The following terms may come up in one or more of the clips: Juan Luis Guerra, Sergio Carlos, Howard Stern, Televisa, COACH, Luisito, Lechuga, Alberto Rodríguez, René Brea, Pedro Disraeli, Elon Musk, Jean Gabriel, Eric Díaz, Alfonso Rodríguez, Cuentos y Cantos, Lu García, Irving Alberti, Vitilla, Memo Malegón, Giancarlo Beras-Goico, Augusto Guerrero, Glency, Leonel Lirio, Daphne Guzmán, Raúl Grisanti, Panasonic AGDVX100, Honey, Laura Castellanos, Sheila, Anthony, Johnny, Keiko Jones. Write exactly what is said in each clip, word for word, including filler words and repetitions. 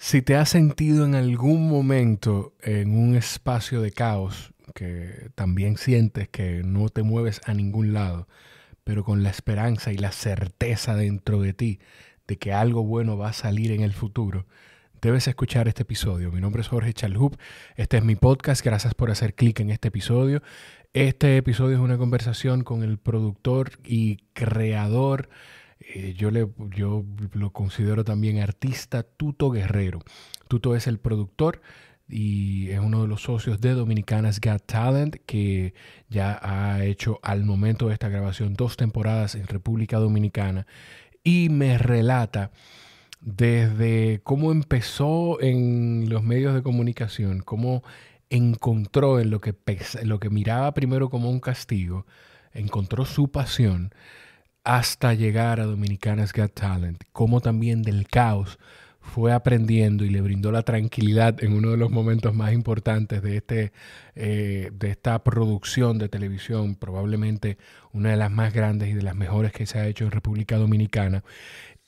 Si te has sentido en algún momento en un espacio de caos, que también sientes que no te mueves a ningún lado, pero con la esperanza y la certeza dentro de ti de que algo bueno va a salir en el futuro, debes escuchar este episodio. Mi nombre es Jorge Chaljub, este es mi podcast, gracias por hacer clic en este episodio. Este episodio es una conversación con el productor y creador, eh, yo, le, yo lo considero también artista, Tuto Guerrero. Tuto es el productor y es uno de los socios de Dominicana's Got Talent, que ya ha hecho al momento de esta grabación dos temporadas en República Dominicana, y me relata desde cómo empezó en los medios de comunicación, cómo encontró en lo que, lo que miraba primero como un castigo, encontró su pasión hasta llegar a Dominicana's Got Talent, como también del caos fue aprendiendo y le brindó la tranquilidad en uno de los momentos más importantes de, este, eh, de esta producción de televisión, probablemente una de las más grandes y de las mejores que se ha hecho en República Dominicana.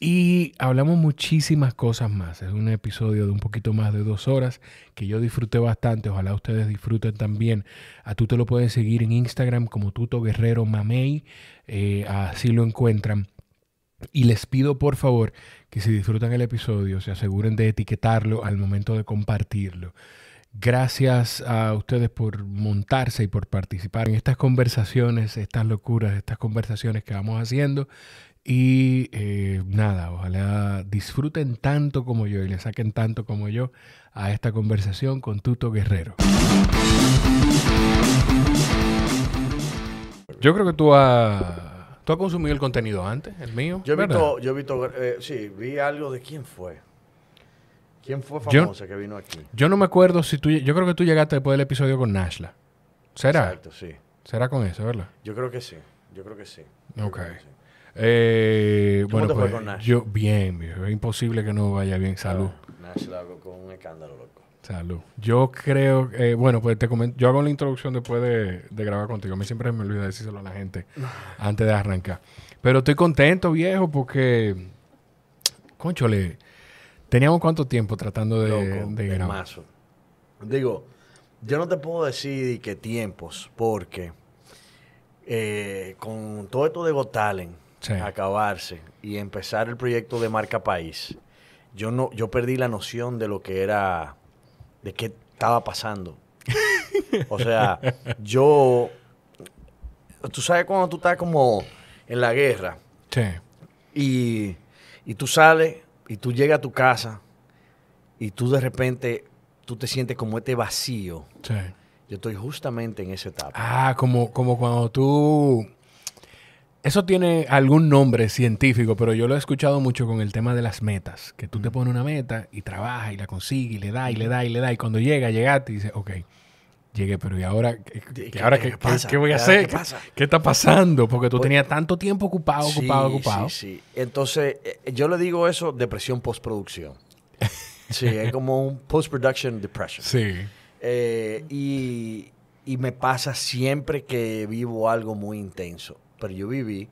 Y hablamos muchísimas cosas más. Es un episodio de un poquito más de dos horas que yo disfruté bastante. Ojalá ustedes disfruten también. A Tuto lo pueden seguir en Instagram como Tuto Guerrero Mamey. Eh, así lo encuentran. Y les pido por favor que si disfrutan el episodio se aseguren de etiquetarlo al momento de compartirlo. Gracias a ustedes por montarse y por participar en estas conversaciones, estas locuras, estas conversaciones que vamos haciendo. Y eh, nada, ojalá disfruten tanto como yo y le saquen tanto como yo a esta conversación con Tuto Guerrero. Yo creo que tú has, ¿tú has consumido el contenido antes, el mío? Yo he visto, yo he visto eh, sí, vi algo de quién fue. ¿Quién fue famosa yo, que vino aquí? Yo no me acuerdo si tú, yo creo que tú llegaste después del episodio con Nashla. ¿Será? Exacto, sí. ¿Será con eso, verdad? Yo creo que sí, yo creo que sí. Yo ok. Eh, ¿Cómo bueno, te pues, fue con Nash? Yo, bien, viejo. Es imposible que no vaya bien. Salud. No, Nash lo hago con un escándalo, loco. Salud. Yo creo, eh, bueno, pues te comento. Yo hago la introducción después de, de grabar contigo. A mí siempre me olvida decírselo a la gente antes de arrancar. Pero estoy contento, viejo, porque, conchole, teníamos cuánto tiempo tratando de, loco, de grabar. Mazo. Digo, yo no te puedo decir qué tiempos, porque eh, con todo esto de Got Talent, sí, acabarse y empezar el proyecto de Marca País, yo no yo perdí la noción de lo que era, de qué estaba pasando. O sea, yo, tú sabes cuando tú estás como en la guerra, sí, y, y tú sales y tú llegas a tu casa y tú de repente tú te sientes como este vacío. Sí. Yo estoy justamente en esa etapa. Ah, como, como cuando tú... Eso tiene algún nombre científico, pero yo lo he escuchado mucho con el tema de las metas. Que tú te pones una meta y trabajas y la consigues y le das y le das y le das. Y cuando llega, llegaste y dices, ok, llegué, pero ¿y ahora qué, ¿Qué, ¿qué, ahora qué, qué, pasa? qué, qué voy a hacer? ¿Qué, ¿Qué, ¿Qué está pasando? Porque tú pues, tenías tanto tiempo ocupado, ocupado, sí, ocupado. Sí, sí. Entonces, yo le digo eso, depresión postproducción. Sí, es como un post-production depression. Sí. Eh, y, y me pasa siempre que vivo algo muy intenso. Pero yo viví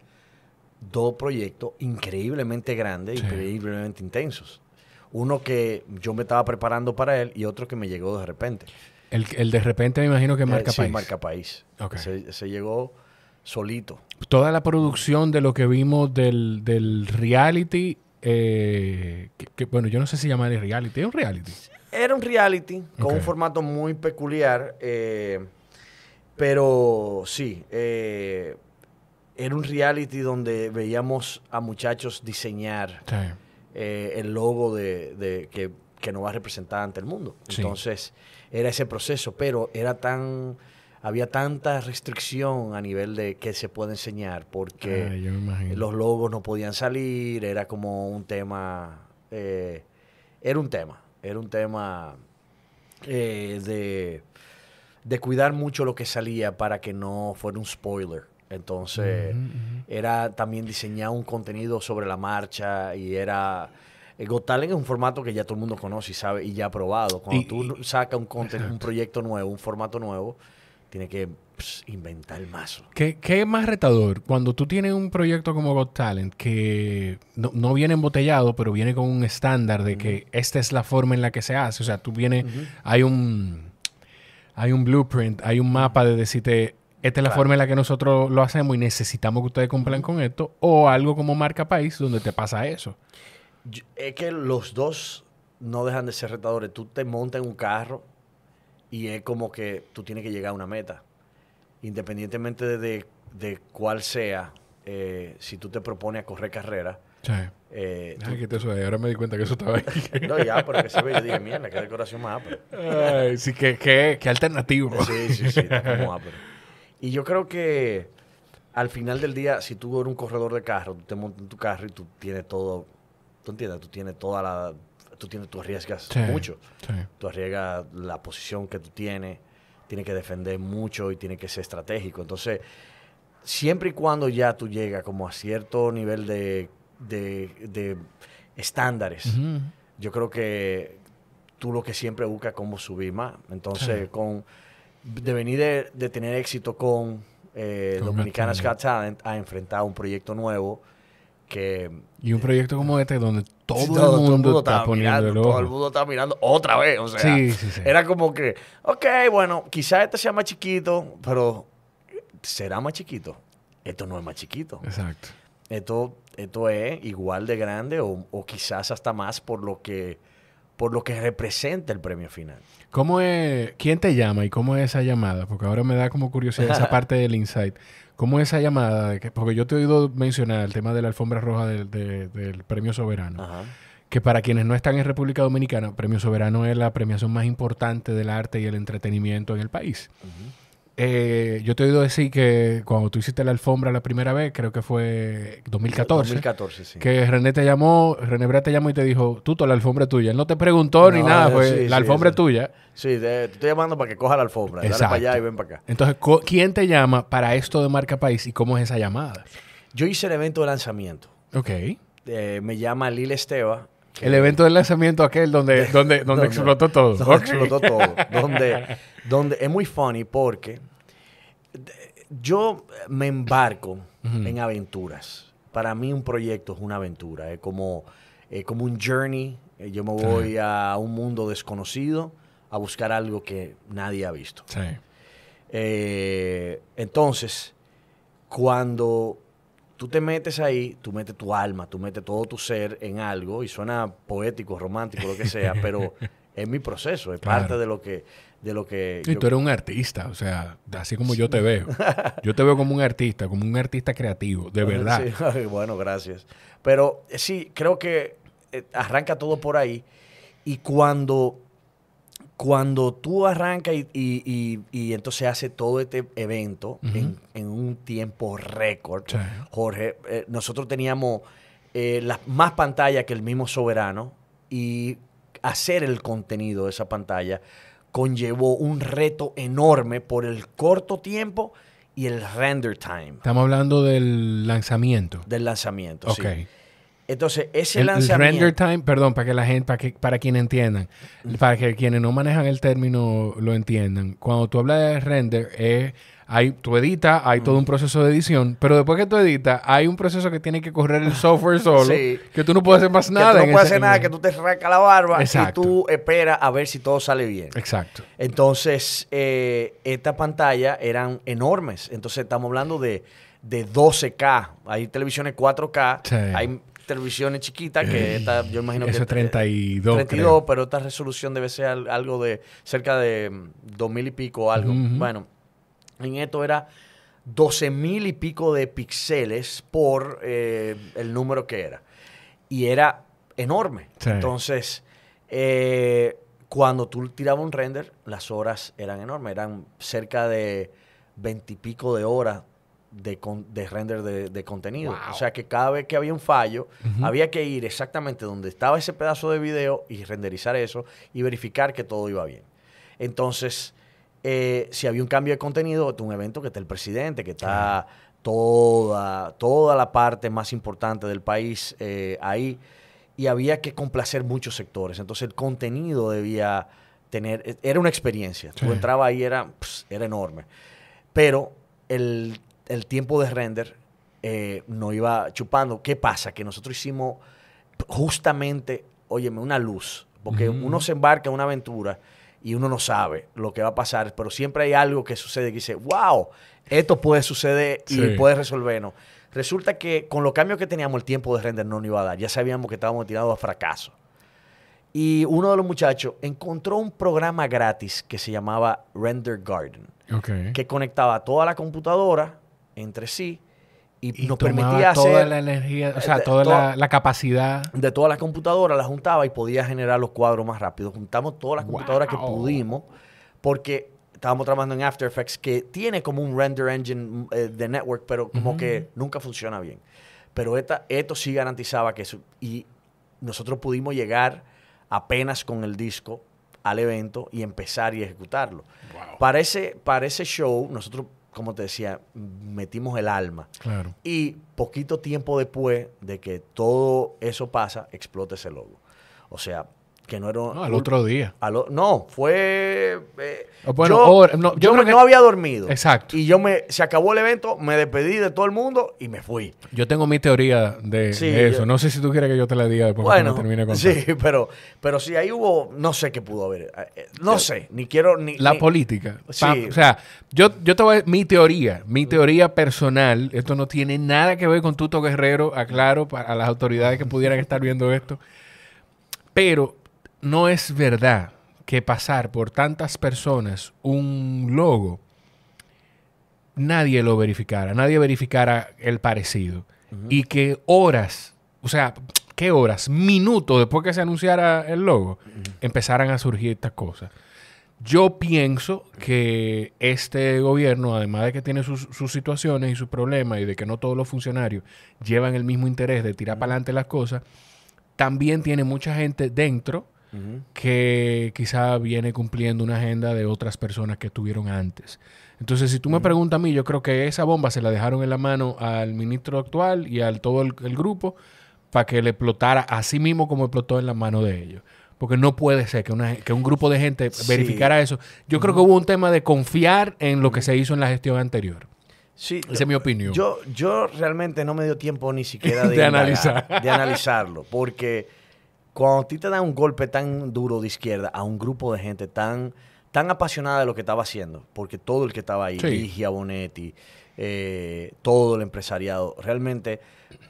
dos proyectos increíblemente grandes, sí, increíblemente intensos. Uno que yo me estaba preparando para él y otro que me llegó de repente. El, el de repente me imagino que Marca eh, País. Sí, Marca País. Okay. Se, se llegó solito. Toda la producción de lo que vimos del, del reality, eh, que, que, bueno, yo no sé si llamar el reality, ¿es un reality? Era un reality con okay. un formato muy peculiar, eh, pero sí, eh, era un reality donde veíamos a muchachos diseñar sí. eh, el logo de, de, que, que nos va a representar ante el mundo. Sí. Entonces, era ese proceso, pero era tan había tanta restricción a nivel de que se puede enseñar porque ah, yo me imagino. Los logos no podían salir, era como un tema... Eh, era un tema, era un tema eh, de, de cuidar mucho lo que salía para que no fuera un spoiler. Entonces, uh-huh, uh-huh. era también diseñar un contenido sobre la marcha y era... Got Talent es un formato que ya todo el mundo conoce y sabe y ya ha probado. Cuando y, tú sacas un, un proyecto nuevo, un formato nuevo, tiene que pss, inventar más. ¿Qué, ¿Qué es más retador? Cuando tú tienes un proyecto como Got Talent que no, no viene embotellado, pero viene con un estándar de uh-huh. que esta es la forma en la que se hace. O sea, tú vienes, uh-huh. hay un hay un blueprint, hay un mapa de decirte, esta es la claro. forma en la que nosotros lo hacemos y necesitamos que ustedes cumplan con esto, o algo como Marca País donde te pasa eso. Yo, es que los dos no dejan de ser retadores. Tú te montas en un carro y es como que tú tienes que llegar a una meta. Independientemente de, de, de cuál sea, eh, si tú te propones a correr carrera... Sí. Eh, tú, ay, que te suave. Ahora me di cuenta que eso estaba ahí. No, ya, pero que se ve. Yo dije, mierda, qué decoración más ápera. Ay, sí, qué, qué, qué alternativo. Sí, sí, sí, está como ápera. Y yo creo que al final del día, si tú eres un corredor de carro, tú te montas en tu carro y tú tienes todo... ¿Tú entiendes? Tú tienes toda la... Tú, tienes, tú arriesgas sí, mucho. Sí. Tú arriesgas la posición que tú tienes. Tienes que defender mucho y tienes que ser estratégico. Entonces, siempre y cuando ya tú llegas como a cierto nivel de, de, de estándares, uh-huh. yo creo que tú lo que siempre buscas es cómo subir más. Entonces, sí. con de venir de, de tener éxito con, eh, con Dominicana's Got Talent a enfrentar un proyecto nuevo. Que, y un proyecto como este donde todo, sí, todo, el, mundo todo el mundo está, está poniendo mirando, el ojo. Todo el mundo está mirando otra vez. O sea, sí, sí, sí. era como que, ok, bueno, quizás este sea más chiquito, pero ¿será más chiquito? Esto no es más chiquito. Exacto. Esto, esto es igual de grande o, o quizás hasta más por lo que por lo que representa el premio final. ¿Cómo es, quién te llama y cómo es esa llamada? Porque ahora me da como curiosidad esa parte del insight. ¿Cómo es esa llamada? Porque yo te he oído mencionar el tema de la alfombra roja del, de, del Premio Soberano. Ajá. Que para quienes no están en República Dominicana, Premio Soberano es la premiación más importante del arte y el entretenimiento en el país. Uh-huh. eh, yo te he oído decir que cuando tú hiciste la alfombra la primera vez, creo que fue dos mil catorce. dos mil catorce, sí. Que René te llamó, René Brea te llamó y te dijo, Tuto, la alfombra es tuya. Él no te preguntó no, ni nada, pues sí, la alfombra sí, es tuya. Sí, te estoy llamando para que coja la alfombra. Dale para allá y ven para acá. Entonces, ¿quién te llama para esto de Marca País y cómo es esa llamada? Yo hice el evento de lanzamiento. Ok. Eh, me llama Lil Esteva. El evento del lanzamiento aquel donde, donde, donde, donde explotó todo. Donde okay. explotó todo. donde, donde es muy funny porque yo me embarco uh-huh. en aventuras. Para mí un proyecto es una aventura. Es como, es como un journey. Yo me voy sí. a un mundo desconocido a buscar algo que nadie ha visto. Sí. Eh, entonces, cuando tú te metes ahí, tú metes tu alma, tú metes todo tu ser en algo, y suena poético, romántico, lo que sea, pero es mi proceso, es claro. parte de lo que... De lo que y yo... tú eres un artista, o sea, así como sí. yo te veo. Yo te veo como un artista, como un artista creativo, de bueno, verdad. Sí. Bueno, gracias. Pero sí, creo que arranca todo por ahí, y cuando... Cuando tú arrancas y, y, y, y entonces hace todo este evento uh-huh. en, en un tiempo récord, sí. Jorge, eh, nosotros teníamos eh, la, más pantalla que el mismo Soberano y hacer el contenido de esa pantalla conllevó un reto enorme por el corto tiempo y el render time. Estamos hablando del lanzamiento. Del lanzamiento, okay. sí. Entonces, ese el, lanzamiento... El render time, perdón, para que la gente, para que para quienes entiendan, para que quienes no manejan el término lo entiendan. Cuando tú hablas de render, eh, hay, tú editas, hay mm. todo un proceso de edición, pero después que tú editas, hay un proceso que tiene que correr el software solo, sí. que tú no puedes hacer más nada. Que tú no puedes hacer nada, que tú te rascas la barba Exacto. y tú esperas a ver si todo sale bien. Exacto. Entonces, eh, estas pantallas eran enormes. Entonces, estamos hablando de, de doce K. Hay televisiones cuatro K, sí. hay... televisiones chiquitas que esta, yo imagino eso que... Eso es treinta y dos, treinta y dos pero esta resolución debe ser algo de cerca de dos mil y pico o algo. Uh-huh. Bueno, en esto era doce mil y pico de píxeles por eh, el número que era. Y era enorme. Sí. Entonces, eh, cuando tú tirabas un render, las horas eran enormes. Eran cerca de veinte y pico de horas De, con, de render de, de contenido. Wow. O sea que cada vez que había un fallo, uh-huh. había que ir exactamente donde estaba ese pedazo de video y renderizar eso y verificar que todo iba bien. Entonces, eh, si había un cambio de contenido, es un evento que está el presidente, que está uh-huh. toda, toda la parte más importante del país eh, ahí, y había que complacer muchos sectores. Entonces, el contenido debía tener, era una experiencia. Sí. Tú entrabas ahí, era, pues, era enorme. Pero el, el tiempo de render eh, no iba chupando. ¿Qué pasa? Que nosotros hicimos justamente, óyeme, una luz. Porque uh-huh. uno se embarca en una aventura y uno no sabe lo que va a pasar. Pero siempre hay algo que sucede que dice, wow, esto puede suceder y sí. puede resolvernos. Resulta que con los cambios que teníamos, el tiempo de render no nos iba a dar. Ya sabíamos que estábamos tirados a fracaso. Y uno de los muchachos encontró un programa gratis que se llamaba Render Garden. Okay. Que conectaba toda la computadora entre sí y, y nos permitía hacer... toda la energía, o sea, de, toda, toda la, la capacidad... De todas las computadoras la juntaba y podía generar los cuadros más rápido. Juntamos todas las computadoras wow. que pudimos porque... Estábamos trabajando en After Effects, que tiene como un render engine eh, de network, pero como uh-huh. que nunca funciona bien. Pero esta, esto sí garantizaba que... Eso, y nosotros pudimos llegar apenas con el disco al evento y empezar y ejecutarlo. Wow. Para ese, para ese show, nosotros, como te decía, metimos el alma. Claro. Y poquito tiempo después de que todo eso pasa, explota ese logo. O sea... Que no era... No, al otro día. Al, no, fue... Eh, bueno, yo or, no, yo, yo creo que, no había dormido. Exacto. Y yo me... Se acabó el evento, me despedí de todo el mundo y me fui. Yo tengo mi teoría de, sí, de eso. Yo, no sé si tú quieres que yo te la diga después bueno, que me termine con sí, pero, pero sí, ahí hubo... No sé qué pudo haber. No eh, sé, ni quiero... ni La ni, política. Sí. Pa, o sea, yo, yo te voy a decir mi teoría. Mi teoría personal. Esto no tiene nada que ver con Tuto Guerrero, aclaro, para las autoridades que pudieran estar viendo esto. Pero... No es verdad que pasar por tantas personas un logo, nadie lo verificara, nadie verificara el parecido. Uh-huh. Y que horas, o sea, ¿qué horas? Minutos después que se anunciara el logo, uh-huh. empezaran a surgir estas cosas. Yo pienso que este gobierno, además de que tiene sus, sus situaciones y sus problemas y de que no todos los funcionarios llevan el mismo interés de tirar uh-huh. para adelante las cosas, también tiene mucha gente dentro Uh-huh. que quizá viene cumpliendo una agenda de otras personas que estuvieron antes. Entonces, si tú me preguntas a mí, yo creo que esa bomba se la dejaron en la mano al ministro actual y al todo el, el grupo para que le explotara a sí mismo como explotó en la mano de ellos. Porque no puede ser que, una, que un grupo de gente sí. verificara eso. Yo uh-huh. creo que hubo un tema de confiar en lo que se hizo en la gestión anterior. Sí, esa yo, es mi opinión. Yo, yo realmente no me dio tiempo ni siquiera de, de, analizar. de analizarlo. Porque... Cuando a ti te dan un golpe tan duro de izquierda a un grupo de gente tan, tan apasionada de lo que estaba haciendo, porque todo el que estaba ahí, Ligia sí. Bonetti, eh, todo el empresariado, realmente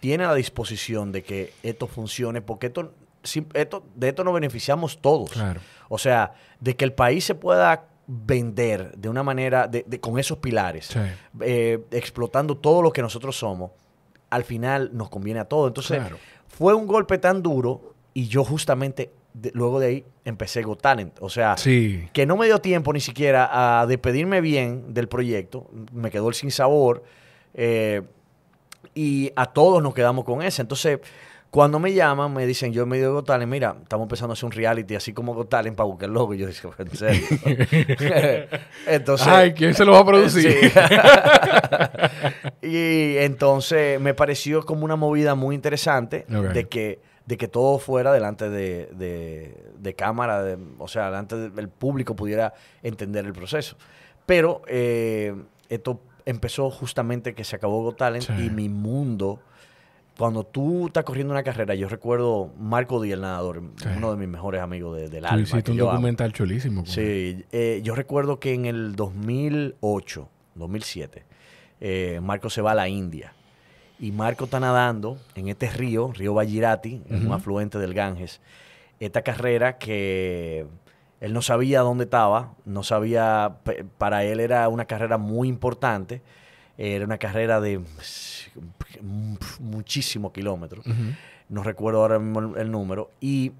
tiene la disposición de que esto funcione, porque esto, esto, de esto nos beneficiamos todos. Claro. O sea, de que el país se pueda vender de una manera, de, de, con esos pilares, sí. eh, explotando todo lo que nosotros somos, al final nos conviene a todos. Entonces, claro. fue un golpe tan duro. Y yo justamente, de, luego de ahí, empecé Got Talent. O sea, sí. que no me dio tiempo ni siquiera a despedirme bien del proyecto. Me quedó el sinsabor. Eh, y a todos nos quedamos con ese. Entonces, cuando me llaman, me dicen, yo en medio de Got Talent, mira, estamos empezando a hacer un reality, así como Got Talent, para buscar el logo. Y yo dije, ¿en serio? Entonces, ay, ¿quién se lo va a producir? Y entonces, me pareció como una movida muy interesante okay. de que... de que todo fuera delante de, de, de cámara, de, o sea, delante del público pudiera entender el proceso. Pero eh, esto empezó justamente que se acabó Got Talent sí. y mi mundo, cuando tú estás corriendo una carrera, yo recuerdo Marco Díaz, el nadador, sí. uno de mis mejores amigos de, del alma. Hiciste un documental amo. chulísimo. Pues. Sí, eh, yo recuerdo que en el dos mil ocho, dos mil siete, eh, Marco se va a la India. Y Marco está nadando en este río, río Vallirati, uh-huh. un afluente del Ganges. Esta carrera que él no sabía dónde estaba, no sabía, para él era una carrera muy importante, era una carrera de muchísimos kilómetros, uh-huh. no recuerdo ahora mismo el número, y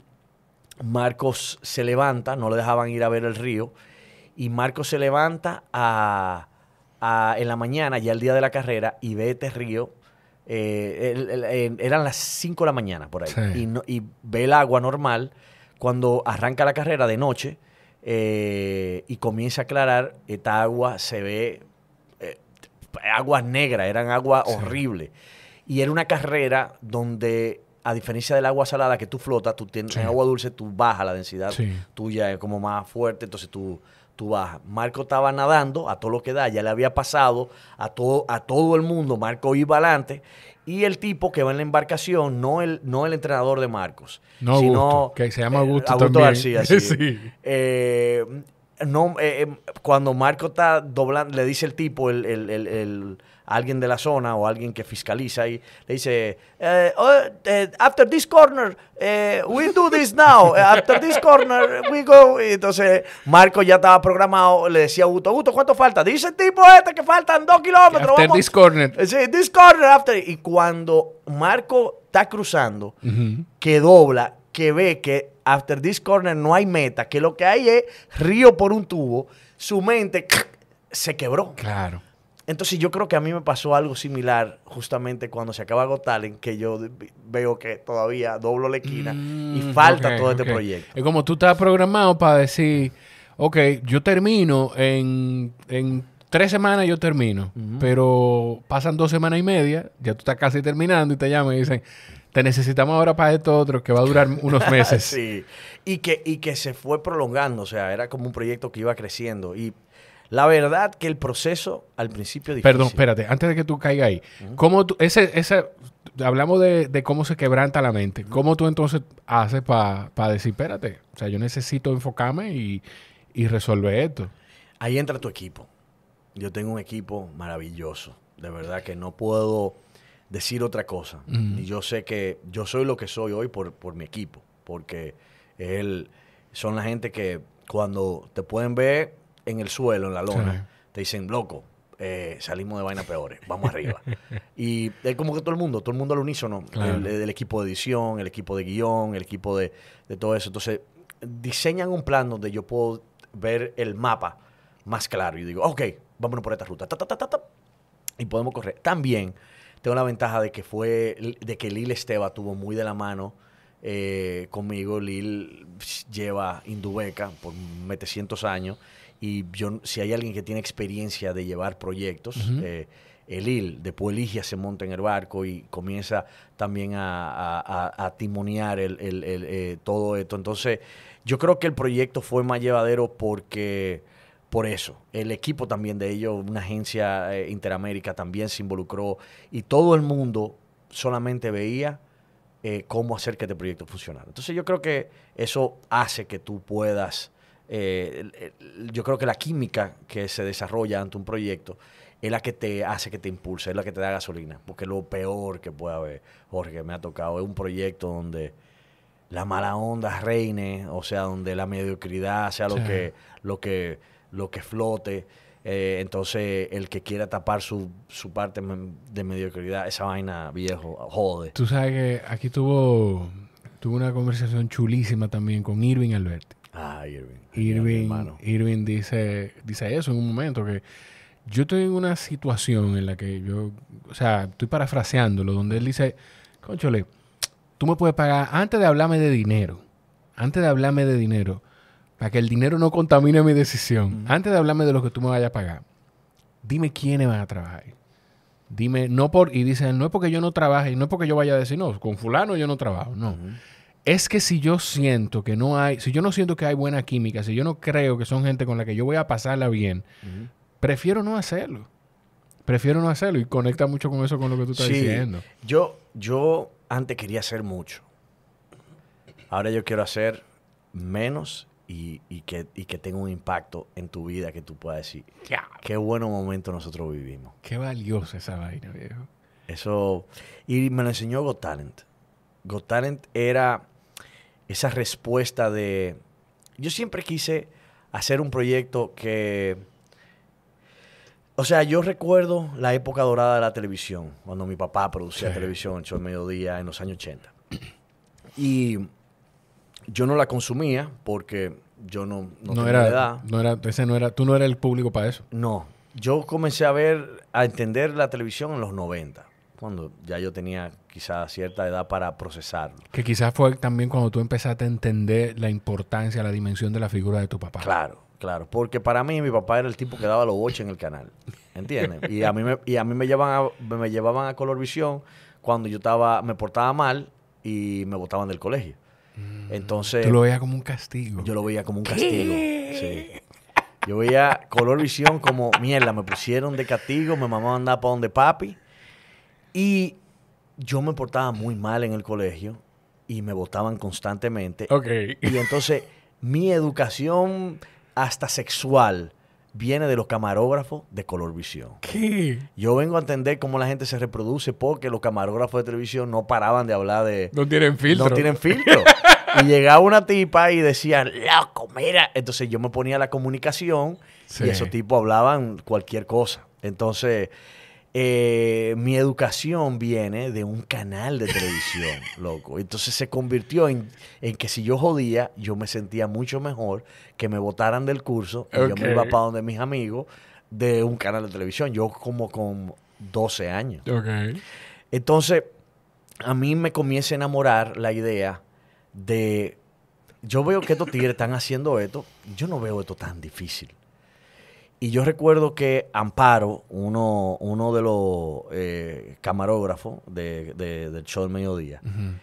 Marcos se levanta, no le dejaban ir a ver el río, y Marcos se levanta a, a, en la mañana, ya el día de la carrera, y ve este río. Eh, el, el, el, eran las cinco de la mañana por ahí sí. y, no, y ve el agua normal cuando arranca la carrera de noche eh, y comienza a aclarar. Esta agua se ve eh, aguas negras, eran aguas sí. horribles, y era una carrera donde a diferencia del agua salada que tú flotas, tú tienes, sí. en agua dulce tú bajas la densidad sí. tuya, es como más fuerte, entonces tú, tú bajas. Marco estaba nadando a todo lo que da, ya le había pasado a todo, a todo el mundo, Marco iba adelante. Y el tipo que va en la embarcación, no el, no el entrenador de Marcos, no sino Augusto, que se llama Augusto, eh, Augusto también. García, sí. sí. Eh, no, eh, cuando Marco está doblando, le dice el tipo, el, el, el, el, alguien de la zona o alguien que fiscaliza ahí, le dice, eh, oh, eh, after this corner, eh, we do this now, after this corner, we go. Y entonces Marco ya estaba programado, le decía a Augusto, Augusto, ¿cuánto falta? Dice el tipo este que faltan dos kilómetros. After vamos. This corner. Sí, this corner, after. Y cuando Marco está cruzando, uh-huh. que dobla, que ve que after this corner no hay meta, que lo que hay es río por un tubo, su mente se quebró. Claro. Entonces yo creo que a mí me pasó algo similar justamente cuando se acaba Got Talent, que yo veo que todavía doblo la esquina mm, y falta okay, todo este okay. proyecto. Es como tú estás programado para decir, ok, yo termino, en, en tres semanas yo termino, uh-huh. pero pasan dos semanas y media, ya tú estás casi terminando y te llaman y dicen, te necesitamos ahora para esto otro que va a durar unos meses. Sí, y que, y que se fue prolongando, o sea, era como un proyecto que iba creciendo. Y la verdad que el proceso al principio difícil. Perdón, espérate, antes de que tú caigas ahí. Uh-huh. ¿Cómo tú, ese, ese, hablamos de, de cómo se quebranta la mente. Uh-huh. ¿Cómo tú entonces haces para pa decir, espérate, o sea, yo necesito enfocarme y, y resolver esto? Ahí entra tu equipo. Yo tengo un equipo maravilloso. De verdad que no puedo decir otra cosa. Uh-huh. Y yo sé que yo soy lo que soy hoy por, por mi equipo. Porque él, son la gente que cuando te pueden ver en el suelo, en la lona, sí. te dicen, loco, eh, salimos de vainas peores, vamos arriba. Y es como que todo el mundo, todo el mundo al unísono, claro. el, el equipo de edición, el equipo de guión, el equipo de, de todo eso. Entonces, diseñan un plan donde yo puedo ver el mapa más claro. Y digo, ok, vámonos por esta ruta. Ta, ta, ta, ta, ta, y podemos correr. También tengo la ventaja de que fue, de que Lil Esteva tuvo muy de la mano eh, conmigo. Lil lleva Indubeca por setecientos años. Y yo, si hay alguien que tiene experiencia de llevar proyectos, uh-huh. eh, Elil, después Eligia se monta en el barco y comienza también a, a, a timonear el, el, el, eh, todo esto. Entonces, yo creo que el proyecto fue más llevadero porque, por eso, el equipo también de ellos, una agencia eh, Interamérica también se involucró y todo el mundo solamente veía eh, cómo hacer que este proyecto funcionara. Entonces, yo creo que eso hace que tú puedas... Eh, yo creo que la química que se desarrolla ante un proyecto es la que te hace que te impulse, es la que te da gasolina, porque lo peor que puede haber, Jorge, que me ha tocado, es un proyecto donde la mala onda reine, o sea, donde la mediocridad sea lo, sí. que, lo, que, lo que flote, eh, entonces el que quiera tapar su, su parte de mediocridad, esa vaina, viejo, jode. Tú sabes que aquí tuvo, tuvo una conversación chulísima también con Irving Alberti. Ah, Irving. Irving, Irving dice, dice eso en un momento, que yo estoy en una situación en la que yo, o sea, estoy parafraseándolo, donde él dice, cónchole, tú me puedes pagar antes de hablarme de dinero, antes de hablarme de dinero, para que el dinero no contamine mi decisión, mm. antes de hablarme de lo que tú me vayas a pagar, dime quiénes van a trabajar. Dime, no por, y dice, no es porque yo no trabaje, no es porque yo vaya a decir, no, con fulano yo no trabajo, no. Mm. Es que si yo siento que no hay... Si yo no siento que hay buena química, si yo no creo que son gente con la que yo voy a pasarla bien, uh-huh. prefiero no hacerlo. Prefiero no hacerlo. Y conecta mucho con eso, con lo que tú estás sí. diciendo. Yo, yo antes quería hacer mucho. Ahora yo quiero hacer menos y, y, que, y que tenga un impacto en tu vida que tú puedas decir, yeah. qué bueno momento nosotros vivimos. Qué valiosa esa vaina, viejo. Eso... Y me lo enseñó Got Talent. Got Talent era... Esa respuesta de... Yo siempre quise hacer un proyecto que... O sea, yo recuerdo la época dorada de la televisión, cuando mi papá producía sí. televisión, el show del mediodía, en los años ochenta. Y yo no la consumía porque yo no, no, no tenía era, edad. No era, ese no era, tú no eras el público para eso. No. Yo comencé a ver, a entender la televisión en los noventa. Cuando ya yo tenía quizás cierta edad para procesarlo. Que quizás fue también cuando tú empezaste a entender la importancia, la dimensión de la figura de tu papá. Claro, claro. Porque para mí, mi papá era el tipo que daba los boches en el canal. ¿Entiendes? Y a mí me, y a mí me, llevaban, a, me llevaban a Color Visión cuando yo estaba, me portaba mal. y me botaban del colegio. Mm. Entonces... Tú lo veías como un castigo. Yo lo veía como un ¿Qué? castigo, sí. Yo veía Color Visión como, mierda, me pusieron de castigo, me mamá andaba para donde papi. Y yo me portaba muy mal en el colegio y me botaban constantemente. Okay. Y entonces mi educación hasta sexual viene de los camarógrafos de Color Visión. ¿Qué? Yo vengo a entender cómo la gente se reproduce porque los camarógrafos de televisión no paraban de hablar de... No tienen filtro. No tienen filtro. Y llegaba una tipa y decía, loco, mira. Entonces yo me ponía a la comunicación sí. y esos tipos hablaban cualquier cosa. Entonces, eh, mi educación viene de un canal de televisión, loco. Entonces se convirtió en, en que si yo jodía, yo me sentía mucho mejor que me botaran del curso. Okay. Y yo me iba para donde mis amigos de un canal de televisión. Yo como con doce años. Okay. Entonces, a mí me comienza a enamorar la idea... de, yo veo que estos tigres están haciendo esto, yo no veo esto tan difícil. Y yo recuerdo que Amparo, uno, uno de los eh, camarógrafos de, de, del show del mediodía, uh-huh.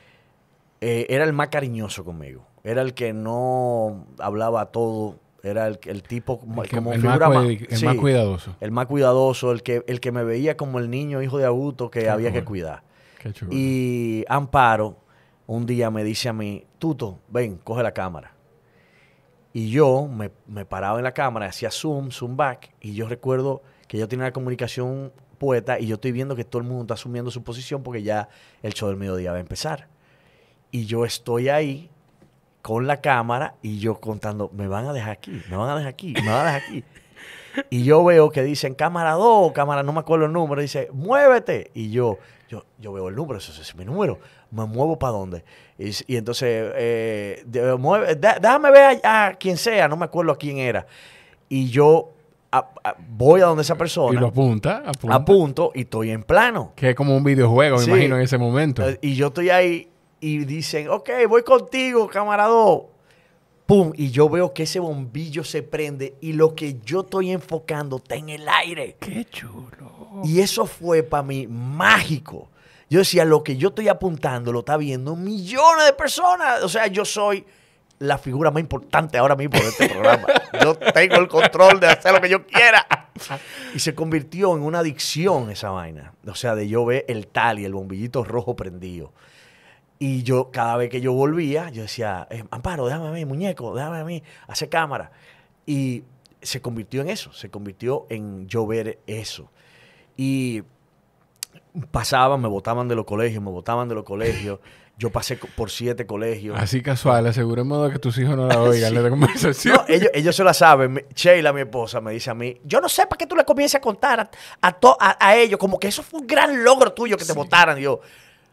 eh, era el más cariñoso conmigo. Era el que no hablaba todo, era el, el tipo el que, como el figura más, el, el sí, más cuidadoso. El más cuidadoso, el que, el que me veía como el niño hijo de Augusto que Qué había chulo. que cuidar. Qué chulo. Y Amparo... un día me dice a mí, Tuto, ven, coge la cámara. Y yo me, me paraba en la cámara, hacía zoom, zoom back, y yo recuerdo que yo tenía la comunicación poeta y yo estoy viendo que todo el mundo está asumiendo su posición porque ya el show del mediodía va a empezar. Y yo estoy ahí con la cámara y yo contando, me van a dejar aquí, me van a dejar aquí, me van a dejar aquí. Y yo veo que dicen, cámara dos, cámara, no me acuerdo el número, dice, muévete. Y yo... Yo, yo veo el número, eso es, es mi número. ¿Me muevo para dónde? Y, y entonces, eh, de, mueve, da, déjame ver a, a quien sea, no me acuerdo a quién era. Y yo a, a, voy a donde esa persona. Y lo apunta, apunta. Apunto y estoy en plano. Que es como un videojuego, sí. me imagino, en ese momento. Y yo estoy ahí y dicen, ok, voy contigo, camarado. Pum, y yo veo que ese bombillo se prende y lo que yo estoy enfocando está en el aire. ¡Qué chulo! Y eso fue para mí mágico. Yo decía, lo que yo estoy apuntando lo está viendo millones de personas. O sea, yo soy la figura más importante ahora mismo de este programa. Yo tengo el control de hacer lo que yo quiera. Y se convirtió en una adicción esa vaina. O sea, de yo ver el tal y el bombillito rojo prendido. Y yo, cada vez que yo volvía, yo decía, eh, Amparo, déjame a mí, muñeco, déjame a mí, hace cámara. Y se convirtió en eso, se convirtió en yo ver eso. Y pasaban, me botaban de los colegios, me botaban de los colegios. Yo pasé por siete colegios. Así casual, aseguremos que tus hijos no la oigan sí. la conversación. No, ellos, ellos se la saben. Sheila, mi esposa, me dice a mí, yo no sé para qué tú le comiences a contar a, a, to, a, a ellos, como que eso fue un gran logro tuyo que sí. te botaran. Y yo...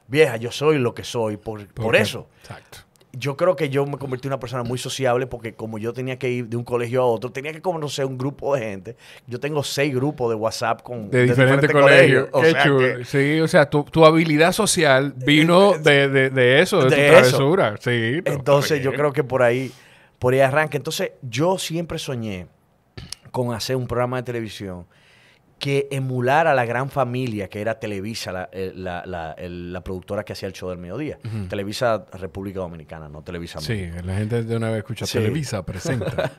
Vieja, yo soy lo que soy por, por eso. Exacto. Yo creo que yo me convertí en una persona muy sociable porque como yo tenía que ir de un colegio a otro, tenía que conocer un grupo de gente. Yo tengo seis grupos de WhatsApp con... De, de diferentes diferente colegios. Colegio. Qué chulo. Sí, o sea, tu, tu habilidad social vino de, de, de eso, de, de tu travesura. Eso. Sí. No, Entonces, bien. yo creo que por ahí, por ahí arranca. Entonces, yo siempre soñé con hacer un programa de televisión que emulara a la gran familia que era Televisa, la, la, la, la productora que hacía el show del mediodía. Uh-huh. Televisa República Dominicana, no Televisa México. Sí, la gente de una vez escucha sí. Televisa presenta.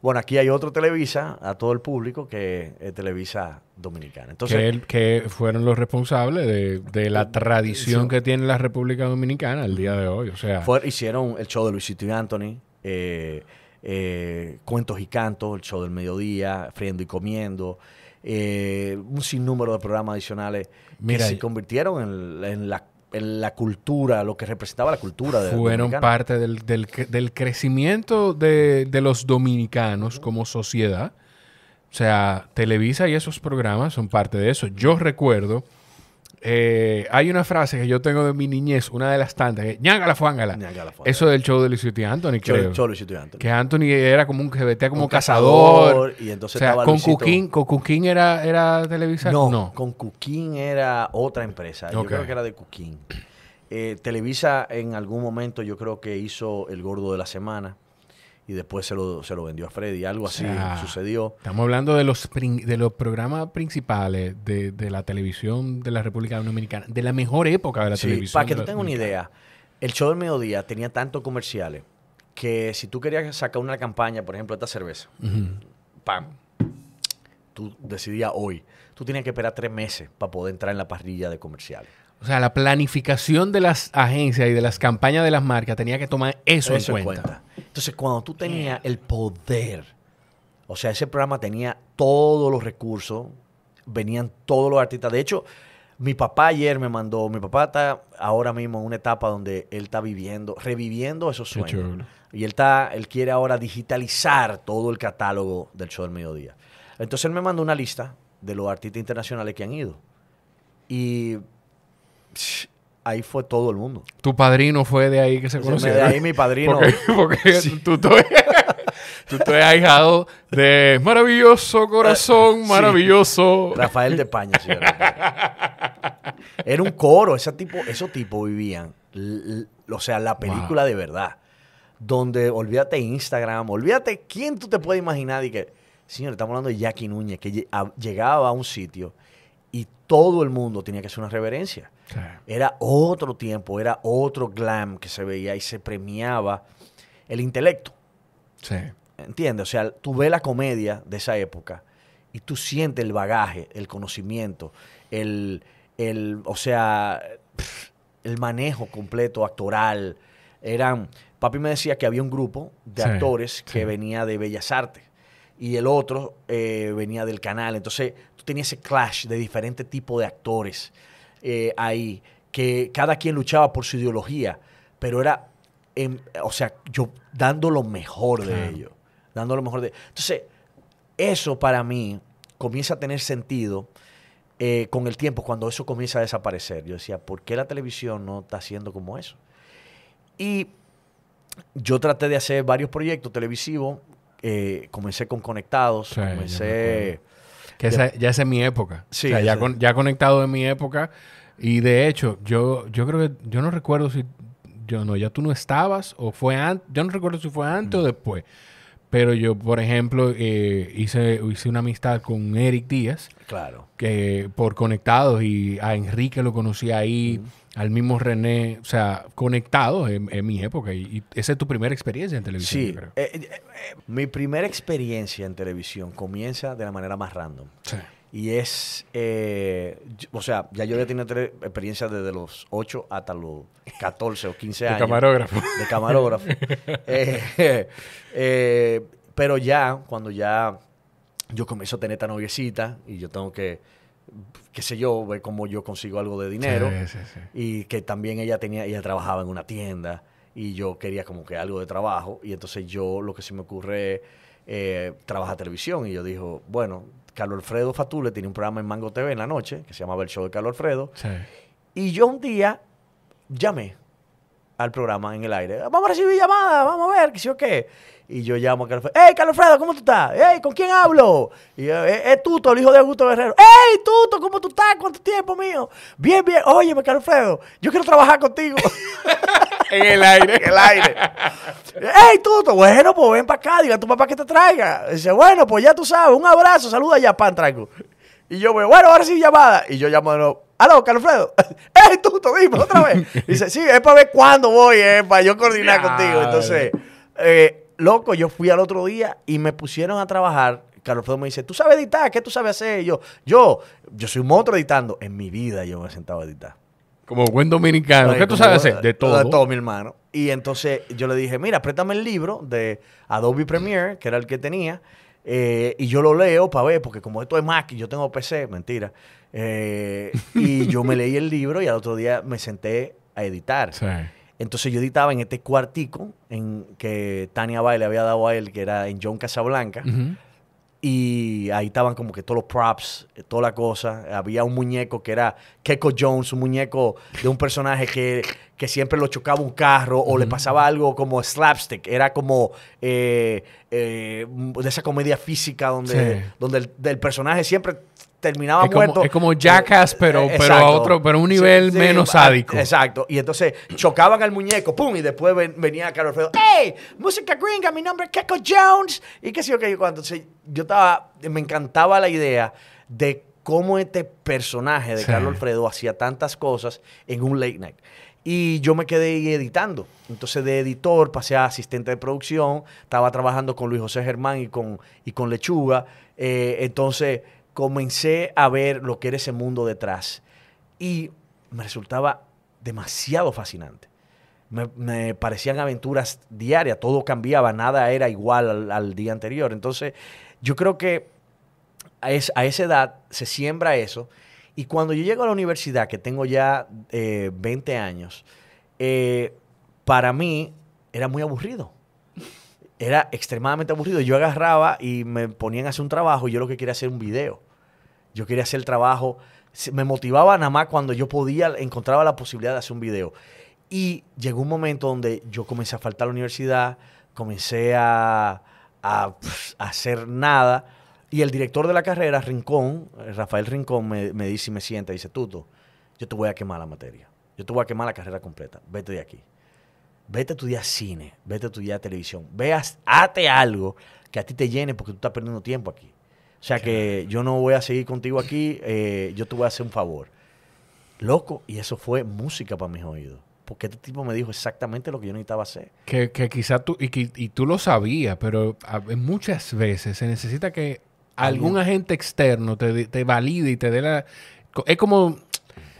Bueno, aquí hay otro Televisa, a todo el público, que es Televisa Dominicana. Entonces, que, el, que fueron los responsables de, de la tradición sí. que tiene la República Dominicana al día de hoy. O sea, Fue, hicieron el show de Luisito y Anthony, eh, eh, Cuentos y Cantos, el show del mediodía, Friendo y Comiendo... Eh, un sinnúmero de programas adicionales Mira, que se convirtieron en, en, la, en la cultura, lo que representaba la cultura de Fueron parte del, del, del crecimiento de, de los dominicanos como sociedad. O sea, Televisa y esos programas son parte de eso. Yo recuerdo, eh, hay una frase que yo tengo de mi niñez, una de las tantas, que ñángala fuángala. Eso del show de Luisito y Anthony, creo. El show de Luisito y Anthony. Que Anthony era como un jebetea, como un cazador. Y entonces o sea, estaba con Luisito. Cuquín, ¿Con Cuquín era, era Televisa? No, no, con Cuquín era otra empresa. Okay. Yo creo que era de Cuquín. Eh, Televisa en algún momento yo creo que hizo El Gordo de la Semana. Y después se lo, se lo vendió a Freddy. Algo así ah, sucedió. Estamos hablando de los, de los programas principales de, de la televisión de la República Dominicana. De la mejor época de la sí, televisión. Para que tú tengas una idea. el show del mediodía tenía tantos comerciales que si tú querías sacar una campaña, por ejemplo, esta cerveza, uh-huh. pam, tú decidías hoy. Tú tenías que esperar tres meses para poder entrar en la parrilla de comerciales. O sea, la planificación de las agencias y de las campañas de las marcas tenía que tomar eso, eso en cuenta. cuenta. Entonces, cuando tú tenías el poder, o sea, ese programa tenía todos los recursos, venían todos los artistas. De hecho, mi papá ayer me mandó, mi papá está ahora mismo en una etapa donde él está viviendo, reviviendo esos sueños. Y él está, él quiere ahora digitalizar todo el catálogo del show del mediodía. Entonces, él me mandó una lista de los artistas internacionales que han ido. Y ahí fue todo el mundo. Tu padrino fue de ahí que se conoció. De ahí mi padrino. Porque, porque sí. tú, tú, tú te has ahijado de maravilloso corazón, maravilloso. Sí. Rafael de España, señor. Era un coro. Ese tipo, esos tipos vivían, o sea, la película wow. de verdad. Donde, olvídate Instagram, olvídate quién tú te puedes imaginar. Y que, señor, estamos hablando de Jackie Núñez, que llegaba a un sitio y todo el mundo tenía que hacer una reverencia. Claro. Era otro tiempo, era otro glam que se veía y se premiaba el intelecto. Sí. ¿Entiendes? O sea, tú ves la comedia de esa época y tú sientes el bagaje, el conocimiento, el, el o sea, el manejo completo actoral. Eran, papi me decía que había un grupo de sí, actores que sí. venía de Bellas Artes y el otro eh, venía del canal. Entonces, tú tenías ese clash de diferentes tipos de actores eh, ahí, que cada quien luchaba por su ideología, pero era, en, o sea, yo dando lo mejor claro. de ellos. Dando lo mejor de ellos. Entonces, eso para mí comienza a tener sentido eh, con el tiempo, cuando eso comienza a desaparecer. Yo decía, ¿por qué la televisión no está haciendo como eso? Y yo traté de hacer varios proyectos televisivos. Eh, comencé con Conectados. Sí, comencé... Que esa, ya esa es mi época. Sí, o sea, ya, con, ya Conectado en mi época. Y de hecho, yo, yo creo que... Yo no recuerdo si... Yo no, ya tú no estabas o fue antes. Yo no recuerdo si fue antes mm. o después. Pero yo, por ejemplo, eh, hice, hice una amistad con Eric Díaz. Claro. Que por Conectados, y a Enrique lo conocí ahí, mm. al mismo René. O sea, Conectados en, en mi época. Y, y esa es tu primera experiencia en televisión. Sí. Creo. Eh, eh, eh, mi primera experiencia en televisión comienza de la manera más random. Sí. Y es, eh, o sea, ya yo ya tenía experiencia desde los ocho hasta los catorce o quince años. De camarógrafo. De camarógrafo. eh, eh, eh, pero ya, cuando ya yo comienzo a tener esta noviecita y yo tengo que, qué sé yo, ver cómo yo consigo algo de dinero. Sí, sí, sí. Y que también ella tenía, ella trabajaba en una tienda y yo quería como que algo de trabajo. Y entonces yo, lo que se me ocurre es eh, trabajar televisión. Y yo digo, bueno... Carlos Alfredo Fatule tenía un programa en Mango T V en la noche que se llamaba El Show de Carlos Alfredo. Sí. Y yo un día llamé al programa en el aire. Vamos a recibir llamadas, vamos a ver, qué sé yo qué. Y yo llamo a Carlos Alfredo. ¡Ey, Carlos Alfredo, ¿cómo tú estás? ¡Ey, ¿con quién hablo? Y yo, es, es Tuto, el hijo de Augusto Guerrero. ¡Ey, Tuto, ¿cómo tú estás? ¿Cuánto tiempo, mío? Bien, bien. Óyeme, Carlos Alfredo, yo quiero trabajar contigo. En el aire. En el aire. ¡Ey, Tuto! Bueno, pues ven para acá. Diga a tu papá que te traiga. Y dice, bueno, pues ya tú sabes. Un abrazo. Saluda a Japan, traigo. Y yo veo, bueno, ahora sí llamada. Y yo llamo de nuevo. ¡Aló, Carlos Alfredo! ¡Ey, Tuto! Dime otra vez. Y dice, sí, es para ver cuándo voy, es eh, para yo coordinar contigo. Entonces, eh, loco, yo fui al otro día y me pusieron a trabajar. Carlos Alfredo me dice, ¿tú sabes editar? ¿Qué tú sabes hacer? Y yo, yo, yo soy un monstruo editando. En mi vida yo me he sentado a editar. Como buen dominicano. Oye, ¿qué tú sabes hacer? De todo. De todo, mi hermano. Y entonces yo le dije, mira, préstame el libro de Adobe Premiere, que era el que tenía, eh, y yo lo leo para ver, porque como esto es Mac y yo tengo P C, mentira. Eh, y yo me leí el libro y al otro día me senté a editar. Sí. Entonces yo editaba en este cuartico en que Tania Bay le había dado a él, que era en John Casablanca. Uh-huh. Y ahí estaban como que todos los props, toda la cosa. Había un muñeco que era Keiko Jones, un muñeco de un personaje que, que siempre lo chocaba un carro o mm-hmm. le pasaba algo como slapstick. Era como eh, eh, de esa comedia física donde, sí. donde el del personaje siempre terminaba es muerto. Como, es como Jackass, pero, pero a otro, pero un nivel sí, sí, menos sádico. Exacto. Y entonces chocaban al muñeñeco, pum, y después ven, venía Carlos Alfredo, ¡hey! Música gringa, mi nombre es Keiko Jones. Y qué sé yo, qué yo. Entonces yo estaba, me encantaba la idea de cómo este personaje de sí. Carlos Alfredo hacía tantas cosas en un late night. Y yo me quedé editando. Entonces, de editor pasé a asistente de producción. Estaba trabajando con Luis José Germán y con, y con Lechuga. Eh, entonces, comencé a ver lo que era ese mundo detrás. Y me resultaba demasiado fascinante. Me, me parecían aventuras diarias. Todo cambiaba. Nada era igual al, al día anterior. Entonces, yo creo que a, es, a esa edad se siembra eso. Y cuando yo llego a la universidad, que tengo ya eh, veinte años, eh, para mí era muy aburrido. Era extremadamente aburrido. Yo agarraba y me ponían a hacer un trabajo y yo lo que quería hacer era un video. Yo quería hacer el trabajo. Me motivaba nada más cuando yo podía, encontraba la posibilidad de hacer un video. Y llegó un momento donde yo comencé a faltar a la universidad, comencé a, a, a hacer nada. Y el director de la carrera, Rincón, Rafael Rincón, me, me dice y me sienta, dice, Tuto, yo te voy a quemar la materia. Yo te voy a quemar la carrera completa. Vete de aquí. Vete a estudiar cine. Vete a estudiar televisión. Veas, hazte algo que a ti te llene porque tú estás perdiendo tiempo aquí. O sea que yo no voy a seguir contigo aquí. Eh, yo te voy a hacer un favor. Loco, y eso fue música para mis oídos. Porque este tipo me dijo exactamente lo que yo necesitaba hacer. Que, que quizás tú, y, y, y tú lo sabías, pero a, muchas veces se necesita que algún agente externo te, te valide y te dé la... Es como,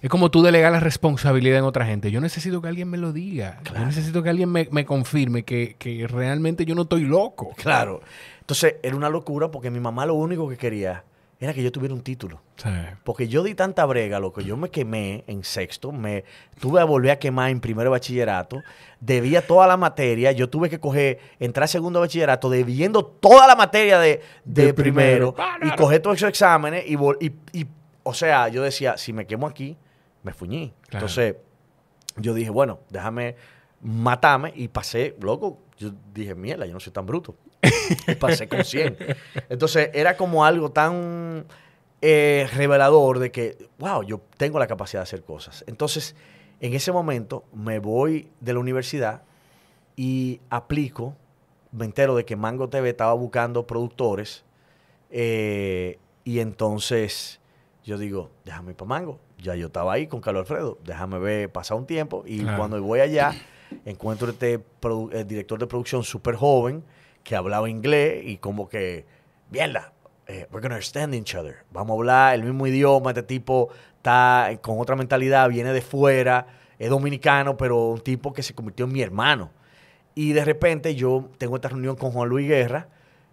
es como tú delegar la responsabilidad en otra gente. Yo necesito que alguien me lo diga. Claro. Yo necesito que alguien me, me confirme que, que realmente yo no estoy loco. Claro. Entonces, era una locura porque mi mamá lo único que quería era que yo tuviera un título. Sí. Porque yo di tanta brega, loco. Yo me quemé en sexto. Me tuve a volver a quemar en primero de bachillerato. Debía toda la materia. Yo tuve que coger, entrar a segundo de bachillerato debiendo toda la materia de, de, de primero. primero. Y coger todos esos exámenes. Y, y, y, o sea, yo decía, si me quemo aquí, me fuñí. Claro. Entonces, yo dije, bueno, déjame matarme. Y pasé, loco. Yo dije, mierda, yo no soy tan bruto. Y pasé con cien. Entonces, era como algo tan eh, revelador de que, wow, yo tengo la capacidad de hacer cosas. Entonces, en ese momento, me voy de la universidad y aplico, me entero de que Mango T V estaba buscando productores eh, y entonces yo digo, déjame ir para Mango. Ya yo estaba ahí con Carlos Alfredo. Déjame ver, pasar un tiempo y claro. Cuando voy allá, encuentro este el director de producción súper joven que hablaba inglés y como que, mierda, eh, we're gonna understand each other. Vamos a hablar el mismo idioma, este tipo está con otra mentalidad, viene de fuera, es dominicano, pero un tipo que se convirtió en mi hermano. Y de repente yo tengo esta reunión con Juan Luis Guerra,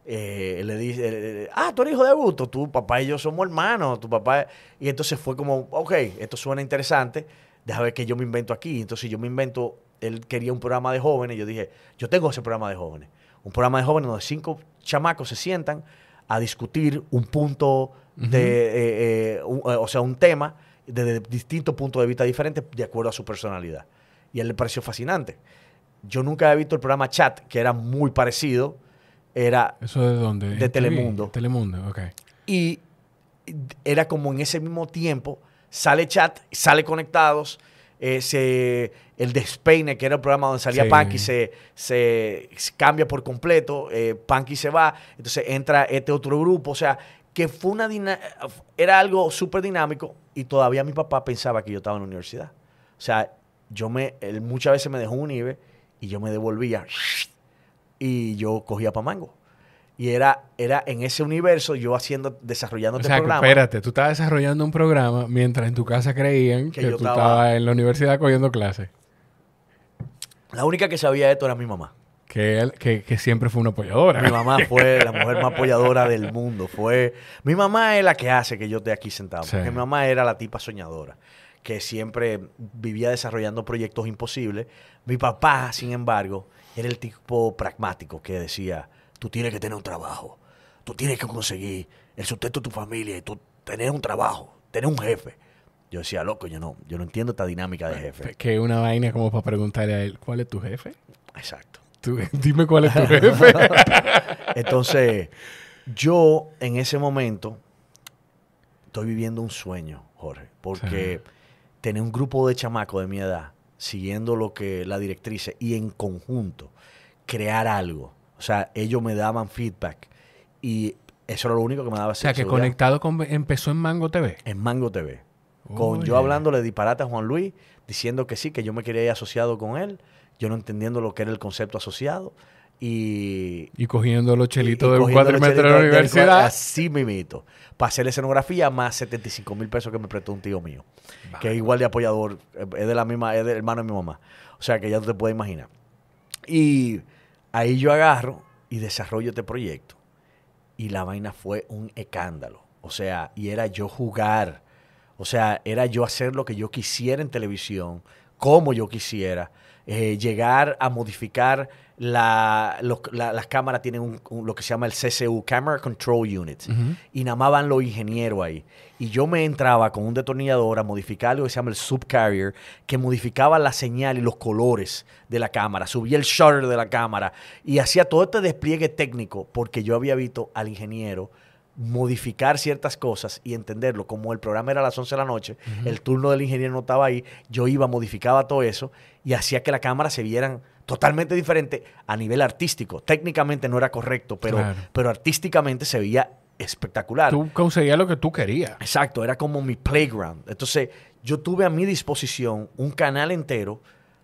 eh, le dice, eh, ah, tú eres hijo de Augusto, tu papá y yo somos hermanos, tu papá. Y entonces fue como, ok, esto suena interesante, déjame ver qué yo me invento aquí. Entonces yo me invento, él quería un programa de jóvenes, yo dije, yo tengo ese programa de jóvenes. Un programa de jóvenes donde cinco chamacos se sientan a discutir un punto de, uh-huh. eh, eh, un, eh, o sea, un tema desde distintos puntos de vista diferentes de acuerdo a su personalidad. Y a él le pareció fascinante. Yo nunca había visto el programa Chat, que era muy parecido. Era ¿eso de dónde? De Telemundo. Telemundo, ok. Y era como en ese mismo tiempo, sale Chat, sale Conectados, ese, el Despeine, que era el programa donde salía sí. Panky, se, se, se cambia por completo, eh, Panky se va, entonces entra este otro grupo, o sea, que fue una era algo súper dinámico y todavía mi papá pensaba que yo estaba en la universidad. O sea, yo me, él muchas veces me dejó un IBE y yo me devolvía y yo cogía pa' Mango. Y era, era en ese universo yo haciendo, desarrollando este programa. O sea, espérate, tú estabas desarrollando un programa mientras en tu casa creían que, que tú estabas en la universidad cogiendo clases. La única que sabía esto era mi mamá. Que, él, que, que siempre fue una apoyadora. Mi mamá fue la mujer más apoyadora del mundo. Fue, mi mamá es la que hace que yo esté aquí sentado. Sí. Porque mi mamá era la tipa soñadora, que siempre vivía desarrollando proyectos imposibles. Mi papá, sin embargo, era el tipo pragmático que decía... Tú tienes que tener un trabajo. Tú tienes que conseguir el sustento de tu familia y tú tener un trabajo, tener un jefe. Yo decía, loco, yo no, yo no entiendo esta dinámica de jefe. Que una vaina como para preguntarle a él, ¿cuál es tu jefe? Exacto. Tú, dime cuál es tu jefe. Entonces, yo en ese momento estoy viviendo un sueño, Jorge, porque sí. Tener un grupo de chamacos de mi edad siguiendo lo que la directriz y en conjunto crear algo. O sea, ellos me daban feedback y eso era lo único que me daba. O sea, que Conectado con, empezó en Mango T V. En Mango T V. con Oye. yo hablándole disparate a Juan Luis, diciendo que sí, que yo me quería ir asociado con él, yo no entendiendo lo que era el concepto asociado. Y, y cogiendo los chelitos de un cuatrimestre de la universidad. Así mimito. Para hacer la escenografía más setenta y cinco mil pesos que me prestó un tío mío. Vale. Que es igual de apoyador. Es de la misma, es del hermano de mi mamá. O sea que ya te puedes imaginar. Y ahí yo agarro y desarrollo este proyecto. Y la vaina fue un escándalo. O sea, y era yo jugar. O sea, era yo hacer lo que yo quisiera en televisión, como yo quisiera. Eh, llegar a modificar la, lo, la, las cámaras, tienen un, un, lo que se llama el C C U, Camera Control Unit, uh-huh. y nada más van los ingenieros ahí. Y yo me entraba con un detornillador a modificar lo que se llama el subcarrier, que modificaba la señal y los colores de la cámara, subía el shutter de la cámara y hacía todo este despliegue técnico porque yo había visto al ingeniero modificar ciertas cosas y entenderlo. Como el programa era a las once de la noche, uh-huh. el turno del ingeniero no estaba ahí, yo iba, modificaba todo eso y hacía que la cámara se vieran totalmente diferente a nivel artístico. Técnicamente no era correcto, pero, claro. pero artísticamente se veía espectacular. Tú conseguías lo que tú querías. Exacto, era como mi playground. Entonces, yo tuve a mi disposición un canal entero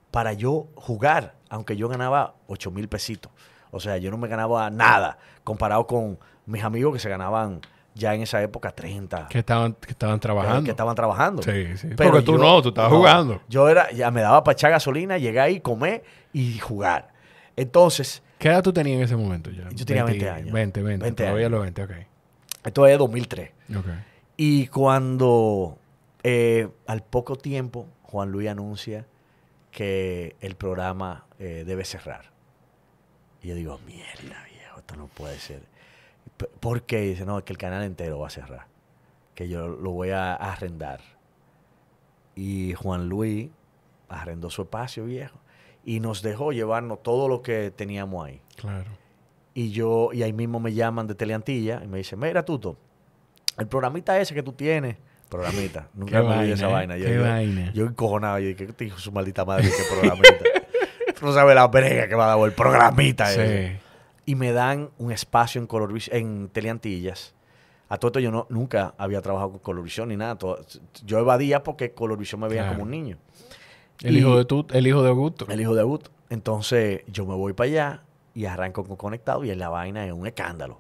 para yo jugar, aunque yo ganaba ocho mil pesitos. O sea, yo no me ganaba nada comparado con mis amigos que se ganaban ya en esa época treinta. Que estaban, que estaban trabajando. Que estaban trabajando. Sí, sí. Pero porque tú yo, no, tú estabas no, jugando. Yo era, ya me daba para echar gasolina, llegar ahí, comer y jugar. Entonces... ¿Qué edad tú tenías en ese momento ya? Yo tenía veinte años. veinte, veinte. veinte todavía los veinte, ok. Esto es dos mil tres. Ok. Y cuando eh, al poco tiempo Juan Luis anuncia que el programa eh, debe cerrar. Y yo digo, mierda, viejo, esto no puede ser. ¿Por qué? Y dice, no, es que el canal entero va a cerrar. Que yo lo voy a arrendar. Y Juan Luis arrendó su espacio, viejo. Y nos dejó llevarnos todo lo que teníamos ahí. Claro. Y yo, y ahí mismo me llaman de Teleantilla y me dicen, mira, Tuto, el programita ese que tú tienes... Programita. Nunca me olvidé esa vaina. Yo, qué yo, vaina. Yo encojonado. Yo dije, ¿qué dijo su maldita madre ese programita? Tú no sabes la brega que me ha dado el programita ese. Sí. Y me dan un espacio en Color Visión, en Teleantillas. A todo esto yo no, nunca había trabajado con Color Visión ni nada. Todo, yo evadía porque Color Visión me veía claro. como un niño. El, y, hijo de tu, el hijo de Augusto. El hijo de Augusto. Entonces yo me voy para allá y arranco con Conectado y en la vaina es un escándalo.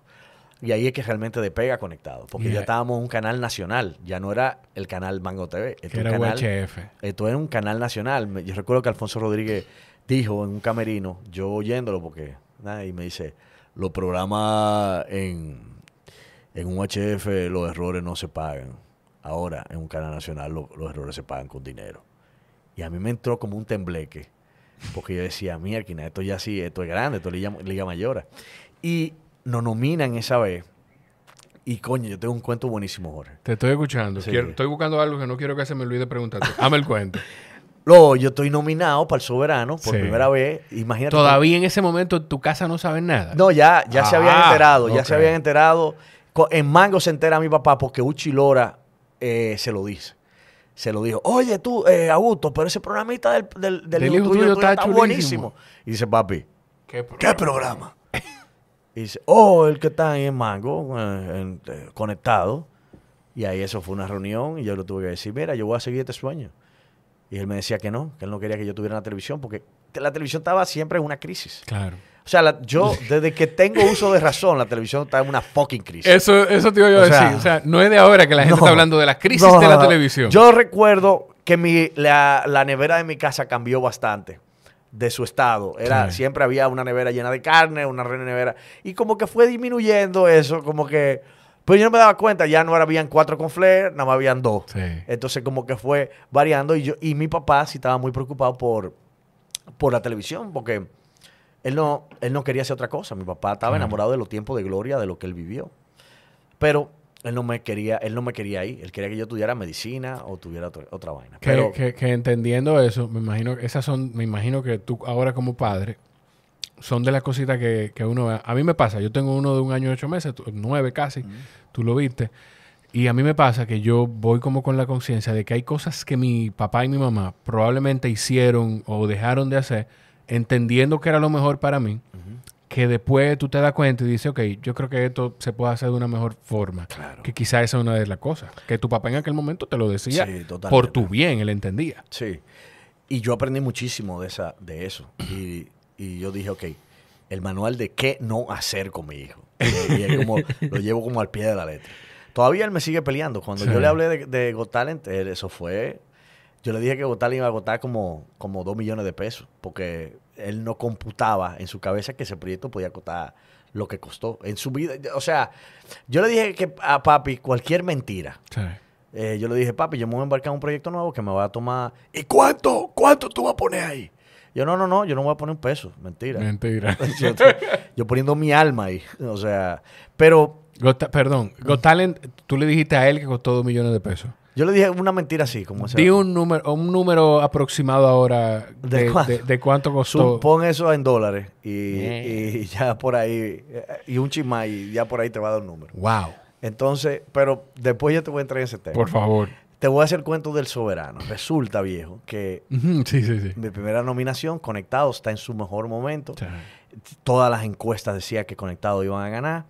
Y ahí es que realmente despega Conectado. Porque yeah. ya estábamos en un canal nacional. Ya no era el canal Mango T V. Esto era un canal, U H F. Esto era un canal nacional. Yo recuerdo que Alfonso Rodríguez dijo en un camerino, yo oyéndolo porque... Y me dice, los programas en, en un U H F, los errores no se pagan. Ahora, en un canal nacional, lo, los errores se pagan con dinero. Y a mí me entró como un tembleque. Porque yo decía, mierda, esto ya sí, esto es grande, esto es Liga, Liga Mayora. Y nos nominan esa vez. Y coño, yo tengo un cuento buenísimo, Jorge. Te estoy escuchando. Sí. Quiero, estoy buscando algo que no quiero que se me olvide preguntarte. Dame el cuento. Luego, yo estoy nominado para el Soberano por sí. primera vez. Imagínate. Todavía en ese momento en tu casa no saben nada. No, ya, ya ah, se habían enterado. Okay. Ya se habían enterado. En Mango se entera mi papá porque Uchi Lora eh, se lo dice. Se lo dijo. Oye, tú, eh, Augusto, pero ese programita del, del, del, del hijo tuyo, tuyo está, está buenísimo. Y dice, papi, ¿qué programa? ¿Qué programa? Y dice, oh, el que está ahí en Mango, en, en, eh, Conectado. Y ahí eso fue una reunión y yo le tuve que decir, mira, yo voy a seguir este sueño. Y él me decía que no, que él no quería que yo tuviera la televisión porque la televisión estaba siempre en una crisis. Claro. O sea, la, yo desde que tengo uso de razón, la televisión está en una fucking crisis. Eso, eso te iba yo a decir. Sea, o sea, no es de ahora que la gente no, está hablando de la crisis no, de la no, televisión. Yo recuerdo que mi, la, la nevera de mi casa cambió bastante de su estado. Era, sí. Siempre había una nevera llena de carne, una nevera. Y como que fue disminuyendo eso, como que... Pero yo no me daba cuenta, ya no habían cuatro conflés, nada más habían dos. Sí. Entonces como que fue variando y yo y mi papá sí estaba muy preocupado por, por la televisión porque él no, él no quería hacer otra cosa. Mi papá estaba claro. enamorado de los tiempos de gloria, de lo que él vivió. Pero él no me quería, él no me quería ahí. Él quería que yo estudiara medicina o tuviera otra, otra vaina. Que, Pero, que, que entendiendo eso, me imagino, esas son, me imagino que tú ahora como padre... Son de las cositas que, que uno... A mí me pasa. Yo tengo uno de un año y ocho meses. Nueve casi. Mm. Tú lo viste. Y a mí me pasa que yo voy como con la conciencia de que hay cosas que mi papá y mi mamá probablemente hicieron o dejaron de hacer entendiendo que era lo mejor para mí. Mm-hmm. que después tú te das cuenta y dices, ok, yo creo que esto se puede hacer de una mejor forma. Claro. Que quizá esa es una de las cosas. Que tu papá en aquel momento te lo decía sí, por tu bien, él entendía. Sí. Y yo aprendí muchísimo de, esa, de eso. Y, y yo dije, ok, el manual de qué no hacer con mi hijo. Y él como, lo llevo como al pie de la letra. Todavía él me sigue peleando. Cuando sí. yo le hablé de, de Got Talent, él, eso fue... Yo le dije que Got Talent iba a agotar como, como dos millones de pesos, porque él no computaba en su cabeza que ese proyecto podía costar lo que costó en su vida. O sea, yo le dije que a papi cualquier mentira. Sí. Eh, yo le dije, papi, yo me voy a embarcar en un proyecto nuevo que me va a tomar... ¿Y cuánto? ¿Cuánto tú vas a poner ahí? Yo, no, no, no, yo no voy a poner un peso. Mentira. Mentira. Yo, yo poniendo mi alma ahí. O sea, pero... Got, perdón, Got Talent, tú le dijiste a él que costó dos millones de pesos. Yo le dije una mentira así, como esa. Di un número, un número aproximado ahora de, ¿De, cuánto? de, de cuánto costó. Tú pon eso en dólares y, yeah. y ya por ahí, y un chismá y ya por ahí te va a dar un número. Wow. Entonces, pero después yo te voy a entrar en ese tema. Por favor. Te voy a hacer cuento del Soberano. Resulta, viejo, que sí, sí, sí. mi primera nominación, Conectados, está en su mejor momento. Sí. Todas las encuestas decían que Conectados iban a ganar.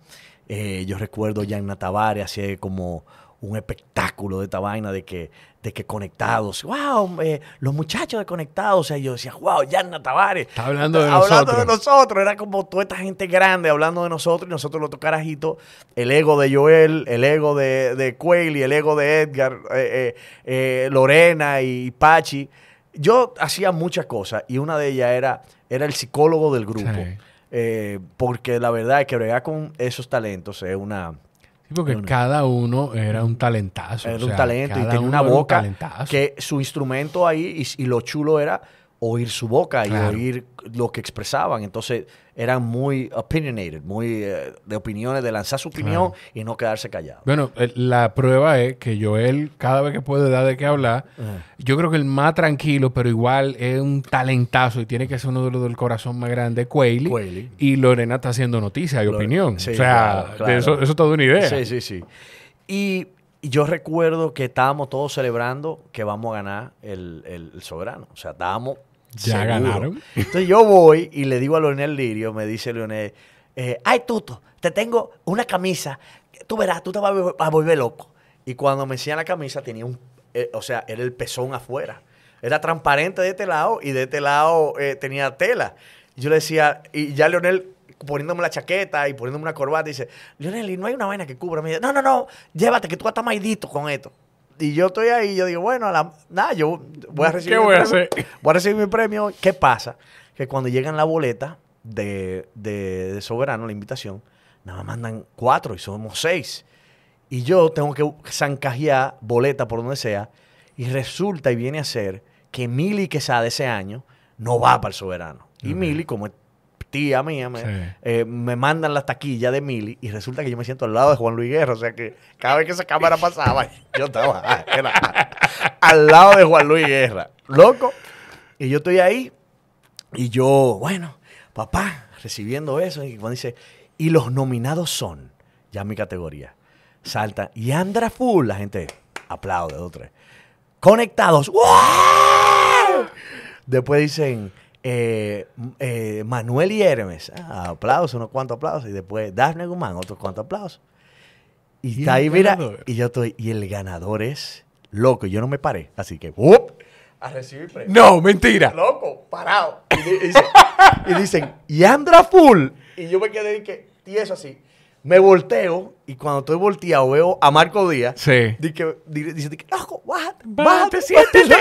Eh, yo recuerdo ya en Natavari, hacía como... un espectáculo de esta vaina de que, de que Conectados. ¡Wow! Eh, los muchachos de Conectados. O sea, yo decía, ¡wow! Yanna Tavares. Está hablando de hablando nosotros. Hablando de nosotros. Era como toda esta gente grande hablando de nosotros y nosotros los carajitos. El ego de Joel, el ego de, de Quayle, el ego de Edgar, eh, eh, eh, Lorena y Pachi. Yo hacía muchas cosas y una de ellas era, era el psicólogo del grupo. Sí. Eh, porque la verdad es que bregar con esos talentos es una... Sí, porque bueno, cada uno era un talentazo. Era o sea, un talento y tenía una boca un que su instrumento ahí y, y lo chulo era oír su boca claro. y oír lo que expresaban. Entonces eran muy opinionated, muy eh, de opiniones, de lanzar su opinión claro. y no quedarse callado. Bueno, la prueba es que Joel cada vez que puede dar de qué hablar. Uh-huh. Yo creo que el más tranquilo, pero igual es un talentazo y tiene que ser uno de los del corazón más grande, Quayle. Quayle. Y Lorena está haciendo noticia y Lore opinión. Sí, o sea, claro, claro. De eso, eso te da una idea. Sí, sí, sí. Y yo recuerdo que estábamos todos celebrando que vamos a ganar el, el, el Soberano. O sea, estábamos... Ya seguro. Ganaron. Entonces yo voy y le digo a Leonel Lirio, me dice Leonel, eh, ay Tuto, te tengo una camisa, tú verás, tú te vas a volver loco. Y cuando me enseñan la camisa tenía un, eh, o sea, era el pezón afuera. Era transparente de este lado y de este lado eh, tenía tela. Y yo le decía, y ya Leonel poniéndome la chaqueta y poniéndome una corbata, dice, Leonel, ¿y no hay una vaina que cubra? Me dice, no, no, no, llévate que tú estás maldito con esto. Y yo estoy ahí, yo digo, bueno, nada, yo voy a recibir. ¿Qué voy a hacer? Voy a recibir mi premio. ¿Qué pasa? Que cuando llegan la boleta de, de, de Soberano, la invitación, nada más mandan cuatro y somos seis. Y yo tengo que zancajear boleta por donde sea. Y resulta y viene a ser que Mili Quesada ese año no va para el Soberano. Y uh-huh. Mili, como tía mía, me, sí. eh, me mandan las taquillas de Mili y resulta que yo me siento al lado de Juan Luis Guerra. O sea que cada vez que esa cámara pasaba, yo estaba era, al lado de Juan Luis Guerra. Loco. Y yo estoy ahí y yo, bueno, papá, recibiendo eso. Y cuando dice, y los nominados son, ya mi categoría, salta y Andra Full, la gente aplaude, dos, tres. Conectados. ¡Wow! Después dicen... Eh, eh, Manuel y Hermes, ah, aplausos, unos cuantos aplausos. Y después Daphne Guzmán, otros cuantos aplausos. Y, ¿Y está ahí, mira. Y yo estoy, y el ganador es loco. Yo no me paré, así que ¡up! A recibir premio. No, mentira. Loco, parado. Y, y, dice, y dicen, y Andra Full. Y yo me quedé y que, y eso así. Me volteo y cuando estoy volteado veo a Marco Díaz. Sí. Dice, dice, loco, bájate, bájate, siéntete.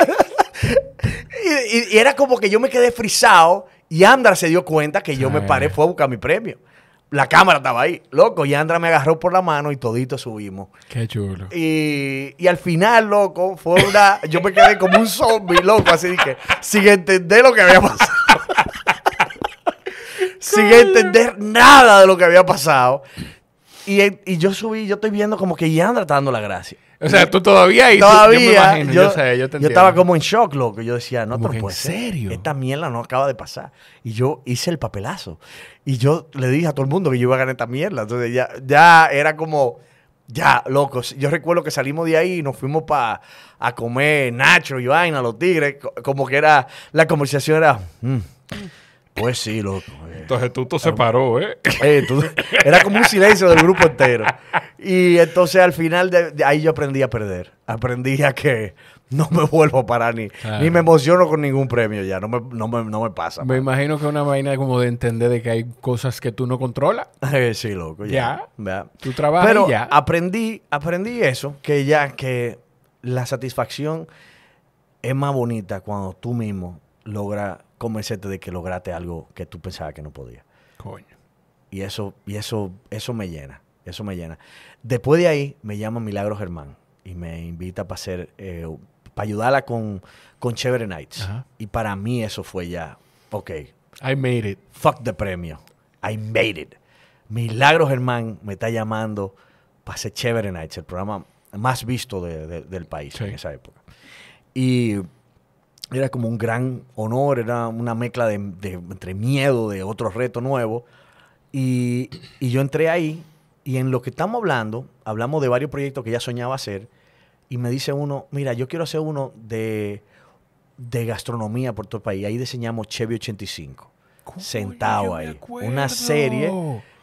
Y, y, y era como que yo me quedé frisado y Andra se dio cuenta que yo me paré, fue a buscar mi premio. La cámara estaba ahí, loco. Y Andra me agarró por la mano y todito subimos. Qué chulo. Y, y al final, loco, fue una... Yo me quedé como un zombie, loco, así dije, sin entender lo que había pasado. Sin entender nada de lo que había pasado. Y, y yo subí, yo estoy viendo como que Yandra está dando la gracia. O sea, tú todavía ahí. Todavía. Yo, me imagino, yo, yo, sé, yo, te yo estaba como en shock, loco. Yo decía, no, pero pues, ¿en serio? Esta mierda no acaba de pasar. Y yo hice el papelazo. Y yo le dije a todo el mundo que yo iba a ganar esta mierda. Entonces ya, ya era como, ya, loco. Yo recuerdo que salimos de ahí y nos fuimos para a comer nacho y vaina, los tigres. Como que era, la conversación era... Mm, Pues sí, loco. Eh. Entonces Tuto se paró, ¿eh? eh entonces, era como un silencio del grupo entero. Y entonces al final de, de ahí yo aprendí a perder. Aprendí a que no me vuelvo a parar ni, claro. ni me emociono con ningún premio ya. No me, no me, no me pasa. Me man. imagino que es una vaina como de entender de que hay cosas que tú no controlas. Eh, sí, loco. Ya. ya. ya. Tú trabajas Pero y ya. aprendí, aprendí eso, que ya que la satisfacción es más bonita cuando tú mismo logras convencerte de que lograste algo que tú pensabas que no podías. Coño. Y eso, y eso, eso me llena. Eso me llena. Después de ahí me llama Milagros Germán y me invita para hacer, eh, para ayudarla con, con Chévere Nights. Ajá. Y para mí eso fue ya, ok. I made it. Fuck the premio. I made it. Milagros Germán me está llamando para hacer Chévere Nights, el programa más visto de, de, del país sí. en esa época. Y era como un gran honor, era una mezcla de, de, entre miedo de otro reto nuevo. Y, y yo entré ahí y en lo que estamos hablando, hablamos de varios proyectos que ya soñaba hacer y me dice uno, mira, yo quiero hacer uno de, de gastronomía por todo el país. Ahí diseñamos Chevy ochenta y cinco, sentado ahí. Una serie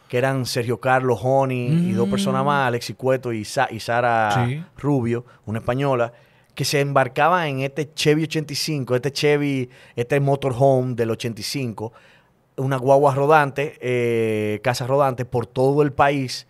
que eran Sergio Carlos, Honey mm. y dos personas más, Alex y Cueto y, Sa y Sara sí. Rubio, una española, que se embarcaba en este Chevy ochenta y cinco, este Chevy, este motorhome del ochenta y cinco, una guagua rodante, eh, casa rodante por todo el país,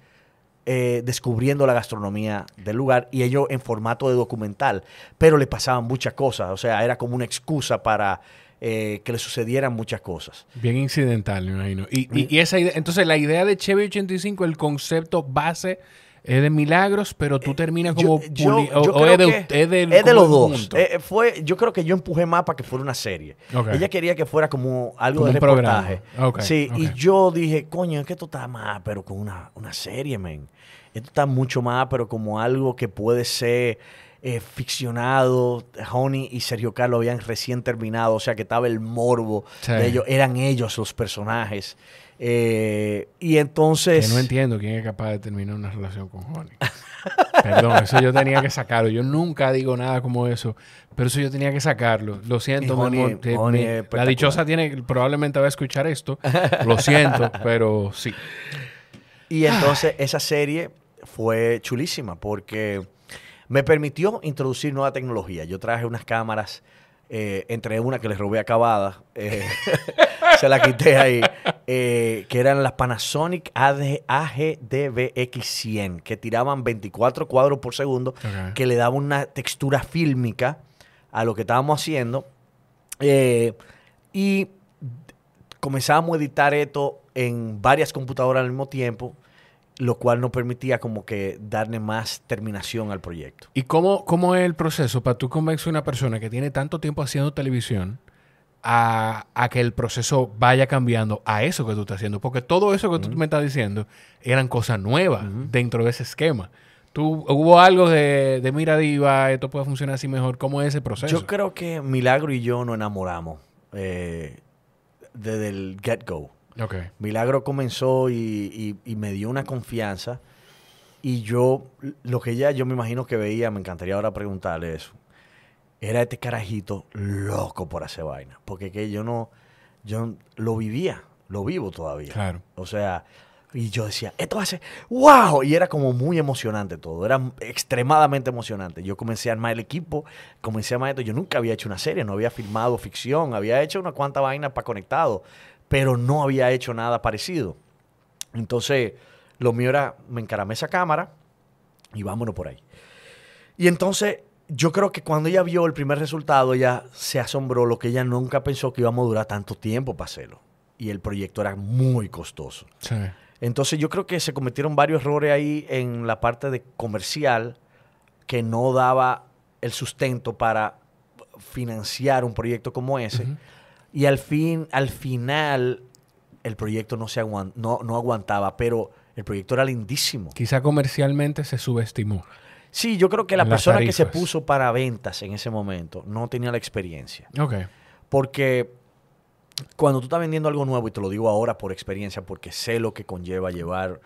eh, descubriendo la gastronomía del lugar y ellos en formato de documental, pero le pasaban muchas cosas, o sea, era como una excusa para eh, que le sucedieran muchas cosas. Bien incidental, me imagino. Y, y, y esa idea, entonces la idea de Chevy ochenta y cinco, el concepto base... Es de Milagros, pero tú terminas como... Yo, yo, yo o, o es, de, es de, es de los dos. Eh, fue, yo creo que yo empujé más para que fuera una serie. Okay. Ella quería que fuera como algo como de reportaje. Okay. Sí, okay. Y yo dije, coño, es que esto está más, pero con una, una serie, men. Esto está mucho más, pero como algo que puede ser eh, ficcionado. Honey y Sergio Carlos habían recién terminado, o sea que estaba el morbo sí. de ellos. Eran ellos los personajes. Eh, y entonces... Que no entiendo quién es capaz de terminar una relación con Johnny. Perdón, eso yo tenía que sacarlo. Yo nunca digo nada como eso, pero eso yo tenía que sacarlo. Lo siento, Johnny, mi amor, que Johnny mi, la dichosa tiene, probablemente va a escuchar esto. Lo siento, pero sí. Y entonces esa serie fue chulísima porque me permitió introducir nueva tecnología. Yo traje unas cámaras... Eh, entre una que les robé acabada, eh, se la quité ahí, eh, que eran las Panasonic A G D V X cien, que tiraban veinticuatro cuadros por segundo, okay. que le daba una textura fílmica a lo que estábamos haciendo. Eh, y comenzábamos a editar esto en varias computadoras al mismo tiempo, lo cual nos permitía como que darle más terminación al proyecto. ¿Y cómo, cómo es el proceso para tú convencer a una persona que tiene tanto tiempo haciendo televisión a, a que el proceso vaya cambiando a eso que tú estás haciendo? Porque todo eso que mm. tú me estás diciendo eran cosas nuevas mm. dentro de ese esquema. ¿Tú, ¿Hubo algo de, de mira diva, esto puede funcionar así mejor? ¿Cómo es ese proceso? Yo creo que Milagro y yo nos enamoramos eh, desde el get-go. Okay. Milagro comenzó y, y, y me dio una confianza y yo, lo que ella yo me imagino que veía, me encantaría ahora preguntarle eso, era este carajito loco por hacer vaina, porque que yo no, yo lo vivía, lo vivo todavía. Claro. O sea, y yo decía, esto va a ser, wow, y era como muy emocionante todo, era extremadamente emocionante. Yo comencé a armar el equipo, comencé a armar esto, yo nunca había hecho una serie, no había filmado ficción, había hecho una cuanta vaina para Conectados, pero no había hecho nada parecido. Entonces, lo mío era, me encaramé esa cámara y vámonos por ahí. Y entonces, yo creo que cuando ella vio el primer resultado, ella se asombró, lo que ella nunca pensó que íbamos a durar tanto tiempo para hacerlo. Y el proyecto era muy costoso. Sí. Entonces, yo creo que se cometieron varios errores ahí en la parte de comercial que no daba el sustento para financiar un proyecto como ese. Uh-huh. Y al fin, al final, el proyecto no se aguant no, no aguantaba, pero el proyecto era lindísimo. Quizá comercialmente se subestimó. Sí, yo creo que la persona tarifas. que se puso para ventas en ese momento no tenía la experiencia. Ok. Porque cuando tú estás vendiendo algo nuevo, y te lo digo ahora por experiencia, porque sé lo que conlleva llevar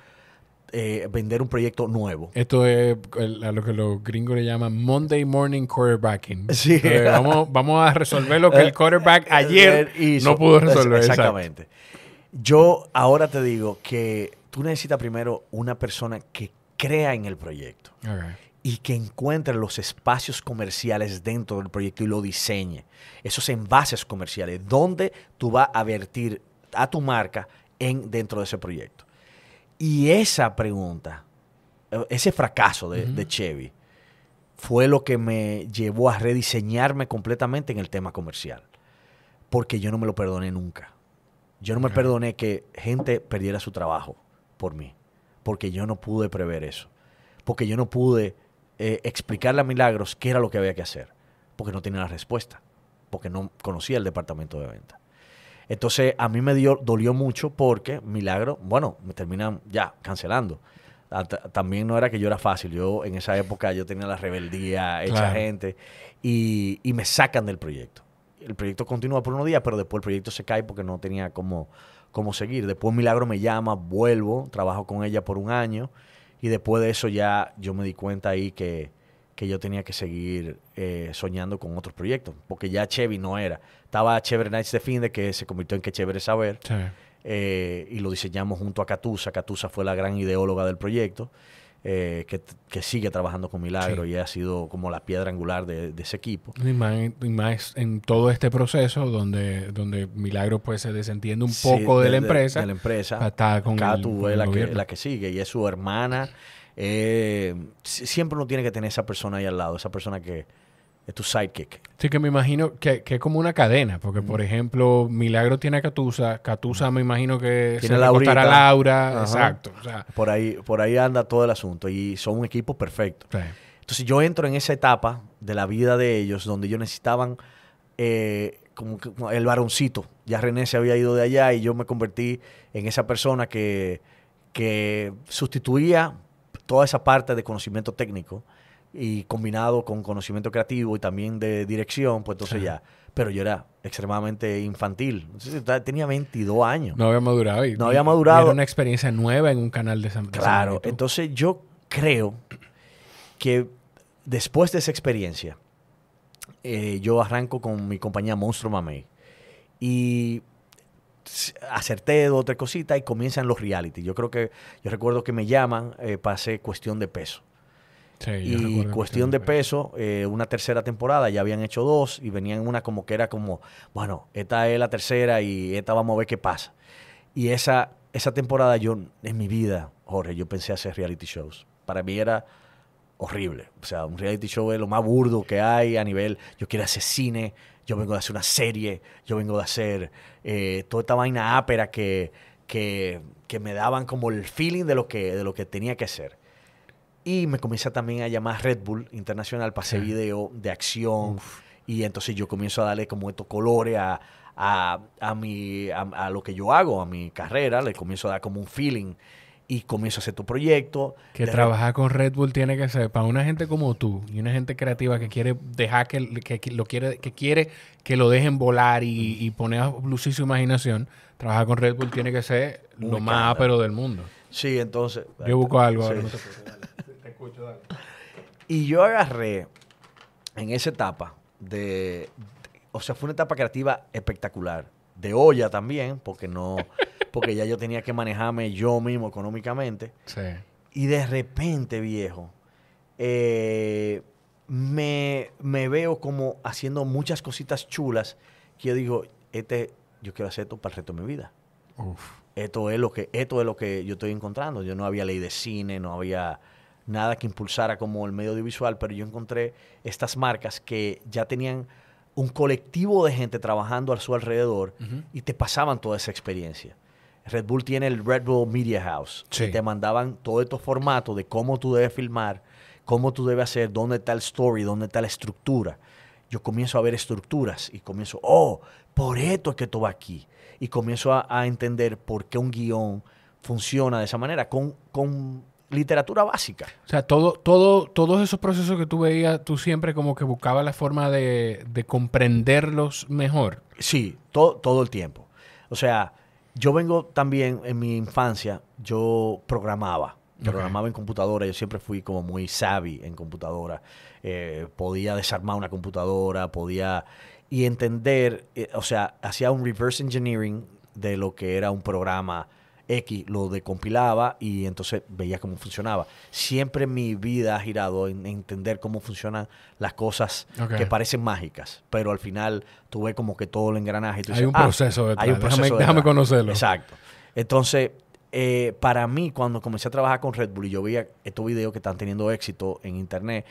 eh, vender un proyecto nuevo. Esto es el, a lo que los gringos le llaman Monday Morning Quarterbacking. Sí. Entonces, vamos, vamos a resolver lo que el quarterback ayer hizo, no pudo resolver. Exactamente. Exacto. Yo ahora te digo que tú necesitas primero una persona que crea en el proyecto. Okay. Y que encuentre los espacios comerciales dentro del proyecto y lo diseñe. Esos envases comerciales, donde tú vas a vertir a tu marca en, dentro de ese proyecto. Y esa pregunta, ese fracaso de, uh-huh. de Chevy, fue lo que me llevó a rediseñarme completamente en el tema comercial. Porque yo no me lo perdoné nunca. Yo no me uh-huh. perdoné que gente perdiera su trabajo por mí. Porque yo no pude prever eso. Porque yo no pude... Eh, explicarle a Milagros qué era lo que había que hacer, porque no tenía la respuesta, porque no conocía el departamento de venta. Entonces, a mí me dio, dolió mucho porque Milagros, bueno, me terminan ya cancelando. A, también no era que yo era fácil. Yo, en esa época, yo tenía la rebeldía hecha claro. gente y, y me sacan del proyecto. El proyecto continúa por unos días, pero después el proyecto se cae porque no tenía cómo, cómo seguir. Después Milagros me llama, vuelvo, trabajo con ella por un año. Y después de eso ya yo me di cuenta ahí que, que yo tenía que seguir eh, soñando con otros proyectos. Porque ya Chevy no era. Estaba Chévere Nights de Finde, que se convirtió en Que Chévere Saber. Sí. Eh, y lo diseñamos junto a Catusha. Catusha fue la gran ideóloga del proyecto, eh, que, que sigue trabajando con Milagro. Sí. Y ha sido como la piedra angular de, de ese equipo. Y más, y más en todo este proceso donde, donde Milagro pues se desentiende un sí, poco de, de la empresa. De la empresa. Hasta con Catu el, es la que, la que sigue y es su hermana. Eh, siempre uno tiene que tener esa persona ahí al lado, esa persona que es tu sidekick. Sí, que me imagino que, que es como una cadena, porque mm. por ejemplo, Milagro tiene a Catusha, Catusha me imagino que tiene se le costará a Laura. Ajá. Exacto. O sea, por ahí, por ahí anda todo el asunto y son un equipo perfecto. Sí. Entonces yo entro en esa etapa de la vida de ellos donde ellos necesitaban eh, como, que, como el varoncito. Ya René se había ido de allá y yo me convertí en esa persona que, que sustituía toda esa parte de conocimiento técnico y combinado con conocimiento creativo y también de dirección, pues entonces sí. ya. Pero yo era extremadamente infantil. Tenía veintidós años. No había madurado. Y no había madurado. Era una experiencia nueva en un canal de San Francisco. Claro. San entonces yo creo que después de esa experiencia, eh, yo arranco con mi compañía Monstruo Mamey. Y acerté dos o tres cositas y comienzan los reality. Yo creo que, yo recuerdo que me llaman eh, para hacer Cuestión de Peso. Sí, y Cuestión de Peso, eh, una tercera temporada, ya habían hecho dos y venían una como que era como, bueno, esta es la tercera y esta vamos a ver qué pasa. Y esa, esa temporada yo, en mi vida, Jorge, yo pensé hacer reality shows. Para mí era horrible. O sea, un reality show es lo más burdo que hay a nivel, yo quiero hacer cine, yo vengo de hacer una serie, yo vengo de hacer eh, toda esta vaina ápera que, que, que me daban como el feeling de lo que, de lo que tenía que hacer. Y me comienza también a llamar Red Bull Internacional para hacer sí. video de acción. Uf. Y entonces yo comienzo a darle como estos colores a, a, a, mi, a, a lo que yo hago, a mi carrera. Le comienzo a dar como un feeling y comienzo a hacer tu proyecto. Que de trabajar con Red Bull tiene que ser para una gente como tú y una gente creativa que quiere dejar que, que, que lo quiere que quiere que lo dejen volar y, y poner a lucir su imaginación. Trabajar con Red Bull tiene que ser Muy lo más ápero del mundo. Sí, entonces... Yo busco algo. Sí. Ahora. Y yo agarré en esa etapa de, de... O sea, fue una etapa creativa espectacular. De olla también, porque no... Porque ya yo tenía que manejarme yo mismo económicamente. Sí. Y de repente, viejo, eh, me, me veo como haciendo muchas cositas chulas que yo digo, este, yo quiero hacer esto para el resto de mi vida. Uf. Esto es lo que, esto es lo que yo estoy encontrando. Yo no había ley de cine, no había... nada que impulsara como el medio audiovisual, pero yo encontré estas marcas que ya tenían un colectivo de gente trabajando a su alrededor uh-huh. y te pasaban toda esa experiencia. Red Bull tiene el Red Bull Media House. Sí. Que te mandaban todos estos formatos de cómo tú debes filmar, cómo tú debes hacer, dónde está el story, dónde está la estructura. Yo comienzo a ver estructuras y comienzo, oh, por esto es que esto va aquí. Y comienzo a, a entender por qué un guión funciona de esa manera, con... con literatura básica. O sea, todo, todo, todos esos procesos que tú veías, tú siempre como que buscabas la forma de, de comprenderlos mejor. Sí, to, todo el tiempo. O sea, yo vengo también en mi infancia, yo programaba. Programaba okay. en computadora, yo siempre fui como muy savvy en computadora. Eh, podía desarmar una computadora, podía... Y entender, eh, o sea, hacía un reverse engineering de lo que era un programa X, lo decompilaba y entonces veía cómo funcionaba. Siempre mi vida ha girado en entender cómo funcionan las cosas okay. que parecen mágicas, pero al final tuve como que todo el engranaje. Y tú hay, dices, un ah, proceso detrás. hay un proceso déjame, detrás. Déjame conocerlo. Exacto. Entonces... Eh, para mí, cuando comencé a trabajar con Red Bull y yo veía estos videos que están teniendo éxito en internet,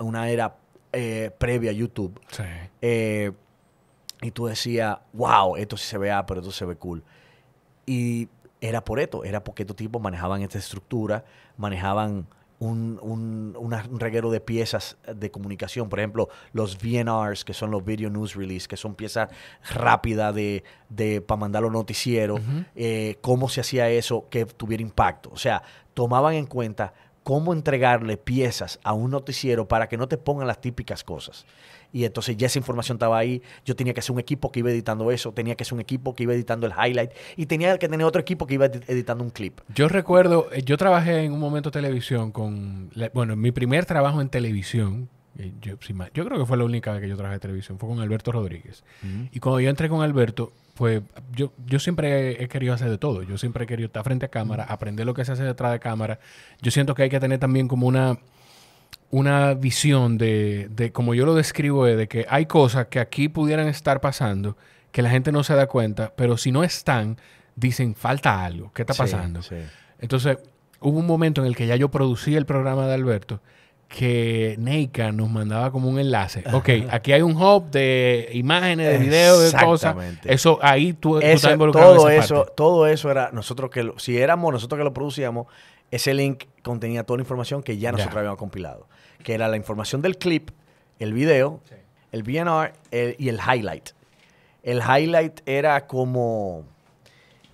una era eh, previa a YouTube, sí. eh, y tú decías, wow, esto sí se ve ah, pero esto se ve cool. Y era por esto, era porque estos tipos manejaban esta estructura, manejaban un, un, un reguero de piezas de comunicación. Por ejemplo, los V N Rs, que son los Video News Release, que son piezas rápidas de, de, para mandar los noticieros. Uh-huh. eh, cómo se hacía eso que tuviera impacto. O sea, tomaban en cuenta cómo entregarle piezas a un noticiero para que no te pongan las típicas cosas. Y entonces ya esa información estaba ahí. Yo tenía que hacer un equipo que iba editando eso. Tenía que hacer un equipo que iba editando el highlight. Y tenía que tener otro equipo que iba editando un clip. Yo recuerdo, yo trabajé en un momento televisión con... La, bueno, mi primer trabajo en televisión, yo, yo creo que fue la única vez que yo trabajé en televisión, fue con Alberto Rodríguez. Uh-huh. Y cuando yo entré con Alberto... Pues yo, yo siempre he querido hacer de todo. Yo siempre he querido estar frente a cámara, aprender lo que se hace detrás de cámara. Yo siento que hay que tener también como una, una visión de, de, como yo lo describo, de que hay cosas que aquí pudieran estar pasando que la gente no se da cuenta, pero si no están, dicen, falta algo. ¿Qué está pasando? Sí, sí. Entonces, hubo un momento en el que ya yo producí el programa de Alberto que Neika nos mandaba como un enlace. Ok, aquí hay un hub de imágenes, de videos, de cosas. Eso, ahí tú, eso, tú estás involucrado todo en esa eso, parte. Todo eso era nosotros que... Lo, si éramos nosotros que lo producíamos, ese link contenía toda la información que ya nosotros ya. habíamos compilado. Que era la información del clip, el video, sí. el V N R el, y el highlight. El highlight era como...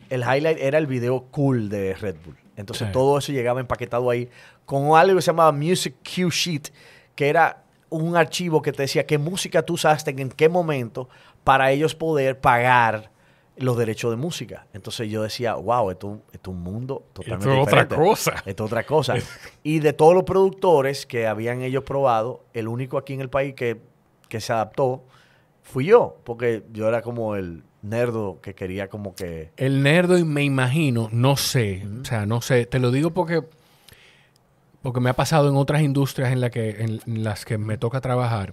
El highlight era el video cool de Red Bull. Entonces sí. todo eso llegaba empaquetado ahí con algo que se llamaba Music Cue Sheet, que era un archivo que te decía qué música tú usaste en qué momento para ellos poder pagar los derechos de música. Entonces yo decía, wow, esto, esto es un mundo totalmente esto diferente. Esto es otra cosa. Esto es otra cosa. Y de todos los productores que habían ellos probado, el único aquí en el país que, que se adaptó fui yo, porque yo era como el... nerdo que quería como que... El nerdo y me imagino, no sé, uh-huh. o sea, no sé, te lo digo porque porque me ha pasado en otras industrias en, la que, en, en las que me toca trabajar.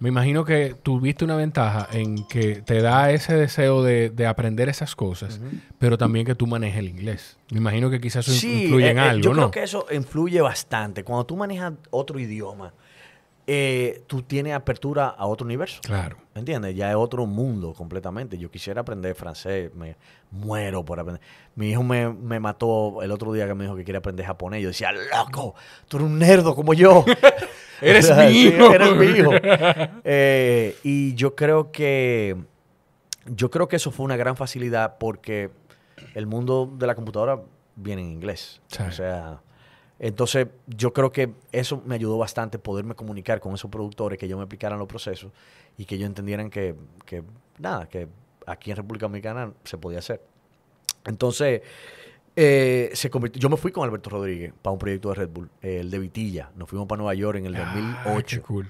Me imagino que tuviste una ventaja en que te da ese deseo de, de aprender esas cosas, uh-huh. pero también que tú manejes el inglés. Me imagino que quizás eso sí, influye eh, en eh, algo, ¿no? Sí, yo creo que eso influye bastante. Cuando tú manejas otro idioma... Eh, tú tienes apertura a otro universo. Claro. ¿Me entiendes? Ya es otro mundo completamente. Yo quisiera aprender francés. Me muero por aprender. Mi hijo me, me mató el otro día que me dijo que quiere aprender japonés. Yo decía, loco, tú eres un nerdo como yo. Eres o sea, mi hijo. Sí, eres mi hijo. Eh, y yo creo que... Yo creo que eso fue una gran facilidad porque el mundo de la computadora viene en inglés. Sí. O sea... Entonces, yo creo que eso me ayudó bastante poderme comunicar con esos productores, que ellos me explicaran los procesos y que ellos entendieran que, que nada, que aquí en República Dominicana se podía hacer. Entonces, eh, se convirtió, yo me fui con Alberto Rodríguez para un proyecto de Red Bull, eh, el de Vitilla. Nos fuimos para Nueva York en el ah, dos mil ocho. Qué cool.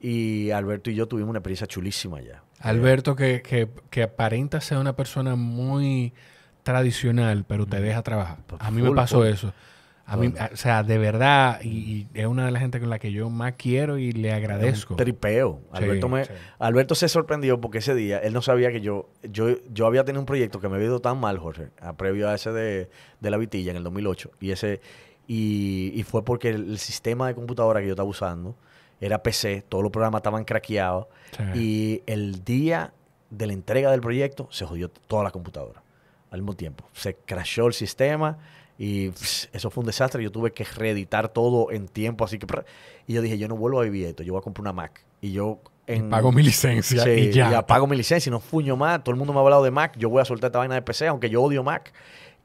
Y Alberto y yo tuvimos una experiencia chulísima allá. Alberto, que, que, que aparenta ser una persona muy tradicional, pero te deja trabajar. A mí me pasó eso. A mí, o sea, de verdad, y, y es una de las gente con la que yo más quiero y le agradezco. Un tripeo. Alberto, sí, me, sí. Alberto se sorprendió porque ese día él no sabía que yo, yo, yo había tenido un proyecto que me había ido tan mal, Jorge, a previo a ese de, de la Vitilla en el dos mil ocho. Y, ese, y, y fue porque el, el sistema de computadora que yo estaba usando era P C, todos los programas estaban craqueados. Sí. Y el día de la entrega del proyecto se jodió toda la computadora al mismo tiempo. Se crashó el sistema. Y pss, eso fue un desastre. Yo tuve que reeditar todo en tiempo. Así que... Prr, y yo dije, yo no vuelvo a vivir esto. Yo voy a comprar una Mac. Y yo... En, y pago mi licencia. Sí, y ya. ya pago mi licencia. Y no fuño más. Todo el mundo me ha hablado de Mac. Yo voy a soltar esta vaina de P C, aunque yo odio Mac.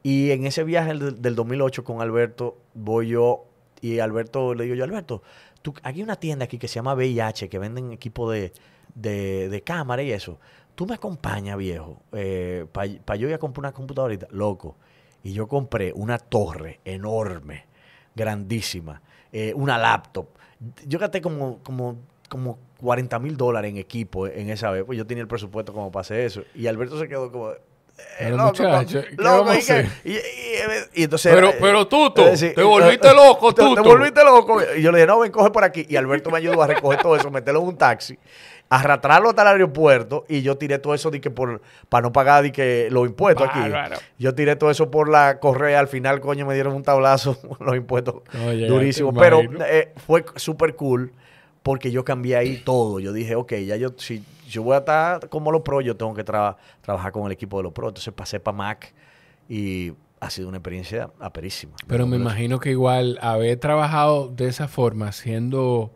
Y en ese viaje del, del dos mil ocho con Alberto, voy yo... Y Alberto, le digo yo, Alberto, tú, aquí hay una tienda aquí que se llama V I H, que venden equipo de, de, de cámara y eso. Tú me acompañas, viejo. Eh, para pa yo ir a comprar una computadorita. Loco. Y yo compré una torre enorme grandísima, eh, una laptop. Yo gasté como, como, como cuarenta mil dólares en equipo en esa vez, pues yo tenía el presupuesto como para hacer eso. Y Alberto se quedó como... Eh, loco, muchacho, loco, y, que, y, y, y entonces pero, era, pero Tuto, decir, te volviste loco, Tuto. Te, te volviste loco. Y yo le dije, no, ven, coge por aquí. Y Alberto me ayudó a recoger todo eso, meterlo en un taxi, arrastrarlo hasta el aeropuerto, y yo tiré todo eso de que por, para no pagar de que los impuestos bah, aquí. Raro. Yo tiré todo eso por la correa. Al final, coño, me dieron un tablazo los impuestos durísimos. Pero eh, fue súper cool porque yo cambié ahí todo. Yo dije, ok, ya yo... Si, yo voy a estar como los pros, yo tengo que tra trabajar con el equipo de los pros. Entonces pasé para Mac y ha sido una experiencia aperísima. Pero me imagino que igual haber trabajado de esa forma, siendo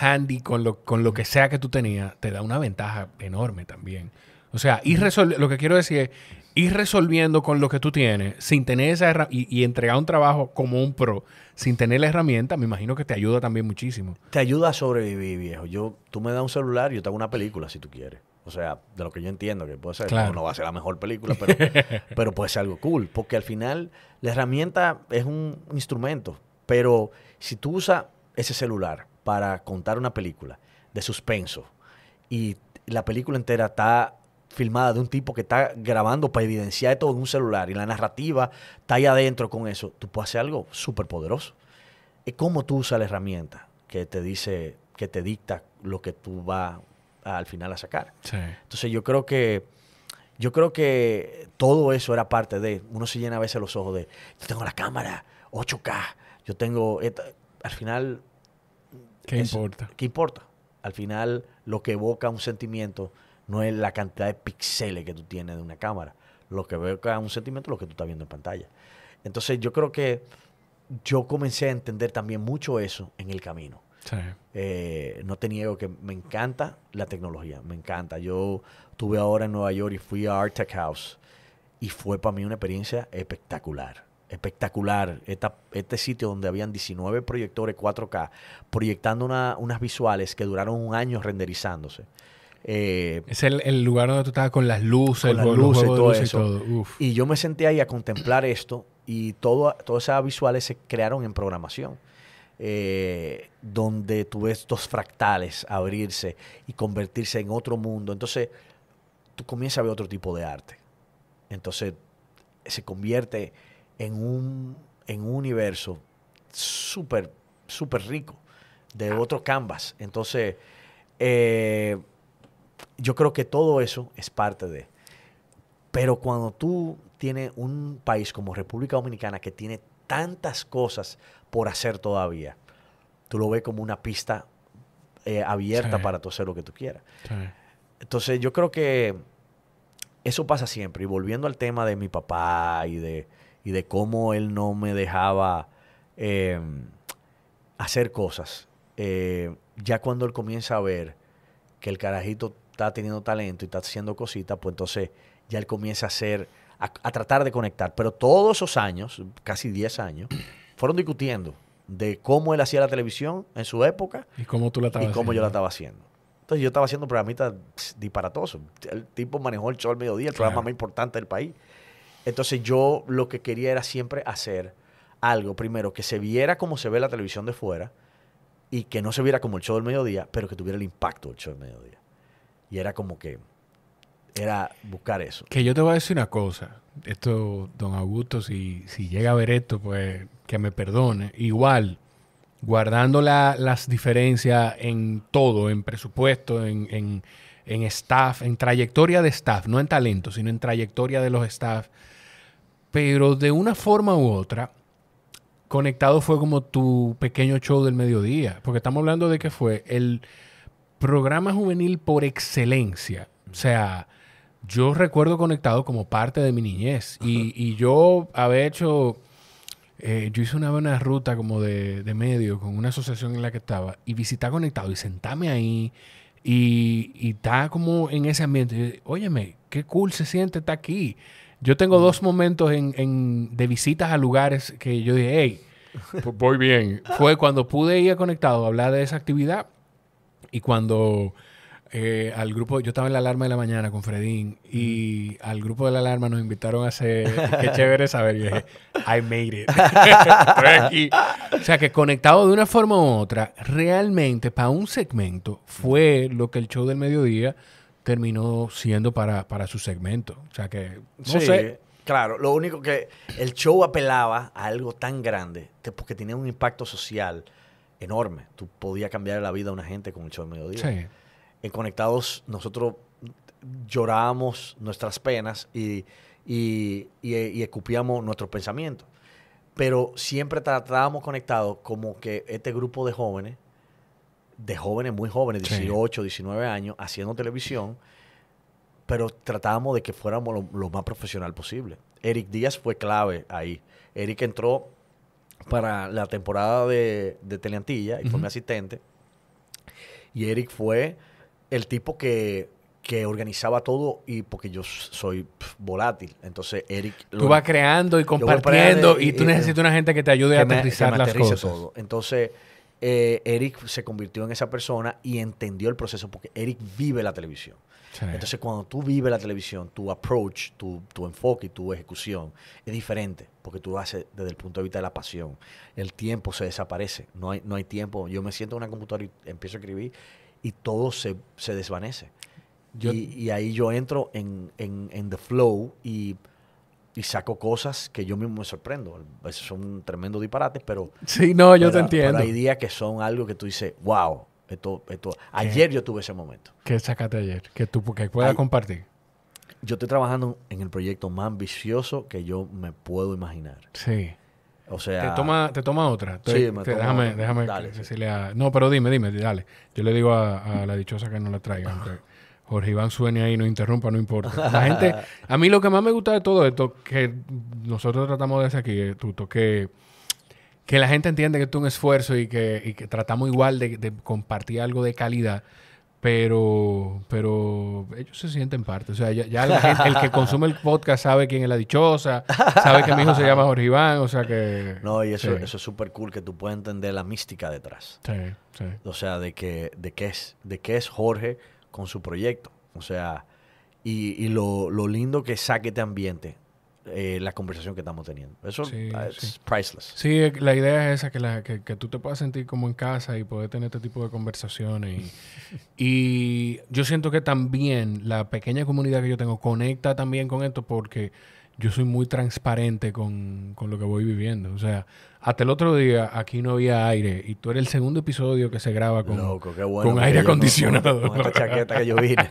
handy con lo, con lo que sea que tú tenías, te da una ventaja enorme también. O sea, ir lo que quiero decir es ir resolviendo con lo que tú tienes sin tener esa herramienta y, y entregar un trabajo como un pro sin tener la herramienta, me imagino que te ayuda también muchísimo. Te ayuda a sobrevivir, viejo. Yo, tú me das un celular y yo te hago una película si tú quieres. O sea, de lo que yo entiendo que puede ser. Claro. No, no va a ser la mejor película, pero, pero puede ser algo cool. Porque al final la herramienta es un instrumento. Pero si tú usas ese celular para contar una película de suspenso y la película entera está... filmada de un tipo que está grabando para evidenciar todo en un celular y la narrativa está ahí adentro con eso, tú puedes hacer algo súper poderoso. Es como tú usas la herramienta que te dice, que te dicta lo que tú vas a, al final a sacar. Sí. Entonces yo creo que yo creo que todo eso era parte de, uno se llena a veces los ojos de, yo tengo la cámara ocho K, yo tengo, esta, al final... ¿Qué es, importa? ¿Qué importa? Al final lo que evoca un sentimiento no es la cantidad de píxeles que tú tienes de una cámara. Lo que veo cada un sentimiento es lo que tú estás viendo en pantalla. Entonces, yo creo que yo comencé a entender también mucho eso en el camino. Sí. Eh, no te niego que me encanta la tecnología. Me encanta. Yo estuve ahora en Nueva York y fui a Art Tech House. Y fue para mí una experiencia espectacular. Espectacular. Esta, este sitio donde habían diecinueve proyectores cuatro K proyectando una, unas visuales que duraron un año renderizándose. Eh, es el, el lugar donde tú estabas con las luces, con las luces y todo eso. Y, todo. Y yo me senté ahí a contemplar esto y todo, todas esas visuales se crearon en programación. Eh, donde tú ves estos fractales abrirse y convertirse en otro mundo. Entonces, tú comienzas a ver otro tipo de arte. Entonces, se convierte en un, en un universo súper, súper rico de otro canvas. Entonces, eh... yo creo que todo eso es parte de. Pero cuando tú tienes un país como República Dominicana que tiene tantas cosas por hacer todavía, tú lo ves como una pista eh, abierta. Sí. Para tú hacer lo que tú quieras. Sí. Entonces yo creo que eso pasa siempre. Y volviendo al tema de mi papá y de, y de cómo él no me dejaba eh, hacer cosas, eh, ya cuando él comienza a ver que el carajito está teniendo talento y está haciendo cositas, pues entonces ya él comienza a hacer, a, a tratar de conectar. Pero todos esos años, casi diez años, fueron discutiendo de cómo él hacía la televisión en su época y cómo tú la estabas y cómo haciendo. Yo la estaba haciendo. Entonces yo estaba haciendo programitas disparatosos. El tipo manejó el show al mediodía, el claro. programa más importante del país. Entonces yo lo que quería era siempre hacer algo, primero, que se viera como se ve la televisión de fuera, y que no se viera como el show del mediodía, pero que tuviera el impacto del show del mediodía. Y era como que... era buscar eso. Que yo te voy a decir una cosa. Esto, don Augusto, si, si llega a ver esto, pues que me perdone. Igual, guardando la, las diferencias en todo, en presupuesto, en, en, en staff, en trayectoria de staff, no en talento, sino en trayectoria de los staff. Pero de una forma u otra... Conectado fue como tu pequeño show del mediodía, porque estamos hablando de que fue el programa juvenil por excelencia. O sea, yo recuerdo Conectado como parte de mi niñez. Y, y yo había hecho, eh, yo hice una buena ruta como de, de medio con una asociación en la que estaba y visité Conectado y sentarme ahí y, y estar como en ese ambiente. Y yo, óyeme, qué cool se siente estar aquí. Yo tengo dos momentos en, en, de visitas a lugares que yo dije, hey, pues voy bien. Fue cuando pude ir a Conectado a hablar de esa actividad y cuando eh, al grupo, yo estaba en La Alarma de la Mañana con Fredín y al grupo de La Alarma nos invitaron a hacer, qué chévere saber, yo dije, I made it. Estoy aquí. O sea, que conectado de una forma u otra, realmente para un segmento fue lo que el show del mediodía terminó siendo para, para su segmento. O sea, que no sí. sé. Claro, lo único que el show apelaba a algo tan grande, porque tenía un impacto social enorme. Tú podías cambiar la vida a una gente con el show del mediodía. Sí. En Conectados nosotros llorábamos nuestras penas y, y, y, y escupíamos nuestros pensamientos. Pero siempre tratábamos Conectados como que este grupo de jóvenes, de jóvenes muy jóvenes, dieciocho, sí. diecinueve años, haciendo televisión, pero tratábamos de que fuéramos lo, lo más profesional posible. Eric Díaz fue clave ahí. Eric entró para la temporada de, de Teleantilla y uh-huh. fue mi asistente. Y Eric fue el tipo que, que organizaba todo y porque yo soy pff, volátil. Entonces, Eric... Tú lo, vas creando y compartiendo y, y, y tú necesitas una gente que te ayude que a aterrizar me, que me las cosas. Todo. Entonces... Eh, Eric se convirtió en esa persona y entendió el proceso porque Eric vive la televisión. Sí. Entonces, cuando tú vives la televisión, tu approach, tu, tu enfoque y tu ejecución es diferente porque tú lo haces desde el punto de vista de la pasión. El tiempo se desaparece. No hay, no hay tiempo. Yo me siento en una computadora y empiezo a escribir y todo se, se desvanece. Yo, y, y ahí yo entro en, en, en the flow y... Y saco cosas que yo mismo me sorprendo. Esos son tremendos disparates, pero... Sí, no, yo pero, te entiendo. Pero hay días que son algo que tú dices, wow, esto... esto ayer yo tuve ese momento. ¿Qué sacaste ayer? Que tú que puedas Ay, compartir. Yo estoy trabajando en el proyecto más ambicioso que yo me puedo imaginar. Sí. O sea... Te toma, te toma otra. Estoy, sí, me te, toma déjame, otra. Déjame dale, decirle sí. a... No, pero dime, dime, dale. Yo le digo a, a la dichosa que no la traiga. Jorge Iván suene ahí, no interrumpa, no importa. La gente... A mí lo que más me gusta de todo esto, que nosotros tratamos de hacer aquí, Tuto, que, que la gente entiende que esto es un esfuerzo y que, y que tratamos igual de, de compartir algo de calidad, pero, pero ellos se sienten parte. O sea, ya, ya la gente, el que consume el podcast sabe quién es la dichosa, sabe que mi hijo se llama Jorge Iván, o sea que... No, y eso, sí. eso es súper cool, que tú puedes entender la mística detrás. Sí, sí. O sea, de que, de qué es, de qué es Jorge... con su proyecto. O sea, y, y lo, lo lindo que saque este ambiente, eh, la conversación que estamos teniendo. Eso sí, es sí. priceless. Sí, la idea es esa, que, la, que, que tú te puedas sentir como en casa y poder tener este tipo de conversaciones. Y, y yo siento que también la pequeña comunidad que yo tengo conecta también con esto porque yo soy muy transparente con, con lo que voy viviendo. O sea, hasta el otro día aquí no había aire y tú eres el segundo episodio que se graba con, Loco, qué bueno, con aire acondicionado. Con, con esta chaqueta que yo vine.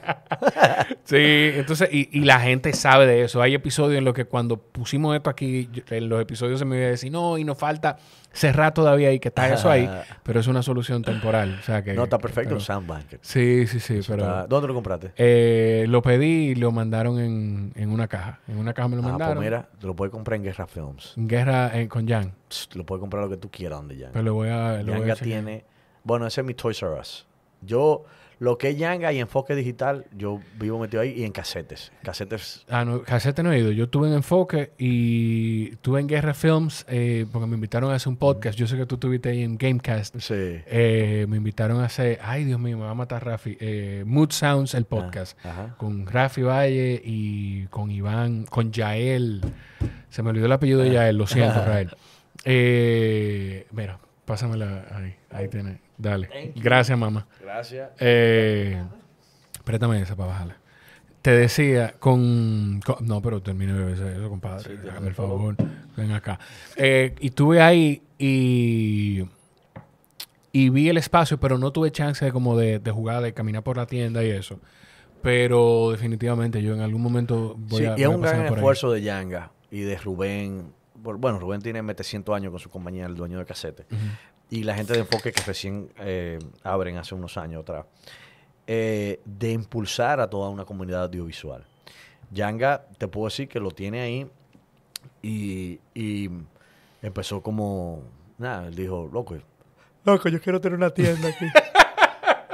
Sí, entonces, y, y la gente sabe de eso. Hay episodios en los que cuando pusimos esto aquí, en los episodios se me iba a decir, no, y nos falta cerrar todavía ahí, que está eso ahí, pero es una solución temporal. O sea, que, no, está perfecto pero, el sandbanker. Sí, sí, sí. Pero, está... ¿Dónde lo compraste? Eh, lo pedí y lo mandaron en, en una caja. En una caja me lo ah, mandaron. Ah, pues mira, te lo puedes comprar en Guerra Films. En Guerra, eh, con Jan. Psst, lo puedes comprar lo que tú quieras donde Jan. Pero lo voy a... Lo voy a tiene... Bueno, ese es mi Toys R Us. Yo... Lo que es Yanga y enfoque digital, yo vivo metido ahí y en casetes. Casetes. Ah, no, casetes no he ido. Yo estuve en enfoque y estuve en Guerra Films eh, porque me invitaron a hacer un podcast. Yo sé que tú estuviste ahí en Gamecast. Sí. Eh, me invitaron a hacer, ay Dios mío, me va a matar Rafi. Eh, Mood Sounds, el podcast. Ah, con Rafi Valle y con Iván, con Yael. Se me olvidó el apellido ah. de Yael, lo siento, Rael. Eh, mira, pásamela ahí. Ahí tienes. Dale. Gracias, mamá. Gracias. Eh, préstame esa para bajarla. Te decía con... con no, pero termino de beber eso, compadre. Sí, Dame el favor. favor. Ven acá. Eh, y estuve ahí y... Y vi el espacio, pero no tuve chance de como de, de jugar, de caminar por la tienda y eso. Pero definitivamente yo en algún momento voy sí, a... Sí, y es un gran esfuerzo ahí. De Yanga y de Rubén. Bueno, Rubén tiene setecientos años con su compañía, el dueño de casete. Uh-huh. Y la gente de enfoque que recién eh, abren hace unos años atrás, eh, de impulsar a toda una comunidad audiovisual. Yanga, te puedo decir que lo tiene ahí y, y empezó como, nada, él dijo, loco, loco, yo quiero tener una tienda aquí.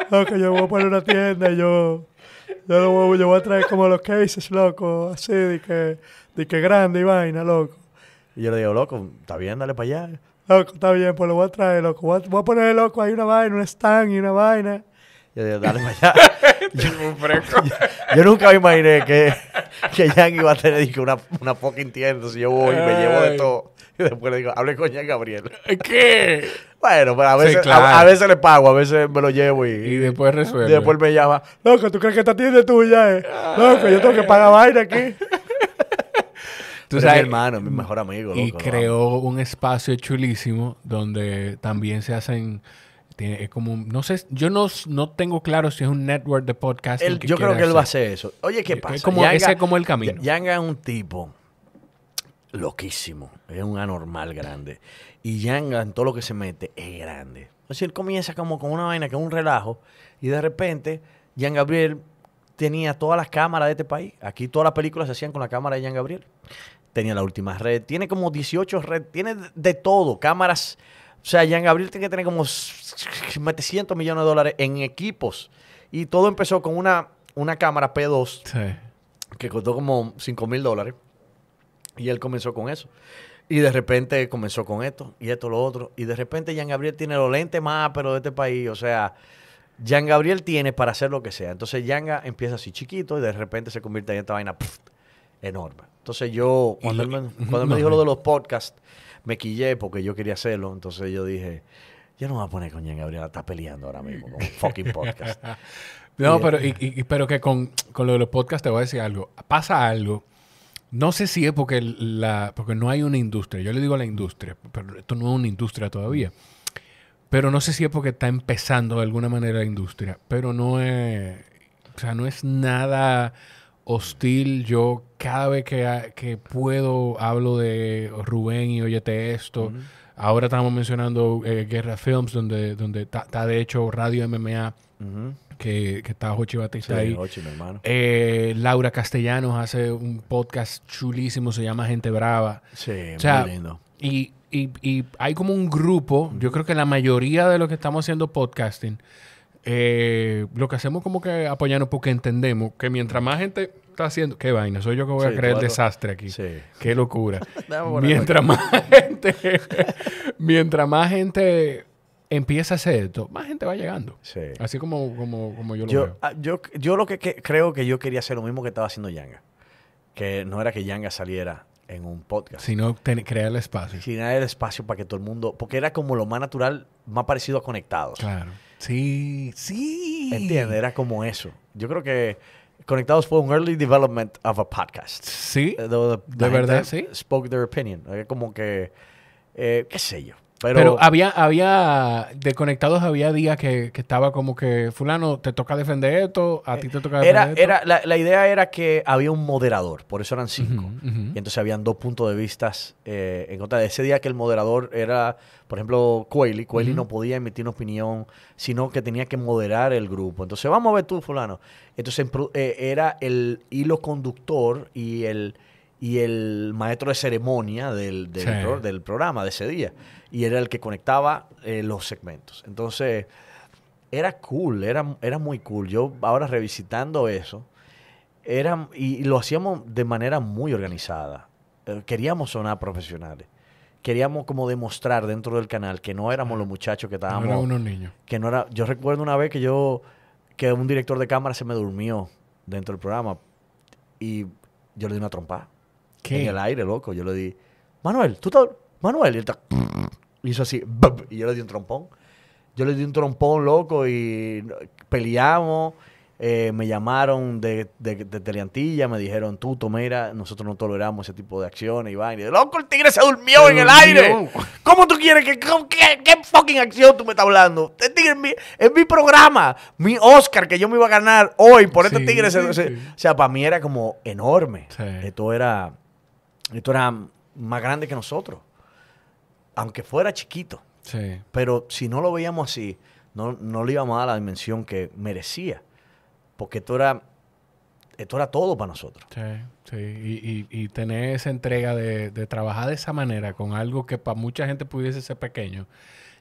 Loco, yo voy a poner una tienda y yo, yo, lo voy, yo voy a traer como los cases, loco, así, de que, de que grande y vaina, loco. Y yo le digo, loco, está bien, dale para allá. Loco, está bien, pues lo voy a traer, loco. Voy a, voy a poner, loco, hay una vaina, un stand y una vaina. Y yo digo, dale para allá. Yo, yo nunca me imaginé que, que Yang iba a tener una, una fucking tienda. Si yo voy y me llevo de todo. Y después le digo, hable con Jean Gabriel. ¿Qué? Bueno, pero a veces, sí, claro. a, a veces le pago, a veces me lo llevo y... Y después resuelve. Y después me llama, loco, ¿tú crees que esta tienda es tuya? Eh? Loco, yo tengo que pagar vaina aquí. Tú sabes, mi hermano, mi mejor amigo. Loco, y creó ¿no? un espacio chulísimo donde también se hacen... Tiene, es como, no sé, yo no, no tengo claro si es un network de podcast. Él, que yo creo que hacer. Él va a hacer eso. Oye, ¿qué pasa? Es como, Yanga, ese es como el camino. Yanga es un tipo... loquísimo, es un anormal grande. Y Yanga, en todo lo que se mete, es grande. O sea, él comienza como con una vaina que es un relajo. Y de repente, Jean Gabriel tenía todas las cámaras de este país. Aquí todas las películas se hacían con la cámara de Jean Gabriel. Tenía la última red. Tiene como dieciocho redes. Tiene de todo. Cámaras. O sea, Jean Gabriel tiene que tener como setecientos millones de dólares en equipos. Y todo empezó con una, una cámara P dos. Sí. Que costó como cinco mil dólares. Y él comenzó con eso. Y de repente comenzó con esto, y esto, lo otro. Y de repente Jean Gabriel tiene los lentes más pero de este país. O sea, Jean Gabriel tiene para hacer lo que sea. Entonces, Yanga empieza así chiquito y de repente se convierte en esta vaina pff, enorme. Entonces, yo, cuando, él me, cuando él me dijo lo de los podcasts, me quillé porque yo quería hacerlo. Entonces, yo dije, yo no me voy a poner con Jean Gabriel. Está peleando ahora mismo con un fucking podcast. No, y, pero, y, y, pero que con, con lo de los podcasts te voy a decir algo. Pasa algo. No sé si es porque, la, porque no hay una industria. Yo le digo a la industria, pero esto no es una industria todavía. Pero no sé si es porque está empezando de alguna manera la industria. Pero no es, o sea, no es nada hostil. Yo cada vez que, que puedo hablo de Rubén y óyete esto. Uh-huh. Ahora estamos mencionando eh, Guerra Films, donde donde está de hecho Radio M M A. Uh-huh. Que, que está Jochi Batista sí, ahí. Jochi, mi hermano. Eh, Laura Castellanos hace un podcast chulísimo, se llama Gente Brava. Sí, o sea, muy lindo. Y, y, y hay como un grupo, yo creo que la mayoría de los que estamos haciendo podcasting, eh, lo que hacemos como que apoyarnos porque entendemos que mientras más gente está haciendo... ¡Qué vaina! Soy yo que voy sí, a crear el desastre aquí. Sí. ¡Qué locura! mientras, más gente, mientras más gente... empieza a hacer esto, más gente va llegando. Sí. Así como, como, como yo lo yo, veo. A, yo, yo lo que, que creo que yo quería hacer lo mismo que estaba haciendo Yanga. Que no era que Yanga saliera en un podcast. Sino ten, crear el espacio. Crear el espacio para que todo el mundo... Porque era como lo más natural, más parecido a Conectados. Claro. Sí, sí. ¿Entiendes? Era como eso. Yo creo que Conectados fue un early development of a podcast. Sí. The, the, the de verdad, sí. Spoke their opinion. Como que... Eh, qué sé yo. Pero, Pero había, había, de Conectados había días que, que estaba como que, fulano, te toca defender esto, a ti te toca defender era, esto. Era, la, la idea era que había un moderador, por eso eran cinco. Uh-huh, uh-huh. Y entonces habían dos puntos de vista eh, en contra de ese día que el moderador era, por ejemplo, Coeli. Coeli uh-huh. no podía emitir una opinión, sino que tenía que moderar el grupo. Entonces, vamos a ver tú, fulano. Entonces, eh, era el hilo conductor y el... y el maestro de ceremonia del, del, sí. pro, del programa de ese día. Y era el que conectaba eh, los segmentos. Entonces, era cool, era, era muy cool. Yo ahora revisitando eso, era, y, y lo hacíamos de manera muy organizada. Eh, queríamos sonar profesionales. Queríamos como demostrar dentro del canal que no éramos los muchachos que estábamos... No éramos unos niños. Que no era, yo recuerdo una vez que yo... que un director de cámara se me durmió dentro del programa. Y yo le di una trompada. ¿Qué? En el aire, loco. Yo le di, Manuel, tú estás... Manuel. Y él está... hizo así. Y yo le di un trompón. Yo le di un trompón, loco, y peleamos. Eh, me llamaron de, de, de Teleantilla, me dijeron, Tuto, mira, nosotros no toleramos ese tipo de acciones, Iván. Y yo, loco, el tigre se durmió se en durmió. el aire. ¿Cómo tú quieres que... ¿Qué, qué fucking acción tú me estás hablando? Este tigre es mi, es mi programa, mi Oscar que yo me iba a ganar hoy por este sí, tigre. Se, sí, se, sí. O sea, para mí era como enorme. Sí. Esto era... Esto era más grande que nosotros, aunque fuera chiquito. Sí. Pero si no lo veíamos así, no, no le íbamos a dar la dimensión que merecía. Porque esto era, esto era todo para nosotros. Sí, sí. Y, y, y tener esa entrega de, de trabajar de esa manera con algo que para mucha gente pudiese ser pequeño.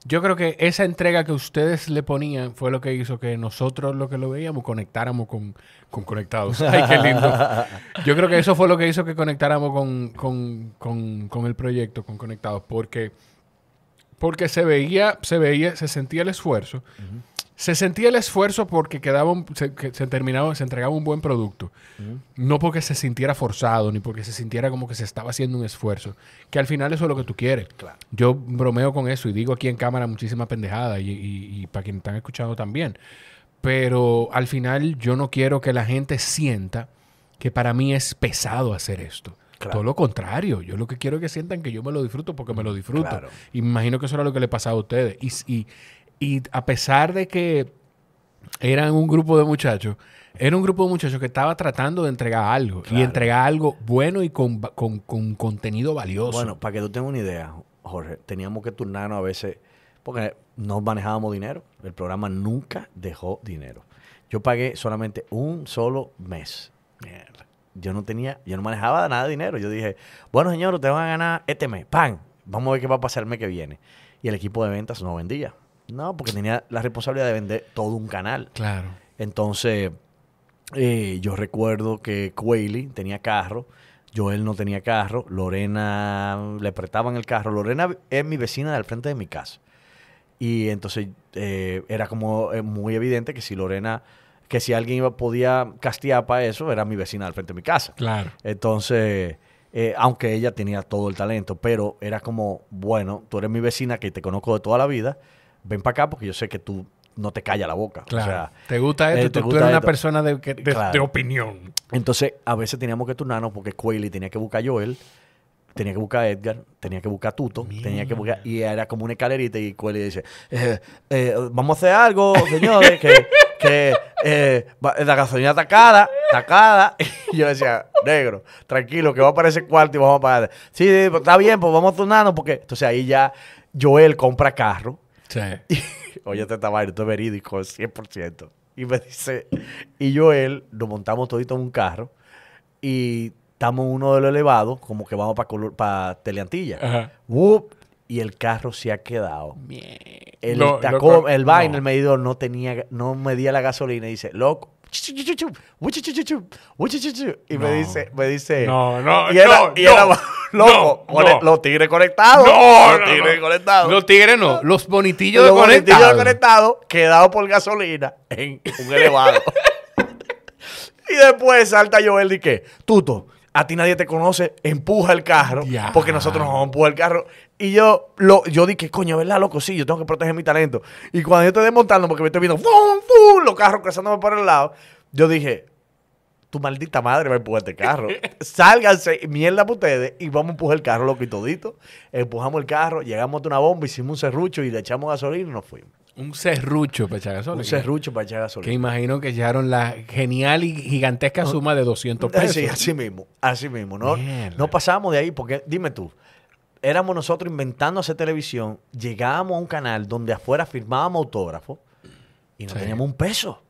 Yo creo que esa entrega que ustedes le ponían fue lo que hizo que nosotros, lo que lo veíamos, conectáramos con, con Conectados. ¡Ay, qué lindo! Yo creo que eso fue lo que hizo que conectáramos con, con, con, con el proyecto, con Conectados. Porque, porque se veía, se veía, se sentía el esfuerzo. Uh-huh. Se sentía el esfuerzo porque quedaba un, se, se, terminaba, se entregaba un buen producto. Uh-huh. No porque se sintiera forzado, ni porque se sintiera como que se estaba haciendo un esfuerzo. Que al final eso es lo que tú quieres. Claro. Yo bromeo con eso y digo aquí en cámara muchísima pendejada y, y, y para quienes están escuchando también. Pero al final yo no quiero que la gente sienta que para mí es pesado hacer esto. Claro. Todo lo contrario. Yo lo que quiero es que sientan que yo me lo disfruto porque me lo disfruto. Claro. Y me imagino que eso era lo que le pasaba a ustedes. Y, y, y a pesar de que eran un grupo de muchachos, era un grupo de muchachos que estaba tratando de entregar algo. Claro. Y entregar algo bueno y con, con, con contenido valioso. Bueno, para que tú tengas una idea, Jorge, teníamos que turnarnos a veces porque no manejábamos dinero. El programa nunca dejó dinero. Yo pagué solamente un solo mes. Mierda. Yo no tenía, yo no manejaba nada de dinero. Yo dije, bueno, señor, ustedes van a ganar este mes. ¡Pam! Vamos a ver qué va a pasar el mes que viene. Y el equipo de ventas no vendía. No, porque tenía la responsabilidad de vender todo un canal. Claro. Entonces, eh, yo recuerdo que Quayle tenía carro. Joel no tenía carro. Lorena, le prestaban el carro. Lorena es mi vecina del frente de mi casa. Y entonces, eh, era como eh, muy evidente que si Lorena... que si alguien iba, podía castear para eso, era mi vecina al frente de mi casa. Claro. Entonces, eh, aunque ella tenía todo el talento, pero era como, bueno, tú eres mi vecina que te conozco de toda la vida, ven para acá porque yo sé que tú no te callas la boca. Claro. O sea, te gusta esto, eh, te tú, gusta tú eres esto. Una persona de, de, claro. de opinión. Entonces, a veces teníamos que turnarnos porque Quayle tenía que buscar a Joel, tenía que buscar a Edgar, tenía que buscar a Tuto, Mira. tenía que buscar... Y era como una escalerita y Quayle dice, eh, eh, vamos a hacer algo, señores, que... que eh, la gasolina tacada, tacada. Y yo decía, negro, tranquilo, que va a aparecer cuarto y vamos a pagar. Sí, sí, está bien, pues vamos a turnarnos porque... Entonces ahí ya Joel compra carro. Sí. Y, oye, este tabaco, esto es verídico, cien por ciento. Y me dice, y Joel, nos montamos todito en un carro y estamos en uno de los elevados, como que vamos para pa Teleantilla. Ajá. ¡Wup! Y el carro se ha quedado. El no, tacón, loco, el vaina, no. el medidor no tenía, no medía la gasolina. Y dice, loco. Y me dice, me dice. No, no, y era, no. Y era, no, loco, no, no. los tigres conectados. No, los tigres no, no. conectados. Los tigres no, los bonitillos los de conectados. Los bonitillos conectados, quedados por gasolina en un elevado. Y después salta Joel y que, Tuto, a ti nadie te conoce, empuja el carro, yeah. porque nosotros nos vamos a empujar el carro. Y yo, lo, yo dije, coño, ¿verdad, loco? Sí, yo tengo que proteger mi talento. Y cuando yo estoy desmontando, porque me estoy viendo ¡fum, fum! Los carros cruzándome por el lado, yo dije, tu maldita madre va a empujar este carro. Sálganse, mierda para ustedes, y vamos a empujar el carro, loco, y todito. Empujamos el carro, llegamos a una bomba, hicimos un serrucho y le echamos gasolina y nos fuimos. Un serrucho para echar gasolina. Un serrucho para echar gasolina. Que imagino que llegaron la genial y gigantesca suma de doscientos pesos. Sí, así mismo. Así mismo. No, no pasamos de ahí porque, dime tú, éramos nosotros inventando hacer televisión, llegábamos a un canal donde afuera firmábamos autógrafos y no sí. teníamos un peso.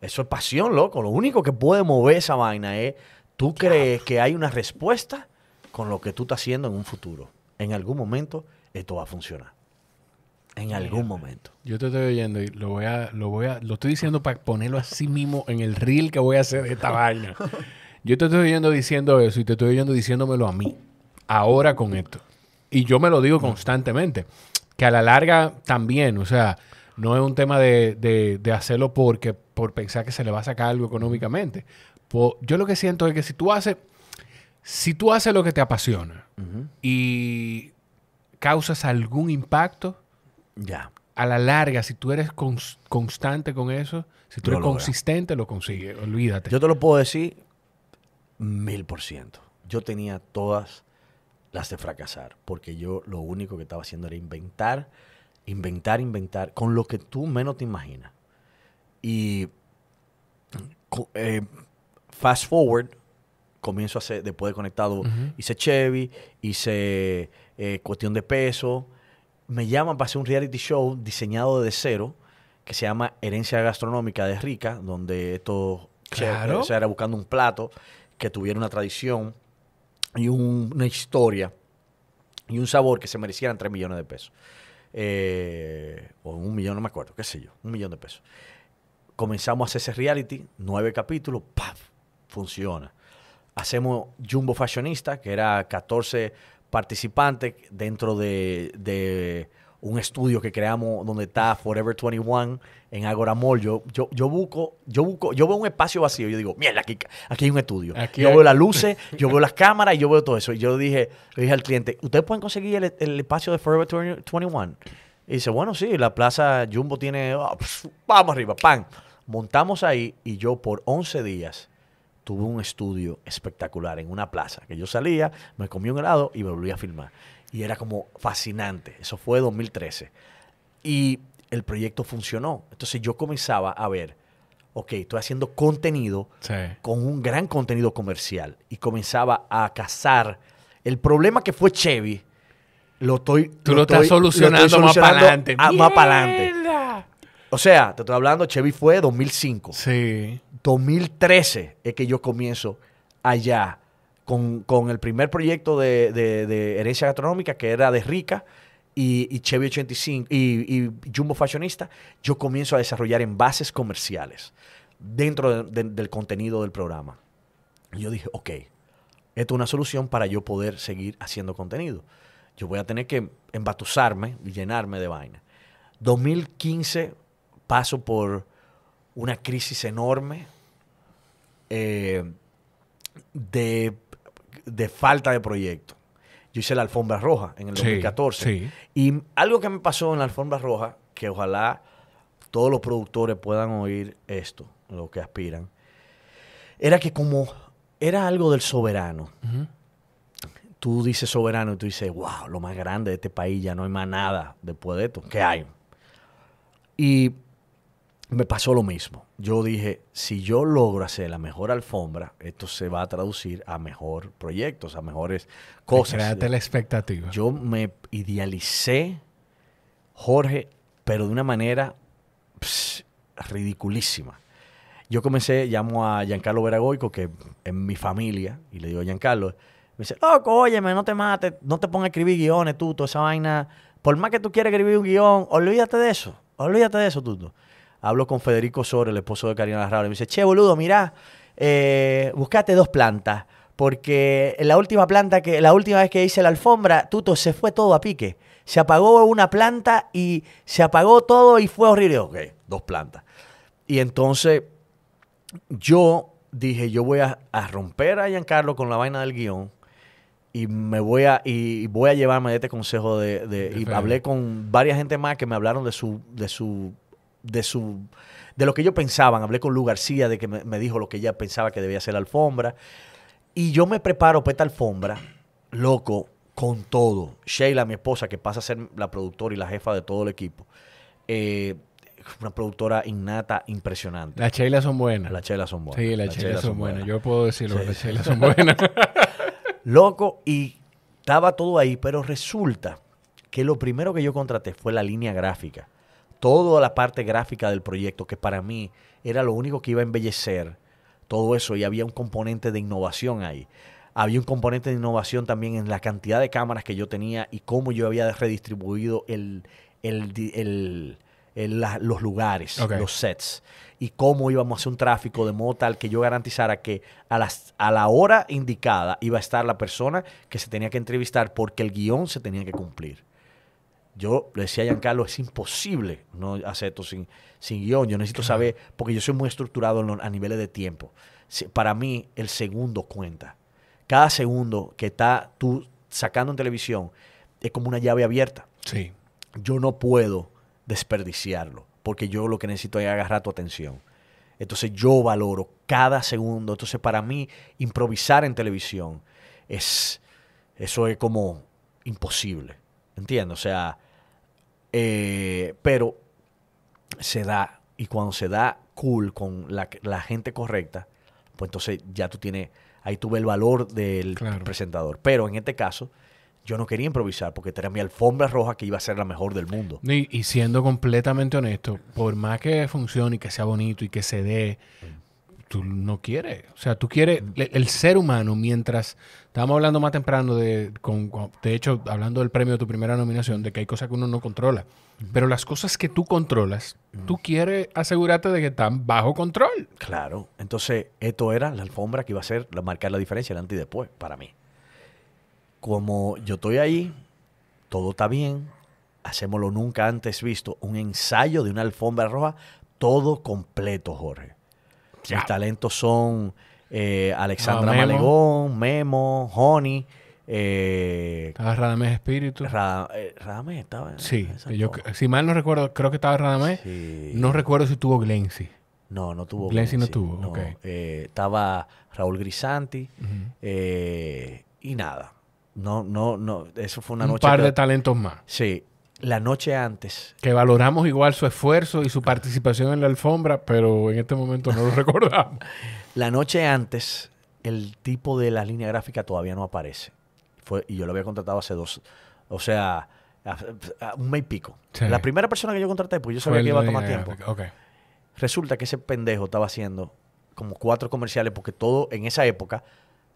Eso es pasión, loco. Lo único que puede mover esa vaina es tú claro. crees que hay una respuesta con lo que tú estás haciendo en un futuro. En algún momento esto va a funcionar. En algún momento. Yo te estoy oyendo y lo voy a, lo voy a, lo estoy diciendo para ponerlo así mismo en el reel que voy a hacer de esta vaina. Yo te estoy oyendo diciendo eso y te estoy oyendo diciéndomelo a mí. Ahora con esto. Y yo me lo digo constantemente. Que a la larga también, o sea, no es un tema de, de, de hacerlo porque, por pensar que se le va a sacar algo económicamente. Por, yo lo que siento es que si tú haces, si tú haces lo que te apasiona uh-huh. y causas algún impacto, ya. A la larga, si tú eres cons constante con eso, si tú eres lo consistente, lo consigues. Olvídate. Yo te lo puedo decir mil por ciento. Yo tenía todas las de fracasar, porque yo lo único que estaba haciendo era inventar, inventar, inventar, con lo que tú menos te imaginas. Y eh, fast forward, comienzo a hacer, después de Conectado, uh-huh. hice Chevy, hice eh, Cuestión de Peso. Me llaman para hacer un reality show diseñado de cero que se llama Herencia Gastronómica de Rica, donde esto claro. o sea, era buscando un plato que tuviera una tradición y un, una historia y un sabor que se merecieran tres millones de pesos. Eh, o un millón, no me acuerdo, qué sé yo, un millón de pesos. Comenzamos a hacer ese reality, nueve capítulos, ¡paf! Funciona. Hacemos Jumbo Fashionista, que era catorce participantes dentro de, de un estudio que creamos donde está Forever veintiuno en Agora Mall. Yo, yo, yo, busco, yo busco, yo veo un espacio vacío y yo digo, mierda, aquí, aquí hay un estudio. Aquí yo hay... veo las luces, yo veo las cámaras y yo veo todo eso. Y yo dije, le dije al cliente, ¿ustedes pueden conseguir el, el espacio de Forever veintiuno? Y dice, bueno, sí, la plaza Jumbo tiene, oh, pf, vamos arriba, pan. Montamos ahí y yo por once días tuve un estudio espectacular en una plaza. Que yo salía, me comí un helado y me volví a filmar. Y era como fascinante. Eso fue dos mil trece. Y el proyecto funcionó. Entonces yo comenzaba a ver, ok, estoy haciendo contenido sí. con un gran contenido comercial. Y comenzaba a cazar el problema que fue Chevy. Lo estoy, Tú lo, lo estás estoy, solucionando, lo estoy solucionando más para adelante. A, más para adelante. O sea, te estoy hablando, Chevy fue dos mil cinco. Sí. dos mil trece es que yo comienzo allá. Con, con el primer proyecto de, de, de herencia gastronómica, que era de Rica, y, y Chevy ochenta y cinco, y, y Jumbo Fashionista, yo comienzo a desarrollar envases comerciales dentro de, de, del contenido del programa. Y yo dije, ok, esto es una solución para yo poder seguir haciendo contenido. Yo voy a tener que embatuzarme y llenarme de vaina. dos mil quince paso por una crisis enorme eh, de... de falta de proyecto. Yo hice la Alfombra Roja en el dos mil catorce. Sí, sí. Y algo que me pasó en la Alfombra Roja, que ojalá todos los productores puedan oír esto, lo que aspiran, era que como era algo del soberano, uh-huh. tú dices soberano y tú dices, wow, lo más grande de este país, ya no hay más nada después de esto. ¿Qué hay? Y me pasó lo mismo. Yo dije, si yo logro hacer la mejor alfombra, esto se va a traducir a mejor proyectos, a mejores cosas. Créate la expectativa. Yo me idealicé, Jorge, pero de una manera pss, ridiculísima. Yo comencé, llamo a Giancarlo Beras-Goico, que es mi familia, y le digo a Giancarlo, me dice, loco, óyeme, no te mates, no te pongas a escribir guiones, Tuto, esa vaina. Por más que tú quieras escribir un guión, olvídate de eso, olvídate de eso, Tuto. Hablo con Federico Sor, el esposo de Karina Larrauri, y me dice, che, boludo, mirá, eh, buscate dos plantas, porque la última planta que, la última vez que hice la alfombra, Tuto, se fue todo a pique. Se apagó una planta y se apagó todo y fue horrible. Ok, dos plantas. Y entonces yo dije, yo voy a, a romper a Giancarlo con la vaina del guión y me voy a, y voy a llevarme de este consejo de... de y hablé con varias gente más que me hablaron de su... De su De, su, de lo que ellos pensaban. Hablé con Lu García, de que me, me dijo lo que ella pensaba que debía ser la alfombra. Y yo me preparo para esta alfombra, loco, con todo. Sheila, mi esposa, que pasa a ser la productora y la jefa de todo el equipo. Eh, una productora innata, impresionante. Las Sheila son buenas. Las Sheila son buenas. Sí, las la Sheila, Sheila son, son buenas. buenas. Yo puedo decirlo, sí. Las Sheila son buenas. Loco, y estaba todo ahí, pero resulta que lo primero que yo contraté fue la línea gráfica. Toda la parte gráfica del proyecto, que para mí era lo único que iba a embellecer todo eso, y había un componente de innovación ahí. Había un componente de innovación también en la cantidad de cámaras que yo tenía y cómo yo había redistribuido el, el, el, el, la, los lugares, okay. los sets, y cómo íbamos a hacer un tráfico de modo tal que yo garantizara que a, las, a la hora indicada iba a estar la persona que se tenía que entrevistar, porque el guión se tenía que cumplir. Yo le decía a Giancarlo, es imposible no hacer esto sin, sin guión. Yo necesito saber, porque yo soy muy estructurado en los, a niveles de tiempo. Para mí, el segundo cuenta. Cada segundo que está tú sacando en televisión es como una llave abierta. Sí. Yo no puedo desperdiciarlo, porque yo lo que necesito es agarrar tu atención. Entonces, yo valoro cada segundo. Entonces, para mí, improvisar en televisión es, eso es como imposible. ¿Entiendes? O sea... Eh, pero se da, y cuando se da cool con la, la gente correcta, pues entonces ya tú tienes, ahí tú ves el valor del claro. presentador. Pero en este caso, yo no quería improvisar porque tenía mi alfombra roja que iba a ser la mejor del mundo. Y, y siendo completamente honesto, por más que funcione y que sea bonito y que se dé, mm. tú no quieres. O sea, tú quieres, el, el ser humano, mientras... Estábamos hablando más temprano, de, con, con, de hecho, hablando del premio de tu primera nominación, de que hay cosas que uno no controla. Mm. Pero las cosas que tú controlas, mm. tú quieres asegurarte de que están bajo control. Claro. Entonces, esto era la alfombra que iba a ser, la, marcar la diferencia, el antes y después, para mí. Como yo estoy ahí, todo está bien, hacemos lo nunca antes visto, un ensayo de una alfombra roja, todo completo, Jorge. Ya. Mis talentos son eh, Alexandra ah, Memo. Malegón, Memo, Honey. Eh, estaba Radamés Espíritu. Ra, eh, Radamés estaba. Sí, yo, si mal no recuerdo, creo que estaba Radamés. Sí. No recuerdo si tuvo Glency. No, no tuvo. Glency no tuvo, no. Okay. Eh, estaba Raúl Grisanti uh -huh. eh, y nada. No, no, no. Eso fue una Un noche... Un par que, de talentos más. Sí. La noche antes. Que valoramos igual su esfuerzo y su participación en la alfombra, pero en este momento no lo recordamos. La noche antes, el tipo de la línea gráfica todavía no aparece. Fue, y yo lo había contratado hace dos... O sea, a, a un mes y pico. Sí. La primera persona que yo contraté, pues yo sabía que iba a tomar tiempo. Okay. Resulta que ese pendejo estaba haciendo como cuatro comerciales porque todo en esa época...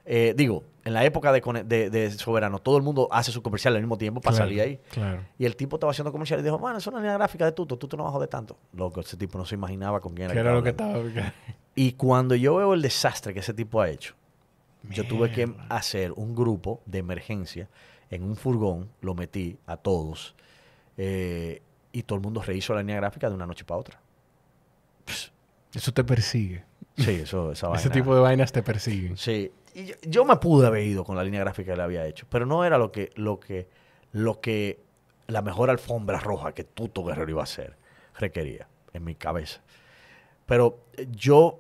Eh, digo, en la época de, de, de Soberano, todo el mundo hace su comercial al mismo tiempo para claro, salir ahí. Claro. Y el tipo estaba haciendo comerciales y dijo, bueno, es una línea gráfica de Tuto, Tuto no va a joder tanto. Loco, ese tipo no se imaginaba con quién era. Era lo que estaba. Y cuando yo veo el desastre que ese tipo ha hecho, Man. yo tuve que hacer un grupo de emergencia en un furgón, lo metí a todos, eh, y todo el mundo rehizo la línea gráfica de una noche para otra. Psh. Eso te persigue. Sí, eso, esa vaina. Ese tipo de vainas te persiguen. Sí. Y yo, yo me pude haber ido con la línea gráfica que le había hecho, pero no era lo que, lo que, lo que la mejor alfombra roja que Tuto Guerrero iba a hacer requería en mi cabeza. Pero yo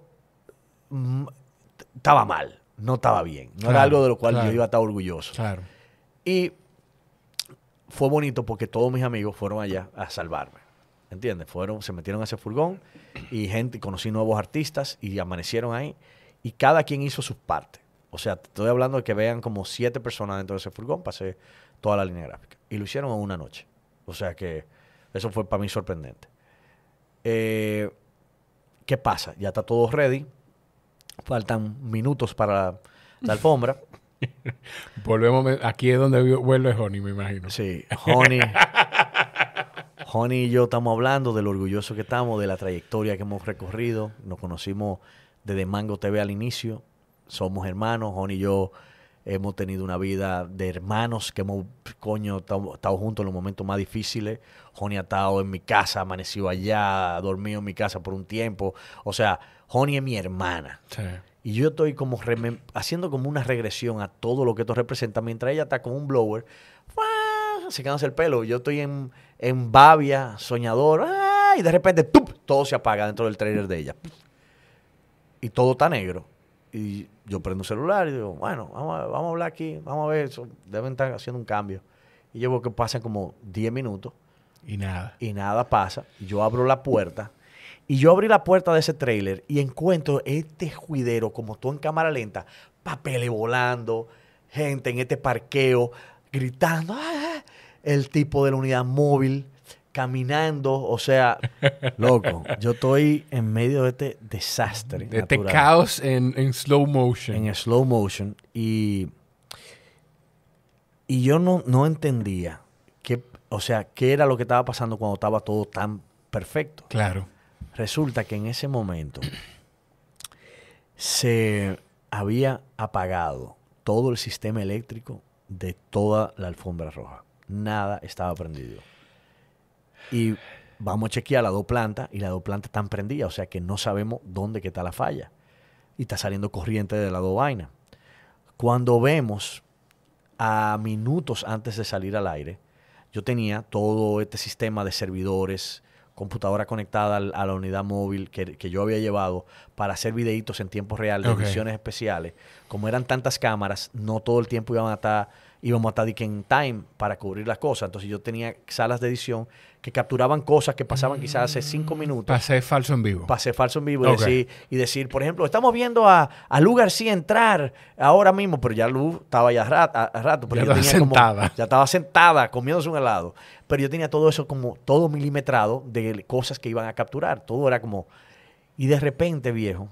estaba mal, no estaba bien. No claro, era algo de lo cual claro, yo iba a estar orgulloso. Claro. Y fue bonito porque todos mis amigos fueron allá a salvarme. ¿Entiendes? Fueron, se metieron a ese furgón y gente, conocí nuevos artistas y amanecieron ahí y cada quien hizo sus partes. O sea, te estoy hablando de que vean como siete personas dentro de ese furgón, pasé toda la línea gráfica. Y lo hicieron en una noche. O sea que eso fue para mí sorprendente. Eh, ¿Qué pasa? Ya está todo ready. Faltan minutos para la, la alfombra. Volvemos, aquí es donde vuelve Honey, me imagino. Sí, Honey... Honey y yo estamos hablando de lo orgulloso que estamos, de la trayectoria que hemos recorrido. Nos conocimos desde Mango T V al inicio. Somos hermanos. Honey y yo hemos tenido una vida de hermanos que hemos, coño, estado juntos en los momentos más difíciles. Honey ha estado en mi casa, amaneció allá, dormido en mi casa por un tiempo. O sea, Honey es mi hermana. Sí. Y yo estoy como haciendo como una regresión a todo lo que esto representa mientras ella está con un blower. Secándose el pelo. Yo estoy en, en babia, soñador, ¡ah! Y de repente ¡tup! Todo se apaga dentro del trailer de ella. Y todo está negro. Y yo prendo el celular y digo, bueno, vamos a, vamos a hablar aquí, vamos a ver, eso, deben estar haciendo un cambio. Y yo veo que pasan como diez minutos. Y nada. Y nada pasa. Y yo abro la puerta. Y yo abrí la puerta de ese trailer y encuentro este juidero, como todo en cámara lenta, papeles volando, gente en este parqueo, gritando, ¡ah! El tipo de la unidad móvil, caminando, o sea, loco, yo estoy en medio de este desastre. De este caos en, en slow motion. En slow motion. Y, y yo no, no entendía qué, o sea, qué era lo que estaba pasando cuando estaba todo tan perfecto. Claro. Resulta que en ese momento se había apagado todo el sistema eléctrico de toda la alfombra roja. Nada estaba prendido. Y vamos a chequear las dos plantas y las dos plantas están prendidas, o sea que no sabemos dónde que está la falla. Y está saliendo corriente de las dos vainas. Cuando vemos, a minutos antes de salir al aire, yo tenía todo este sistema de servidores, computadora conectada a la unidad móvil que, que yo había llevado para hacer videitos en tiempo real de okay, ediciones especiales. Como eran tantas cámaras, no todo el tiempo iban a estar... íbamos a estar en time para cubrir las cosas. Entonces yo tenía salas de edición que capturaban cosas que pasaban quizás hace cinco minutos. Pasé falso en vivo. Pasé falso en vivo. Okay. Y, decir, y decir, por ejemplo, estamos viendo a, a Lu García entrar ahora mismo, pero ya Lu estaba ya a rato. A, a rato pero ya yo estaba tenía sentada. Como, ya estaba sentada, comiéndose un helado. Pero yo tenía todo eso como todo milimetrado de cosas que iban a capturar. Todo era como... Y de repente, viejo,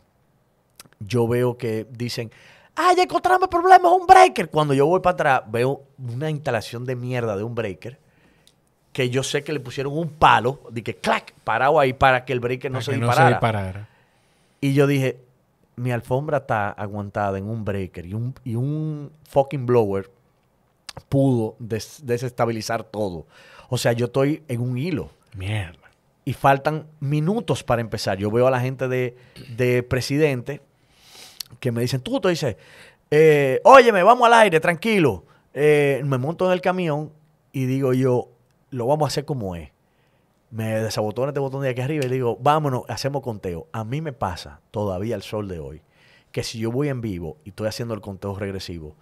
yo veo que dicen... ¡Ah, ya encontramos el problema! ¡Es un breaker! Cuando yo voy para atrás, veo una instalación de mierda de un breaker que yo sé que le pusieron un palo de que ¡clac! Parado ahí para que el breaker no, se, que disparara. no se disparara. Y yo dije, mi alfombra está aguantada en un breaker y un, y un fucking blower pudo des desestabilizar todo. O sea, yo estoy en un hilo. Mierda. Y faltan minutos para empezar. Yo veo a la gente de, de presidente que me dicen, tú te dices, eh, óyeme, vamos al aire, tranquilo. Eh, me monto en el camión y digo yo, lo vamos a hacer como es. Me desabotó en este botón de aquí arriba y digo, vámonos, hacemos conteo. A mí me pasa todavía el sol de hoy que si yo voy en vivo y estoy haciendo el conteo regresivo,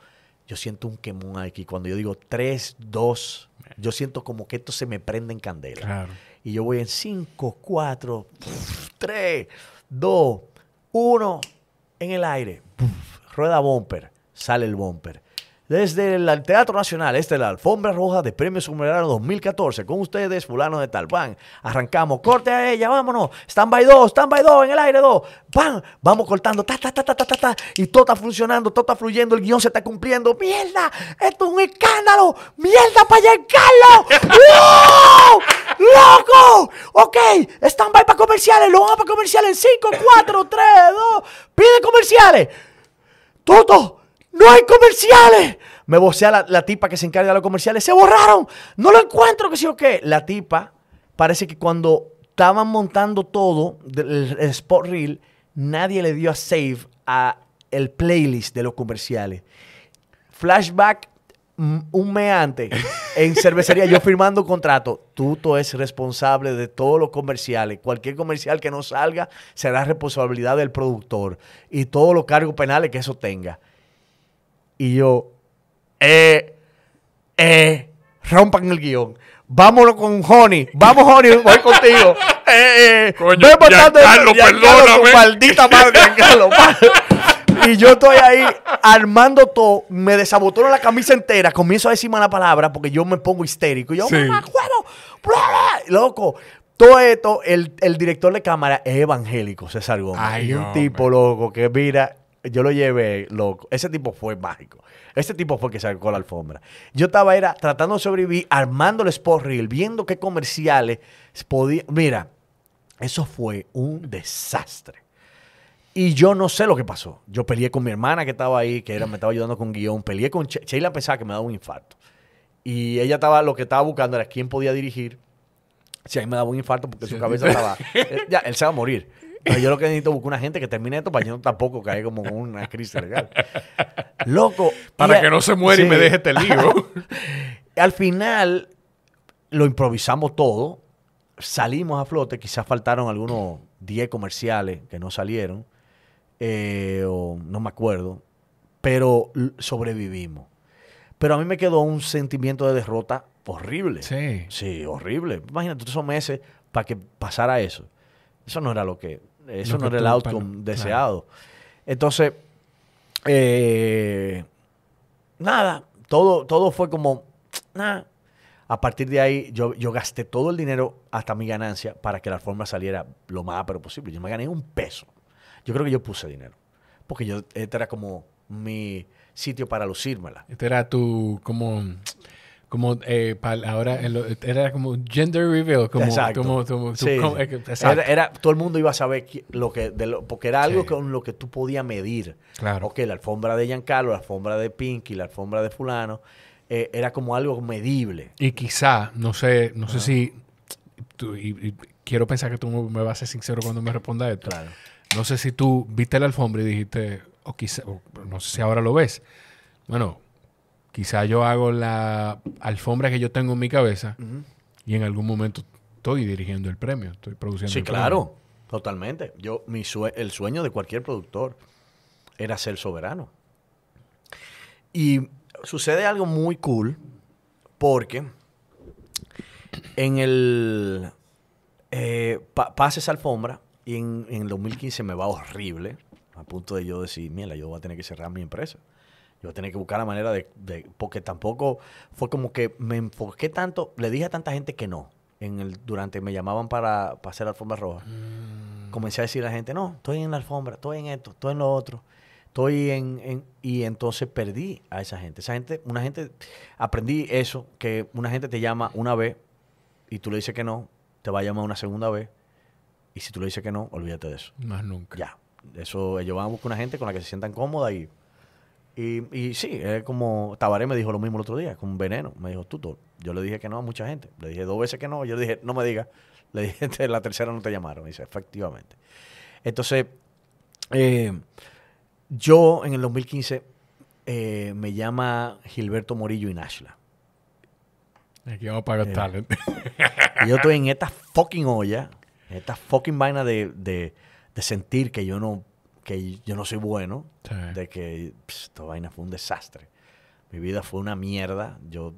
yo siento un quemón aquí. Cuando yo digo tres, dos, yo siento como que esto se me prende en candela. Claro. Y yo voy en cinco, cuatro, tres, dos, uno, en el aire. Rueda bumper, sale el bumper. Desde el Teatro Nacional, esta es la alfombra roja de Premio Soberano dos mil catorce. Con ustedes, fulano de tal. Van, arrancamos, corte a ella, vámonos. Stand-by dos, stand-by dos, en el aire dos. Van, vamos cortando, ta, ta, ta, ta, ta, ta, ta. Y todo está funcionando, todo está fluyendo, el guión se está cumpliendo. ¡Mierda! ¡Esto es un escándalo! ¡Mierda para Giancarlo! ¡Oh! ¡Loco! Ok, stand-by para comerciales, lo vamos para comerciales en cinco, cuatro, tres, dos. ¡Pide comerciales! ¡Tuto! ¡No hay comerciales! Me vocea la, la tipa que se encarga de los comerciales. ¡Se borraron! ¡No lo encuentro! ¿Qué sé yo qué? La tipa, parece que cuando estaban montando todo, el, el spot reel, nadie le dio a save a el playlist de los comerciales. Flashback un mes antes, en cervecería, yo firmando un contrato. Tuto es responsable de todos los comerciales. Cualquier comercial que no salga será responsabilidad del productor y todos los cargos penales que eso tenga. Y yo, eh, eh, rompan el guión. Vámonos con Honey. Vamos, Honey, voy contigo. Eh, eh. Coño, ven bastante, Giancarlo, ya, perdóname. Tu maldita madre, Giancarlo. Y yo estoy ahí armando todo. Me desabotono la camisa entera. Comienzo a decir mala palabra porque yo me pongo histérico. Y yo, sí. Mamá, juego, bla, bla. Loco. Todo esto, el, el director de cámara es evangélico, César Gómez. Hay un no, tipo, man. Loco, que mira... Yo lo llevé, loco. Ese tipo fue mágico. Ese tipo fue que sacó la alfombra. Yo estaba era tratando de sobrevivir, armando el spot reel, viendo qué comerciales podía... Mira, eso fue un desastre. Y yo no sé lo que pasó. Yo peleé con mi hermana que estaba ahí, que era, me estaba ayudando con guión. Peleé con... She Sheila pensaba que me daba un infarto. Y ella estaba... Lo que estaba buscando era quién podía dirigir. Si a mí me daba un infarto porque su cabeza estaba... Ya, él se va a morir. Pero yo lo que necesito es buscar una gente que termine esto para yo tampoco caer como con una crisis legal. Loco. Para que no se muera, sí. Y me deje este lío. Al final, lo improvisamos todo. Salimos a flote. Quizás faltaron algunos diez comerciales que no salieron. Eh, o no me acuerdo. Pero sobrevivimos. Pero a mí me quedó un sentimiento de derrota horrible. Sí. Sí, horrible. Imagínate, esos meses para que pasara eso. Eso no era lo que... Eso no, no que era el outcome pan, deseado. Claro. Entonces, eh, nada. Todo, todo fue como... Nada. A partir de ahí, yo, yo gasté todo el dinero hasta mi ganancia para que la alfombra saliera lo más ápero posible. Yo me gané un peso. Yo creo que yo puse dinero. Porque yo... Este era como mi sitio para lucírmela. Este era tu... Como... Como eh, ahora, era como gender reveal. Como, exacto. Como, como, sí. Como, exacto. Era, era, todo el mundo iba a saber lo que... De lo, porque era algo, sí, con lo que tú podías medir. Claro. Ok, la alfombra de Giancarlo, la alfombra de Pinky, la alfombra de fulano. Eh, era como algo medible. Y quizá, no sé, no ah. sé si... Tú, y, y quiero pensar que tú me vas a ser sincero cuando me respondas esto. Claro. No sé si tú viste la alfombra y dijiste... O quizá... O, no sé si ahora lo ves. Bueno... Quizá yo hago la alfombra que yo tengo en mi cabeza, uh-huh, y en algún momento estoy dirigiendo el premio, estoy produciendo. Sí, el claro, premio. Totalmente. Yo, mi sue el sueño de cualquier productor era ser soberano. Y sucede algo muy cool porque en el eh, pa pasa esa alfombra y en, en el dos mil quince me va horrible, a punto de yo decir, mira, yo voy a tener que cerrar mi empresa. Yo tenía que buscar la manera de, de... Porque tampoco fue como que me enfoqué tanto... Le dije a tanta gente que no. En el, durante me llamaban para, para hacer la alfombra roja. Mm. Comencé a decir a la gente, no, estoy en la alfombra, estoy en esto, estoy en lo otro. Estoy en... en y entonces perdí a esa gente. Esa gente, una gente... Aprendí eso, que una gente te llama una vez y tú le dices que no, te va a llamar una segunda vez. Y si tú le dices que no, olvídate de eso. Más nunca. Ya. Eso, ellos van a buscar una gente con la que se sientan cómoda y... Y, y sí, es como Tabaré me dijo lo mismo el otro día, con Veneno. Me dijo, Tuto, yo le dije que no a mucha gente. Le dije dos veces que no. Yo le dije, no me digas. Le dije, la tercera no te llamaron. Dice, efectivamente. Entonces, eh, yo en el dos mil quince eh, me llama Gilberto Morillo y Nashla. Aquí vamos para Got Talent. Y yo estoy en esta fucking olla, en esta fucking vaina de, de, de sentir que yo no, que yo no soy bueno, sí. de que pss, esta vaina fue un desastre. Mi vida fue una mierda. Yo,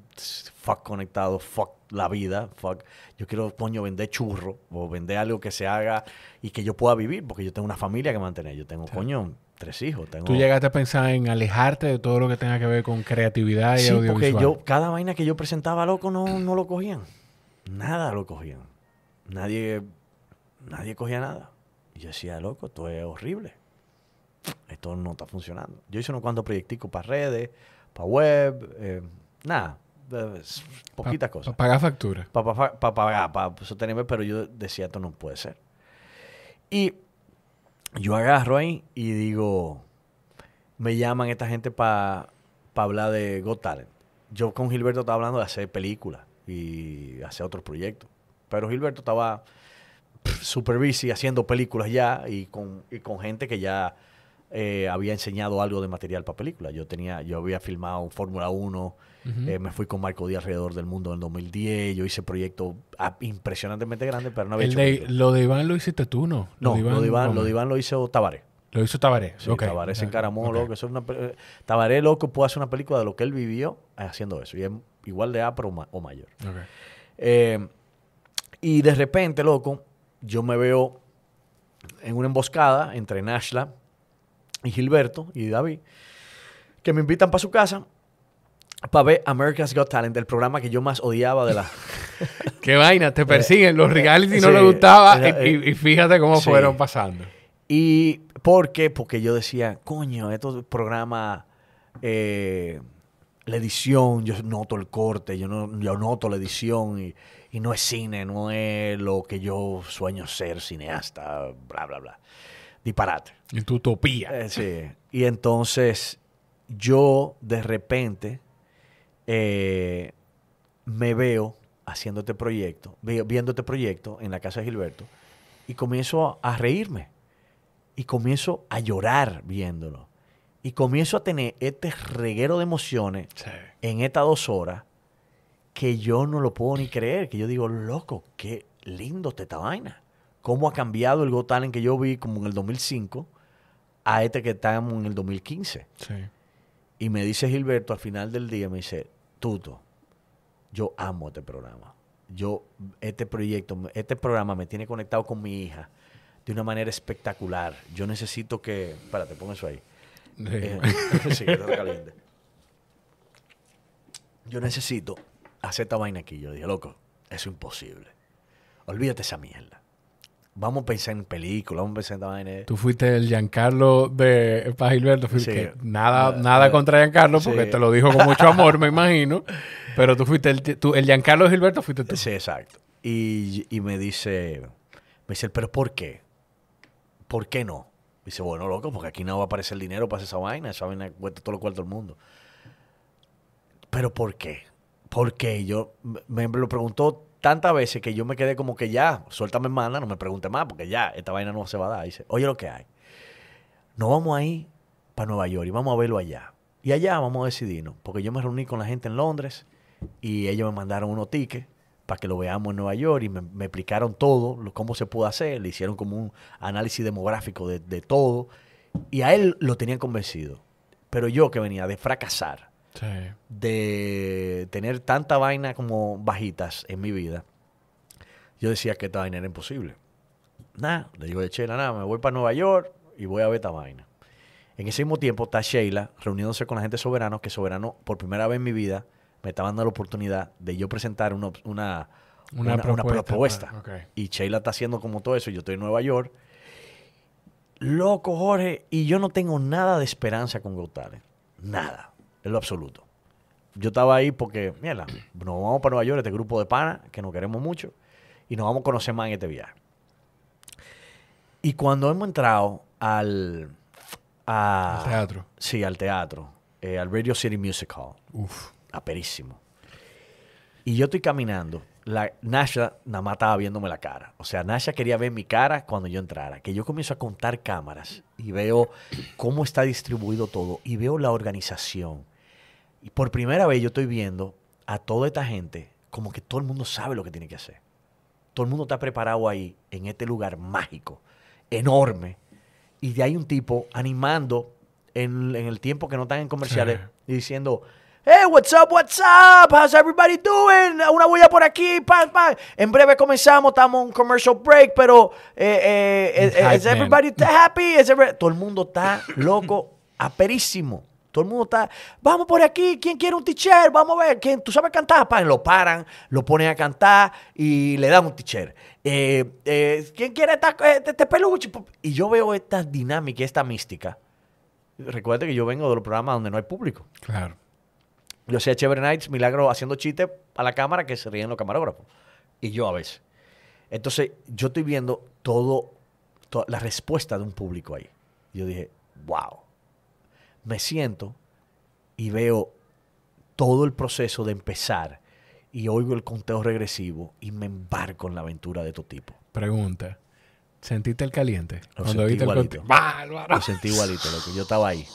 fuck Conectado, fuck la vida, fuck. Yo quiero, coño, vender churro o vender algo que se haga y que yo pueda vivir, porque yo tengo una familia que mantener. Yo tengo, sí. coño, tres hijos. Tengo... ¿Tú llegaste a pensar en alejarte de todo lo que tenga que ver con creatividad y sí, audiovisual? Porque yo, cada vaina que yo presentaba, loco, no, no lo cogían. Nada lo cogían. Nadie, nadie cogía nada. Y yo decía, loco, esto es horrible. Esto no está funcionando. Yo hice unos cuantos proyecticos para redes, para web, eh, nada, eh, poquitas pa, cosas. Para pagar facturas. Para pa, pa, pagar, para sostenerme, pero yo decía, esto no puede ser. Y yo agarro ahí y digo, me llaman esta gente para pa hablar de Got Talent. Yo con Gilberto estaba hablando de hacer películas y hacer otros proyectos. Pero Gilberto estaba pff, super busy haciendo películas ya y con, y con gente que ya... Eh, había enseñado algo de material para película. Yo tenía, yo había filmado Fórmula uno, uh-huh. eh, me fui con Marco Díaz alrededor del mundo en el dos mil diez, yo hice proyectos impresionantemente grandes, pero no había el hecho de, lo de Iván lo hiciste tú, ¿no? No, lo de Iván lo, de Iván, lo, de Iván lo hizo Tabaré. Lo hizo Tabaré. Sí, okay. Tabaré se encaramó, okay. loco. Eso es una, eh, Tabaré, loco, puede hacer una película de lo que él vivió haciendo eso. Y es igual de A, pero ma o mayor. Okay. Eh, y de repente, loco, yo me veo en una emboscada entre Nashla y Gilberto y David, que me invitan para su casa para ver America's Got Talent, el programa que yo más odiaba de la... ¡Qué vaina! Te persiguen. Los realities eh, no sí, les gustaba eh, y, y fíjate cómo sí. fueron pasando. ¿Y por qué? Porque yo decía, coño, estos programas... Eh, la edición, yo noto el corte, yo, no, yo noto la edición y, y no es cine, no es lo que yo sueño ser, cineasta, bla, bla, bla. Disparate. En tu utopía. Eh, sí. Y entonces yo de repente eh, me veo haciendo este proyecto, viendo este proyecto en la casa de Gilberto y comienzo a reírme y comienzo a llorar viéndolo y comienzo a tener este reguero de emociones sí. en estas dos horas que yo no lo puedo ni creer, que yo digo, loco, qué lindo está esta vaina. Cómo ha cambiado el Got Talent que yo vi como en el dos mil cinco a este que estamos en el dos mil quince. Sí. Y me dice Gilberto al final del día, me dice, Tuto, yo amo este programa. Yo, este proyecto, este programa me tiene conectado con mi hija de una manera espectacular. Yo necesito que... Espérate, pon eso ahí. Sí, eh, sí que está caliente. Yo necesito hacer esta vaina aquí. Yo dije, loco, eso es imposible. Olvídate esa mierda. Vamos a pensar en películas, vamos a pensar en vaina. Tú fuiste el Giancarlo de para Gilberto. Sí. Que nada uh, nada uh, contra Giancarlo, porque sí. te lo dijo con mucho amor, me imagino. Pero tú fuiste el, tú, el Giancarlo de Gilberto, fuiste tú. Sí, exacto. Y, y me dice, me dice, ¿pero por qué? ¿Por qué no? Me dice, bueno, loco, porque aquí no va a aparecer el dinero para hacer esa vaina. Esa vaina cuesta todo lo cual todo el mundo. ¿Pero por qué? ¿Por qué? Yo, me, me lo preguntó tantas veces que yo me quedé como que ya, suéltame hermana, no me pregunte más, porque ya, esta vaina no se va a dar. Y dice, oye lo que hay. No vamos a ir para Nueva York y vamos a verlo allá. Y allá vamos a decidirnos, porque yo me reuní con la gente en Londres y ellos me mandaron unos tickets para que lo veamos en Nueva York y me, me explicaron todo, lo, cómo se pudo hacer, le hicieron como un análisis demográfico de, de todo y a él lo tenían convencido. Pero yo que venía de fracasar, sí. de tener tanta vaina como bajitas en mi vida, yo decía que esta vaina era imposible. Nada, le digo de Sheila, nada, me voy para Nueva York y voy a ver esta vaina. En ese mismo tiempo está Sheila reuniéndose con la gente de Soberano, que Soberano por primera vez en mi vida me estaba dando la oportunidad de yo presentar una, una, una, una propuesta. Una propuesta. Okay. Y Sheila está haciendo como todo eso, yo estoy en Nueva York. Loco, Jorge, y yo no tengo nada de esperanza con Got Talent. Nada. En lo absoluto. Yo estaba ahí porque, mierda, nos vamos para Nueva York, este grupo de panas, que nos queremos mucho, y nos vamos a conocer más en este viaje. Y cuando hemos entrado al... A, al teatro. Sí, al teatro. eh, al Radio City Music Hall. Uf. Aperísimo. Y yo estoy caminando. La, Nashla nada más estaba viéndome la cara. O sea, Nashla quería ver mi cara cuando yo entrara. Que yo comienzo a contar cámaras y veo cómo está distribuido todo. Y veo la organización. Y por primera vez yo estoy viendo a toda esta gente como que todo el mundo sabe lo que tiene que hacer. Todo el mundo está preparado ahí, en este lugar mágico, enorme. Y de ahí un tipo animando en, en el tiempo que no están en comerciales y diciendo... Hey, what's up, what's up? How's everybody doing? Una bulla por aquí, pam, pam. En breve comenzamos, estamos en un commercial break, pero eh, eh, eh, is everybody happy? Is everybody... Todo el mundo está loco, aperísimo. Todo el mundo está, vamos por aquí, ¿quién quiere un t-shirt? Vamos a ver, ¿quién? ¿Tú sabes cantar? Pam, lo paran, lo ponen a cantar y le dan un t-shirt. Eh, eh, ¿Quién quiere esta, este, este peluche? Y yo veo esta dinámica, esta mística. Recuerda que yo vengo de los programas donde no hay público. Claro. Yo hacía Chévere Nights, Milagro haciendo chistes a la cámara que se ríen los camarógrafos. Y yo a veces. Entonces, yo estoy viendo todo, toda la respuesta de un público ahí. Yo dije, wow. Me siento y veo todo el proceso de empezar y oigo el conteo regresivo y me embarco en la aventura de tu tipo. Pregunta. ¿Sentiste el caliente? Lo cuando sentí igualito. El Lo sentí igualito, loco. Yo estaba ahí.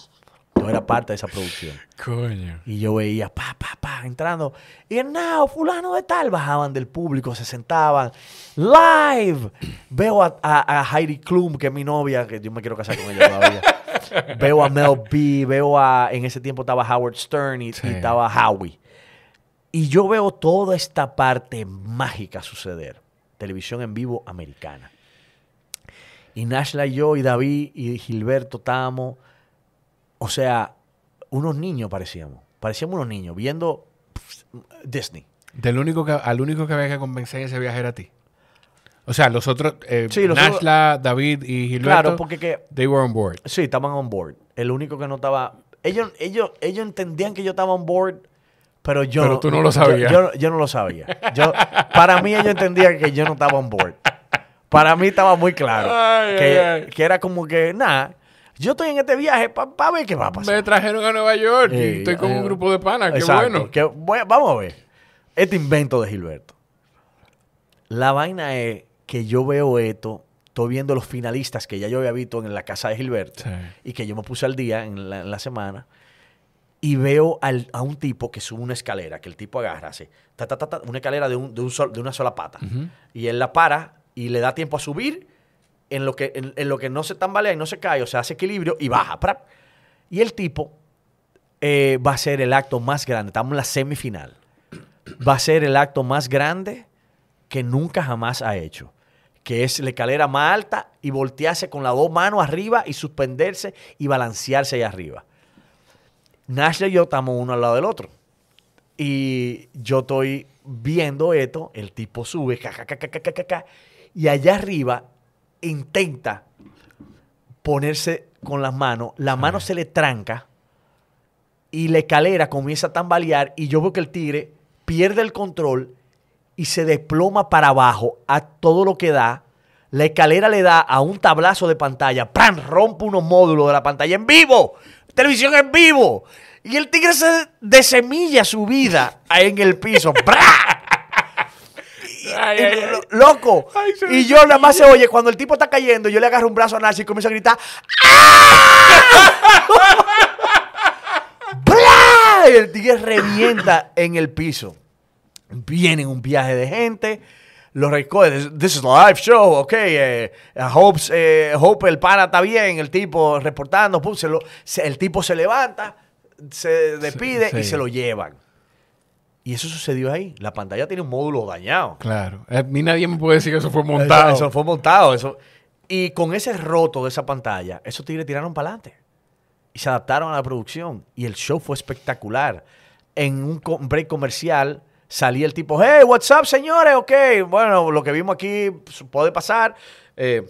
Yo era parte de esa producción. Coño. Y yo veía, pa, pa, pa, entrando. Y now, fulano de tal. Bajaban del público, se sentaban. Live. Veo a, a, a Heidi Klum, que es mi novia, que yo me quiero casar con ella todavía. Veo a Mel B, veo a... En ese tiempo estaba Howard Stern y, sí. y estaba Howie. Y yo veo toda esta parte mágica suceder. Televisión en vivo americana. Y Nashla y yo, y David, y Gilberto, estábamos... O sea, unos niños parecíamos. Parecíamos unos niños viendo pff, Disney. Del único que, al único que había que convencer en ese viaje era a ti. O sea, los otros, eh, sí, los Nashla, otros, David y Gilberto, claro, porque que, they were on board. Sí, estaban on board. El único que no estaba... Ellos, ellos, ellos entendían que yo estaba on board, pero yo pero no... Pero tú no lo sabías. Yo, yo, yo no lo sabía. Yo, para mí ellos entendían que yo no estaba on board. Para mí estaba muy claro. Ay, que, ay, ay. que era como que, nada... Yo estoy en este viaje para pa ver qué va a pasar. Me trajeron a Nueva York y eh, estoy con eh, un grupo de panas. Qué exacto, bueno. Que, bueno. Vamos a ver. Este invento de Gilberto. La vaina es que yo veo esto, estoy viendo los finalistas que ya yo había visto en la casa de Gilberto sí. y que yo me puse al día en la, en la semana y veo al, a un tipo que sube una escalera, que el tipo agarra así, ta, ta, ta, ta, una escalera de, un, de, un sol, de una sola pata. Uh-huh. Y él la para y le da tiempo a subir En lo, que, en, en lo que no se tambalea y no se cae, o sea, hace equilibrio y baja. ¡Prap! Y el tipo eh, va a ser el acto más grande. Estamos en la semifinal. Va a ser el acto más grande que nunca jamás ha hecho. Que es la escalera más alta y voltearse con las dos manos arriba y suspenderse y balancearse allá arriba. Nashla y yo estamos uno al lado del otro. Y yo estoy viendo esto. El tipo sube. Ja, ja, ja, ja, ja, ja, ja, y allá arriba... intenta ponerse con las manos, la mano se le tranca y la escalera comienza a tambalear y yo veo que el tigre pierde el control y se desploma para abajo a todo lo que da. La escalera le da a un tablazo de pantalla, ¡pam! Rompe unos módulos de la pantalla en vivo, televisión en vivo, y el tigre se desemilla su vida en el piso. ¡Bra! Ay, ay, ay. Loco. Ay, y yo nada más se oye cuando el tipo está cayendo, yo le agarro un brazo a Nash y comienzo a gritar ¡ah! Y el tigre revienta en el piso. Viene un viaje de gente, los recoge. This is a live show, ok. Eh, Hope, eh, Hope el pana está bien, el tipo reportando, pum, se lo, se, el tipo se levanta, se despide sí, sí. y se lo llevan. Y eso sucedió ahí. La pantalla tiene un módulo dañado. Claro. A mí nadie me puede decir que eso fue montado. Eso, eso fue montado. Eso. Y con ese roto de esa pantalla, esos tigres tiraron para adelante. Y se adaptaron a la producción. Y el show fue espectacular. En un break comercial salía el tipo, hey, what's up, señores? Ok, bueno, lo que vimos aquí puede pasar. Eh,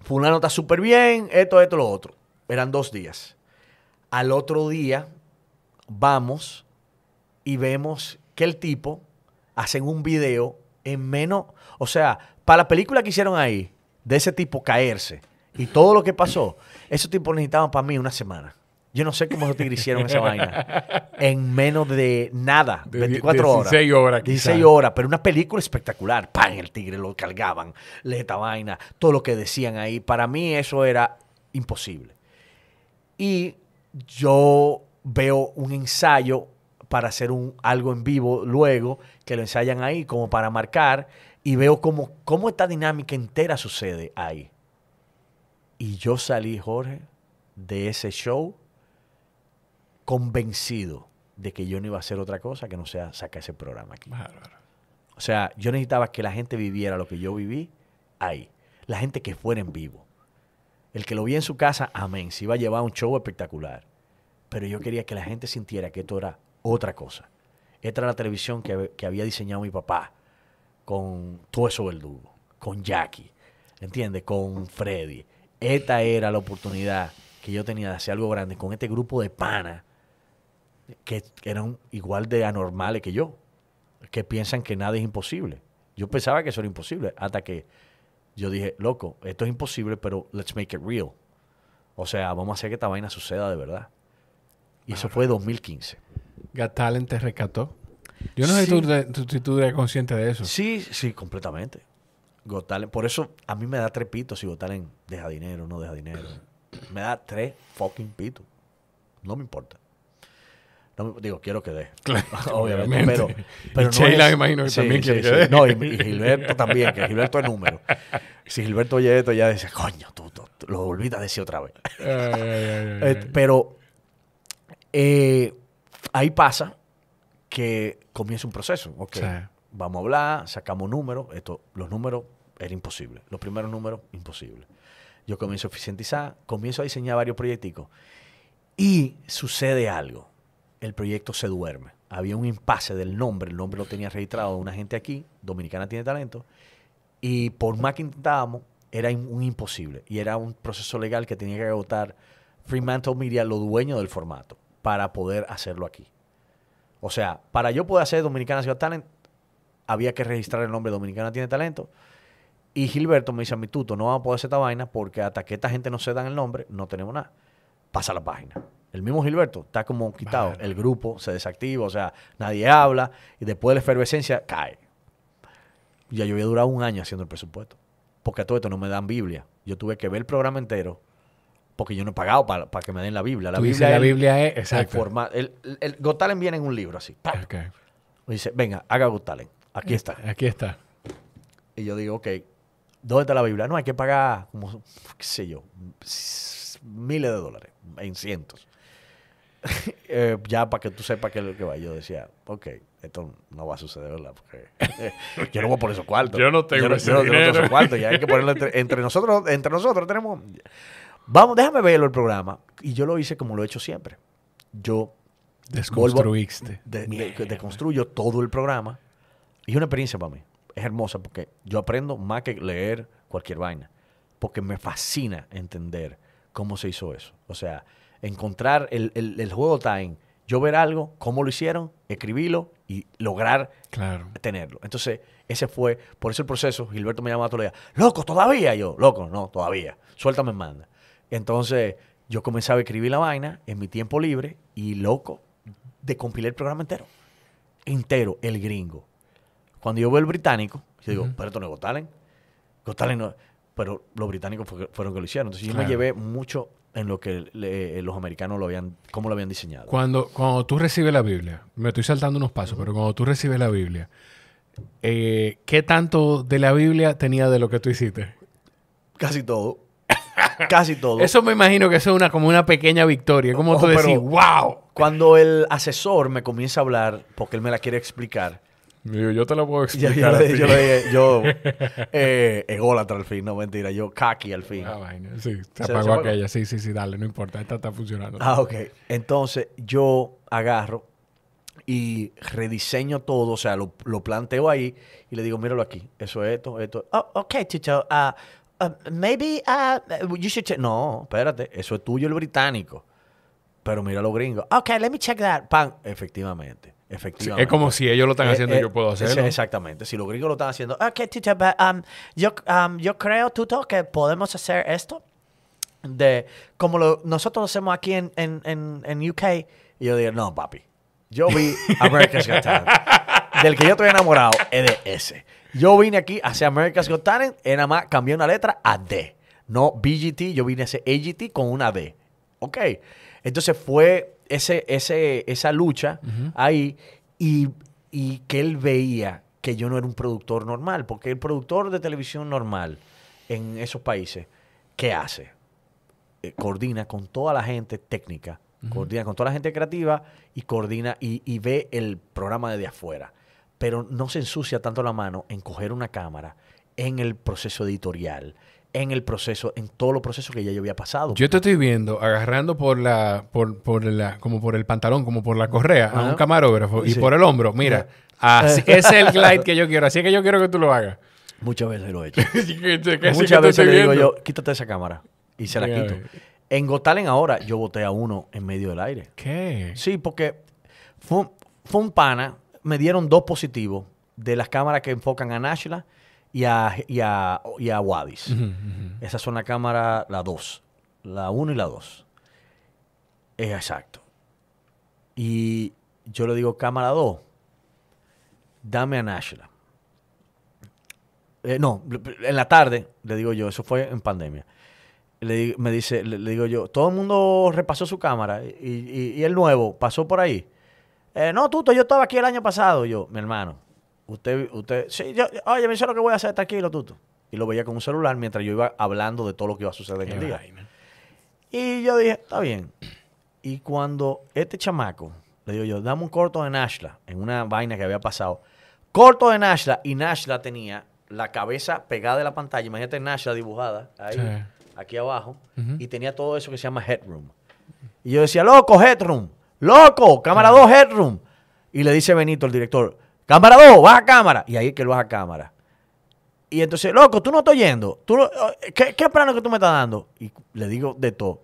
fulano está súper bien. Esto, esto, lo otro. Eran dos días. Al otro día, vamos... y vemos que el tipo hacen un video en menos... O sea, para la película que hicieron ahí, de ese tipo caerse y todo lo que pasó, esos tipos necesitaban para mí una semana. Yo no sé cómo esos tigres hicieron esa vaina. En menos de nada, veinticuatro horas. dieciséis horas. dieciséis horas, pero una película espectacular. ¡Pam! El tigre lo cargaban, esta vaina, todo lo que decían ahí. Para mí eso era imposible. Y yo veo un ensayo para hacer un, algo en vivo luego, que lo ensayan ahí como para marcar, y veo cómo, cómo esta dinámica entera sucede ahí. Y yo salí, Jorge, de ese show convencido de que yo no iba a hacer otra cosa que no sea sacar ese programa aquí. Bárbaro. O sea, yo necesitaba que la gente viviera lo que yo viví ahí. La gente que fuera en vivo. El que lo vi en su casa, amén, se iba a llevar un show espectacular. Pero yo quería que la gente sintiera que esto era otra cosa. Esta era la televisión que, que había diseñado mi papá con todo eso verdugo, con Jackie, ¿entiendes? Con Freddy. Esta era la oportunidad que yo tenía de hacer algo grande con este grupo de panas que eran igual de anormales que yo, que piensan que nada es imposible. Yo pensaba que eso era imposible hasta que yo dije, loco, esto es imposible, pero let's make it real. O sea, vamos a hacer que esta vaina suceda de verdad. Y eso fue dos mil quince. Got Talent te rescató. Yo no sé si tú, tú, tú eres consciente de eso. Sí, sí, completamente. Got Talent. Por eso a mí me da tres pitos si Got Talent deja dinero o no deja dinero. Me da tres fucking pitos. No me importa. No me, digo, quiero que deje. Claro, obviamente. Pero, pero y no Sheila, me imagino que sí, también sí, quiere sí, que deje. No, y, y Gilberto también, que Gilberto es número. Si Gilberto oye esto, ya dice, coño, tú, tú, tú lo volviste a decir otra vez. Ay, ay, ay, ay. Pero eh, ahí pasa que comienza un proceso. Okay, sí. Vamos a hablar, sacamos números. Esto, los números eran imposibles. Los primeros números, imposibles. Yo comienzo a eficientizar, comienzo a diseñar varios proyecticos. Y sucede algo. El proyecto se duerme. Había un impasse del nombre. El nombre lo tenía registrado una gente aquí. Dominicana Tiene Talento. Y por más que intentábamos, era un imposible. Y era un proceso legal que tenía que agotar Fremantle Media, los dueños del formato, para poder hacerlo aquí. O sea, para yo poder hacer Dominicana Got Talent, había que registrar el nombre Dominicana Tiene Talento. Y Gilberto me dice a mi Tuto, no vamos a poder hacer esta vaina porque hasta que esta gente no se dan el nombre, no tenemos nada. Pasa la página. El mismo Gilberto está como quitado. Vale. El grupo se desactiva, o sea, nadie habla. Y después de la efervescencia, cae. Ya yo había durado un año haciendo el presupuesto. Porque a todo esto no me dan Biblia. Yo tuve que ver el programa entero porque yo no he pagado para, para que me den la Biblia. La Tú Biblia, dices, el, la Biblia es... Exacto. El, forma, el, el, el Got Talent viene en un libro así. Okay. Y dice, venga, haga Got Talent. Aquí está. Aquí está. Y yo digo, ok... ¿Dónde está la Biblia? No, hay que pagar, como, qué sé yo, miles de dólares, en cientos. eh, ya para que tú sepas qué es lo que va. Yo decía, ok, esto no va a suceder, ¿verdad? Porque eh, yo no voy por esos cuartos. Yo no tengo yo, ese yo, dinero. Yo no tengo esos cuartos, ya hay que ponerlo entre, entre nosotros. Entre nosotros tenemos... Vamos, déjame verlo el programa. Y yo lo hice como lo he hecho siempre. Yo... Desconstruiste. De, de, de, deconstruyo todo el programa. Y es una experiencia para mí. Es hermosa porque yo aprendo más que leer cualquier vaina. Porque me fascina entender cómo se hizo eso. O sea, encontrar el, el, el juego time. Yo ver algo, cómo lo hicieron, escribirlo y lograr claro. tenerlo. Entonces, ese fue, por eso el proceso. Gilberto me llamaba todos los días. ¡Loco, todavía! Y yo, loco, no, todavía. Suéltame, manda. Entonces, yo comenzaba a escribir la vaina en mi tiempo libre y, loco, decompilé el programa entero. Entero, el gringo. Cuando yo veo el británico, yo digo, uh-huh. pero esto no es Got Talent. Got Talent no. Pero los británicos fueron que lo hicieron. Entonces yo claro. me llevé mucho en lo que le, los americanos lo habían, cómo lo habían diseñado. Cuando, cuando tú recibes la Biblia, me estoy saltando unos pasos, uh-huh. pero cuando tú recibes la Biblia, eh, ¿qué tanto de la Biblia tenía de lo que tú hiciste? Casi todo. Casi todo. Eso me imagino que eso es una, como una pequeña victoria. Como tú decís, wow. Cuando el asesor me comienza a hablar, porque él me la quiere explicar, Yo, yo te lo puedo explicar. Yo, yo, al fin. yo, yo, yo eh, ególatra al fin, no mentira, yo kaki al fin. Ah, vaina, sí, se, se apagó se aquella, sí, sí, sí, dale, no importa, esta está funcionando. Ah, ok. Entonces yo agarro y rediseño todo, o sea, lo, lo planteo ahí y le digo, míralo aquí, eso es esto, esto. Oh, ok, Chicho, uh, uh, maybe uh, you should check. No, espérate, eso es tuyo el británico. Pero mira los gringos. Ok, let me check that. Pan, efectivamente. Efectivamente. Sí, es como si ellos lo están haciendo eh, y yo puedo hacerlo. Exactamente. Si los gringos lo están haciendo, ok, teacher, but, um, yo, um, yo creo, Tuto, que podemos hacer esto. de como lo, nosotros lo hacemos aquí en, en, en, en U K. Y yo digo, no, papi. Yo vi America's Got Talent. Del que yo estoy enamorado es de ese. Yo vine aquí hacia America's Got Talent y nada más cambié una letra a D. No B G T, yo vine a ese A G T con una D. Ok. Entonces fue ese, ese, esa lucha uh-huh. ahí y, y que él veía que yo no era un productor normal. Porque el productor de televisión normal en esos países, ¿qué hace? Eh, coordina con toda la gente técnica. Uh-huh. Coordina con toda la gente creativa y coordina y, y ve el programa desde afuera. Pero no se ensucia tanto la mano en coger una cámara, en el proceso editorial, en el proceso, en todos los procesos que ya yo había pasado. Yo te estoy viendo agarrando por la, por, por la, como por el pantalón, como por la correa, uh-huh. a un camarógrafo sí. y por el hombro. Mira, uh-huh. así, ese es el glide que yo quiero. Así que yo quiero que tú lo hagas. Muchas veces lo he hecho. Muchas veces le digo yo, quítate esa cámara. Y se la yeah, quito. En Got Talent ahora, yo boté a uno en medio del aire. ¿Qué? Sí, porque fue, fue un pana. Me dieron dos positivos de las cámaras que enfocan a Nashla y a, y a, y a Wadis. Uh-huh, uh-huh. Esas son la cámara, la dos. La uno y la dos. Es exacto. Y yo le digo, cámara dos, dame a Nashla. Eh, no, en la tarde, le digo yo, eso fue en pandemia. Le, me dice, le, le digo yo, todo el mundo repasó su cámara y, y, y el nuevo pasó por ahí. Eh, no, Tuto, yo estaba aquí el año pasado. Yo, mi hermano, usted, usted, sí, yo, oye, me dice lo que voy a hacer, tranquilo, Tuto. Y lo veía con un celular mientras yo iba hablando de todo lo que iba a suceder en el día. Ay, y yo dije, está bien. Y cuando este chamaco, le digo yo, dame un corto de Nashla, en una vaina que había pasado. Corto de Nashla, y Nashla tenía la cabeza pegada de la pantalla. Imagínate Nashla dibujada ahí. Sí. Aquí abajo, uh-huh. y tenía todo eso que se llama headroom. Y yo decía, loco, headroom, loco, cámara dos, headroom. Y le dice Benito, el director, cámara dos, baja cámara. Y ahí es que él baja cámara. Y entonces, loco, tú no estás oyendo. ¿Tú no, ¿qué, ¿Qué plano que tú me estás dando? Y le digo de todo.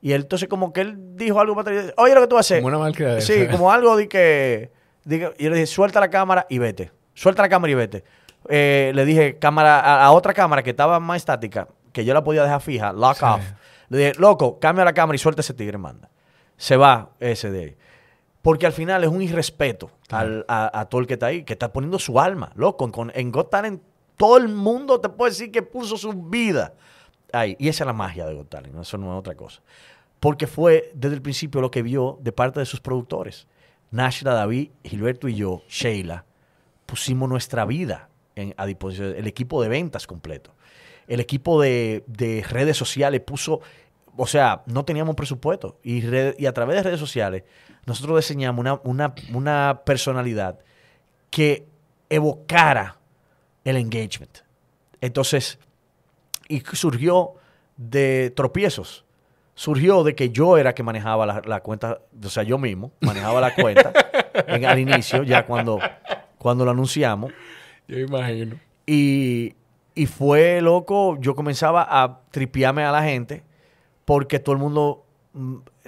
Y él, entonces, como que él dijo algo, oye, lo que tú vas a hacer. Como una malcriada. Sí, como algo de que, de que... Y yo le dije, suelta la cámara y vete. Suelta la cámara y vete. Eh, le dije cámara a, a otra cámara que estaba más estática, que yo la podía dejar fija, lock sí. off. Le dije, loco, cambia la cámara y suelta ese tigre, manda. Se va ese de ahí. Porque al final es un irrespeto sí. al, a, a todo el que está ahí, que está poniendo su alma, loco. En, con, en Got Talent, todo el mundo te puede decir que puso su vida ahí. Y esa es la magia de Got Talent, eso no es otra cosa. Porque fue desde el principio lo que vio de parte de sus productores. Nashla, David, Gilberto y yo, Sheila, pusimos nuestra vida en, a disposición, el equipo de ventas completo. El equipo de, de redes sociales puso, o sea, no teníamos presupuesto. Y, red, y a través de redes sociales, nosotros diseñamos una, una, una personalidad que evocara el engagement. Entonces, y surgió de tropiezos. Surgió de que yo era que manejaba la, la cuenta, o sea, yo mismo manejaba la cuenta en, al inicio, ya cuando, cuando lo anunciamos. Yo imagino. Y... Y fue loco, yo comenzaba a tripearme a la gente porque todo el mundo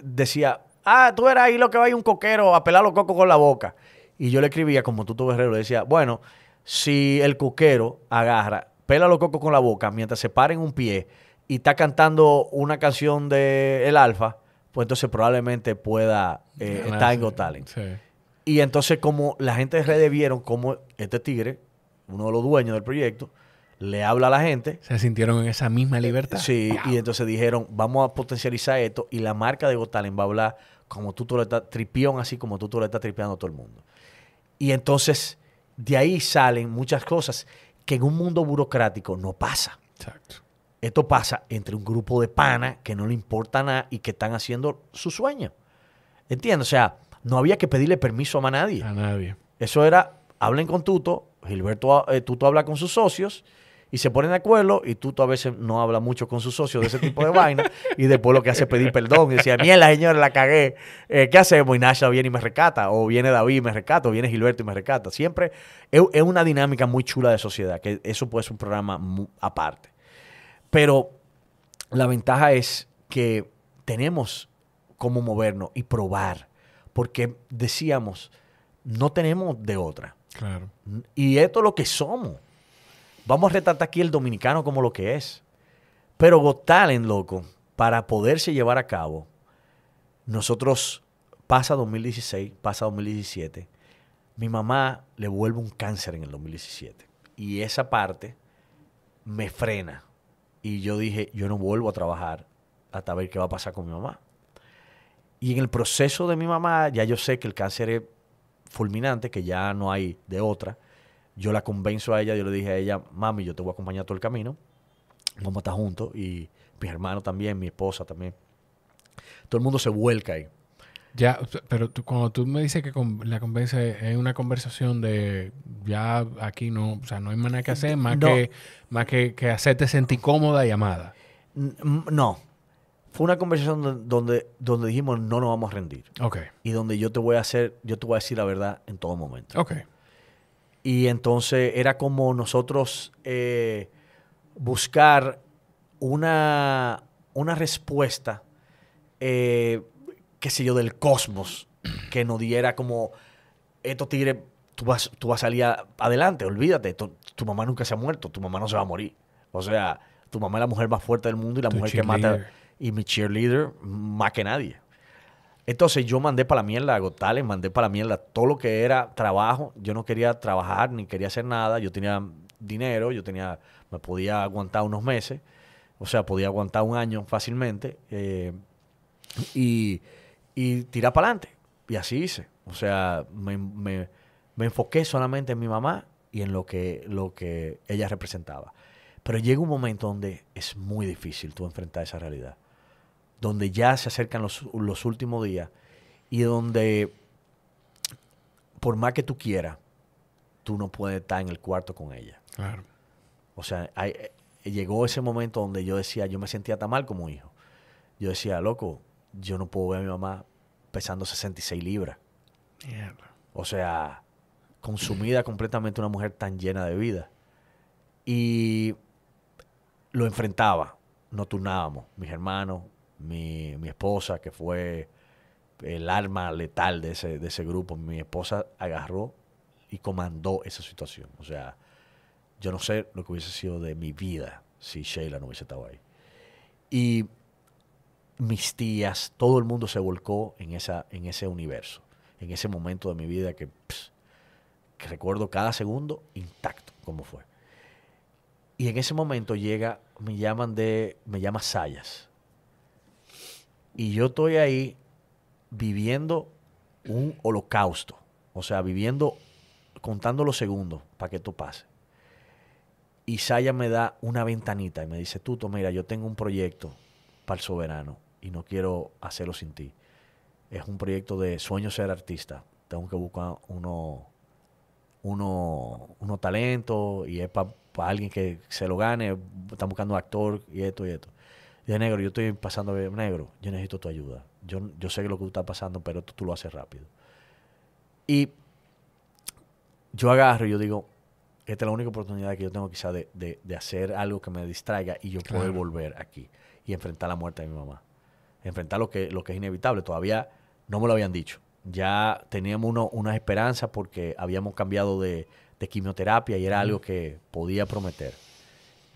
decía, ah, tú eres ahí lo que va a ir un coquero a pelar los cocos con la boca. Y yo le escribía como Tuto Guerrero, le decía, bueno, si el coquero agarra, pela los cocos con la boca mientras se para en un pie y está cantando una canción de El Alfa, pues entonces probablemente pueda eh, yeah, estar en Got Talent. Sí. Y entonces como la gente de redes vieron como este tigre, uno de los dueños del proyecto, le habla a la gente. Se sintieron en esa misma libertad. Sí, wow. Y entonces dijeron, vamos a potencializar esto y la marca de Got Talent va a hablar como tú, tú lo estás tripeando, así como tú, tú lo estás tripeando a todo el mundo. Y entonces, de ahí salen muchas cosas que en un mundo burocrático no pasa. Exacto. Esto pasa entre un grupo de panas que no le importa nada y que están haciendo su sueño. ¿Entiendes? O sea, no había que pedirle permiso a nadie. A nadie. Eso era, hablen con Tuto, Gilberto, eh, Tuto habla con sus socios, y se ponen de acuerdo, y Tuto a veces no habla mucho con sus socios de ese tipo de vaina, y después lo que hace es pedir perdón, y decía, mierda, señora, la cagué, eh, ¿qué hacemos? Y Nashla viene y me rescata, o viene David y me rescata, o viene Gilberto y me rescata. Siempre es, es una dinámica muy chula de sociedad, que eso puede ser un programa muy, aparte. Pero la ventaja es que tenemos cómo movernos y probar, porque decíamos, no tenemos de otra. Claro. Y esto es lo que somos. Vamos a retratar aquí el dominicano como lo que es. Pero Got Talent, loco, para poderse llevar a cabo, nosotros, pasa dos mil dieciséis, pasa dos mil diecisiete, mi mamá le vuelve un cáncer en el dos mil diecisiete. Y esa parte me frena. Y yo dije, yo no vuelvo a trabajar hasta ver qué va a pasar con mi mamá. Y en el proceso de mi mamá, ya yo sé que el cáncer es fulminante, que ya no hay de otra. Yo la convenzo a ella, yo le dije a ella, mami, yo te voy a acompañar todo el camino. Vamos a estar juntos. Y mis hermanos también, mi esposa también. Todo el mundo se vuelca ahí. Ya, pero tú, cuando tú me dices que con, la convences, es una conversación de ya aquí no, o sea, no hay manera que hacer más, no, que, más que, que hacerte sentir cómoda y amada. No. Fue una conversación donde, donde dijimos no nos vamos a rendir. Ok. Y donde yo te voy a hacer, yo te voy a decir la verdad en todo momento. Ok. Y entonces era como nosotros eh, buscar una, una respuesta, eh, qué sé yo, del cosmos, que nos diera como, estos tigres, tú vas, tú vas a salir a, adelante, olvídate, tu, tu mamá nunca se ha muerto, tu mamá no se va a morir. O sea, tu mamá es la mujer más fuerte del mundo y la tu mujer que mata, y mi cheerleader más que nadie. Entonces yo mandé para la mierda a Gotales, mandé para la mierda todo lo que era trabajo. Yo no quería trabajar ni quería hacer nada. Yo tenía dinero, yo tenía, me podía aguantar unos meses, o sea, podía aguantar un año fácilmente, eh, y... y tirar para adelante. Y así hice. O sea, me, me, me enfoqué solamente en mi mamá y en lo que, lo que ella representaba. Pero llega un momento donde es muy difícil tú enfrentar esa realidad. Donde ya se acercan los, los últimos días y donde, por más que tú quieras, tú no puedes estar en el cuarto con ella. Claro. O sea, hay, llegó ese momento donde yo decía, yo me sentía tan mal como hijo. Yo decía, loco, yo no puedo ver a mi mamá pesando sesenta y seis libras. Yeah. O sea, consumida completamente, una mujer tan llena de vida. Y lo enfrentaba. Nos turnábamos. Mis hermanos, mi, mi esposa, que fue el arma letal de ese, de ese grupo. Mi esposa agarró y comandó esa situación. O sea, yo no sé lo que hubiese sido de mi vida si Sheila no hubiese estado ahí. Y mis tías, todo el mundo se volcó en, esa, en ese universo, en ese momento de mi vida que, pss, que recuerdo cada segundo intacto como fue. Y en ese momento llega, me llaman de, me llama Sayas. Y yo estoy ahí viviendo un holocausto, o sea, viviendo, contando los segundos para que esto pase. Y Sayas me da una ventanita y me dice, Tuto, mira, yo tengo un proyecto para el Soberano y no quiero hacerlo sin ti. Es un proyecto de sueño ser artista. Tengo que buscar uno, uno, uno talento y es para pa alguien que se lo gane. Están buscando un actor y esto y esto. Y de negro, yo estoy pasando de negro. Yo necesito tu ayuda. Yo, yo sé lo que tú estás pasando, pero tú, tú lo haces rápido. Y yo agarro y yo digo, esta es la única oportunidad que yo tengo quizá de, de, de hacer algo que me distraiga y yo claro. puedo volver aquí. Y enfrentar la muerte de mi mamá. Enfrentar lo que, lo que es inevitable. Todavía no me lo habían dicho. Ya teníamos uno, unas esperanzas porque habíamos cambiado de, de quimioterapia y era algo que podía prometer.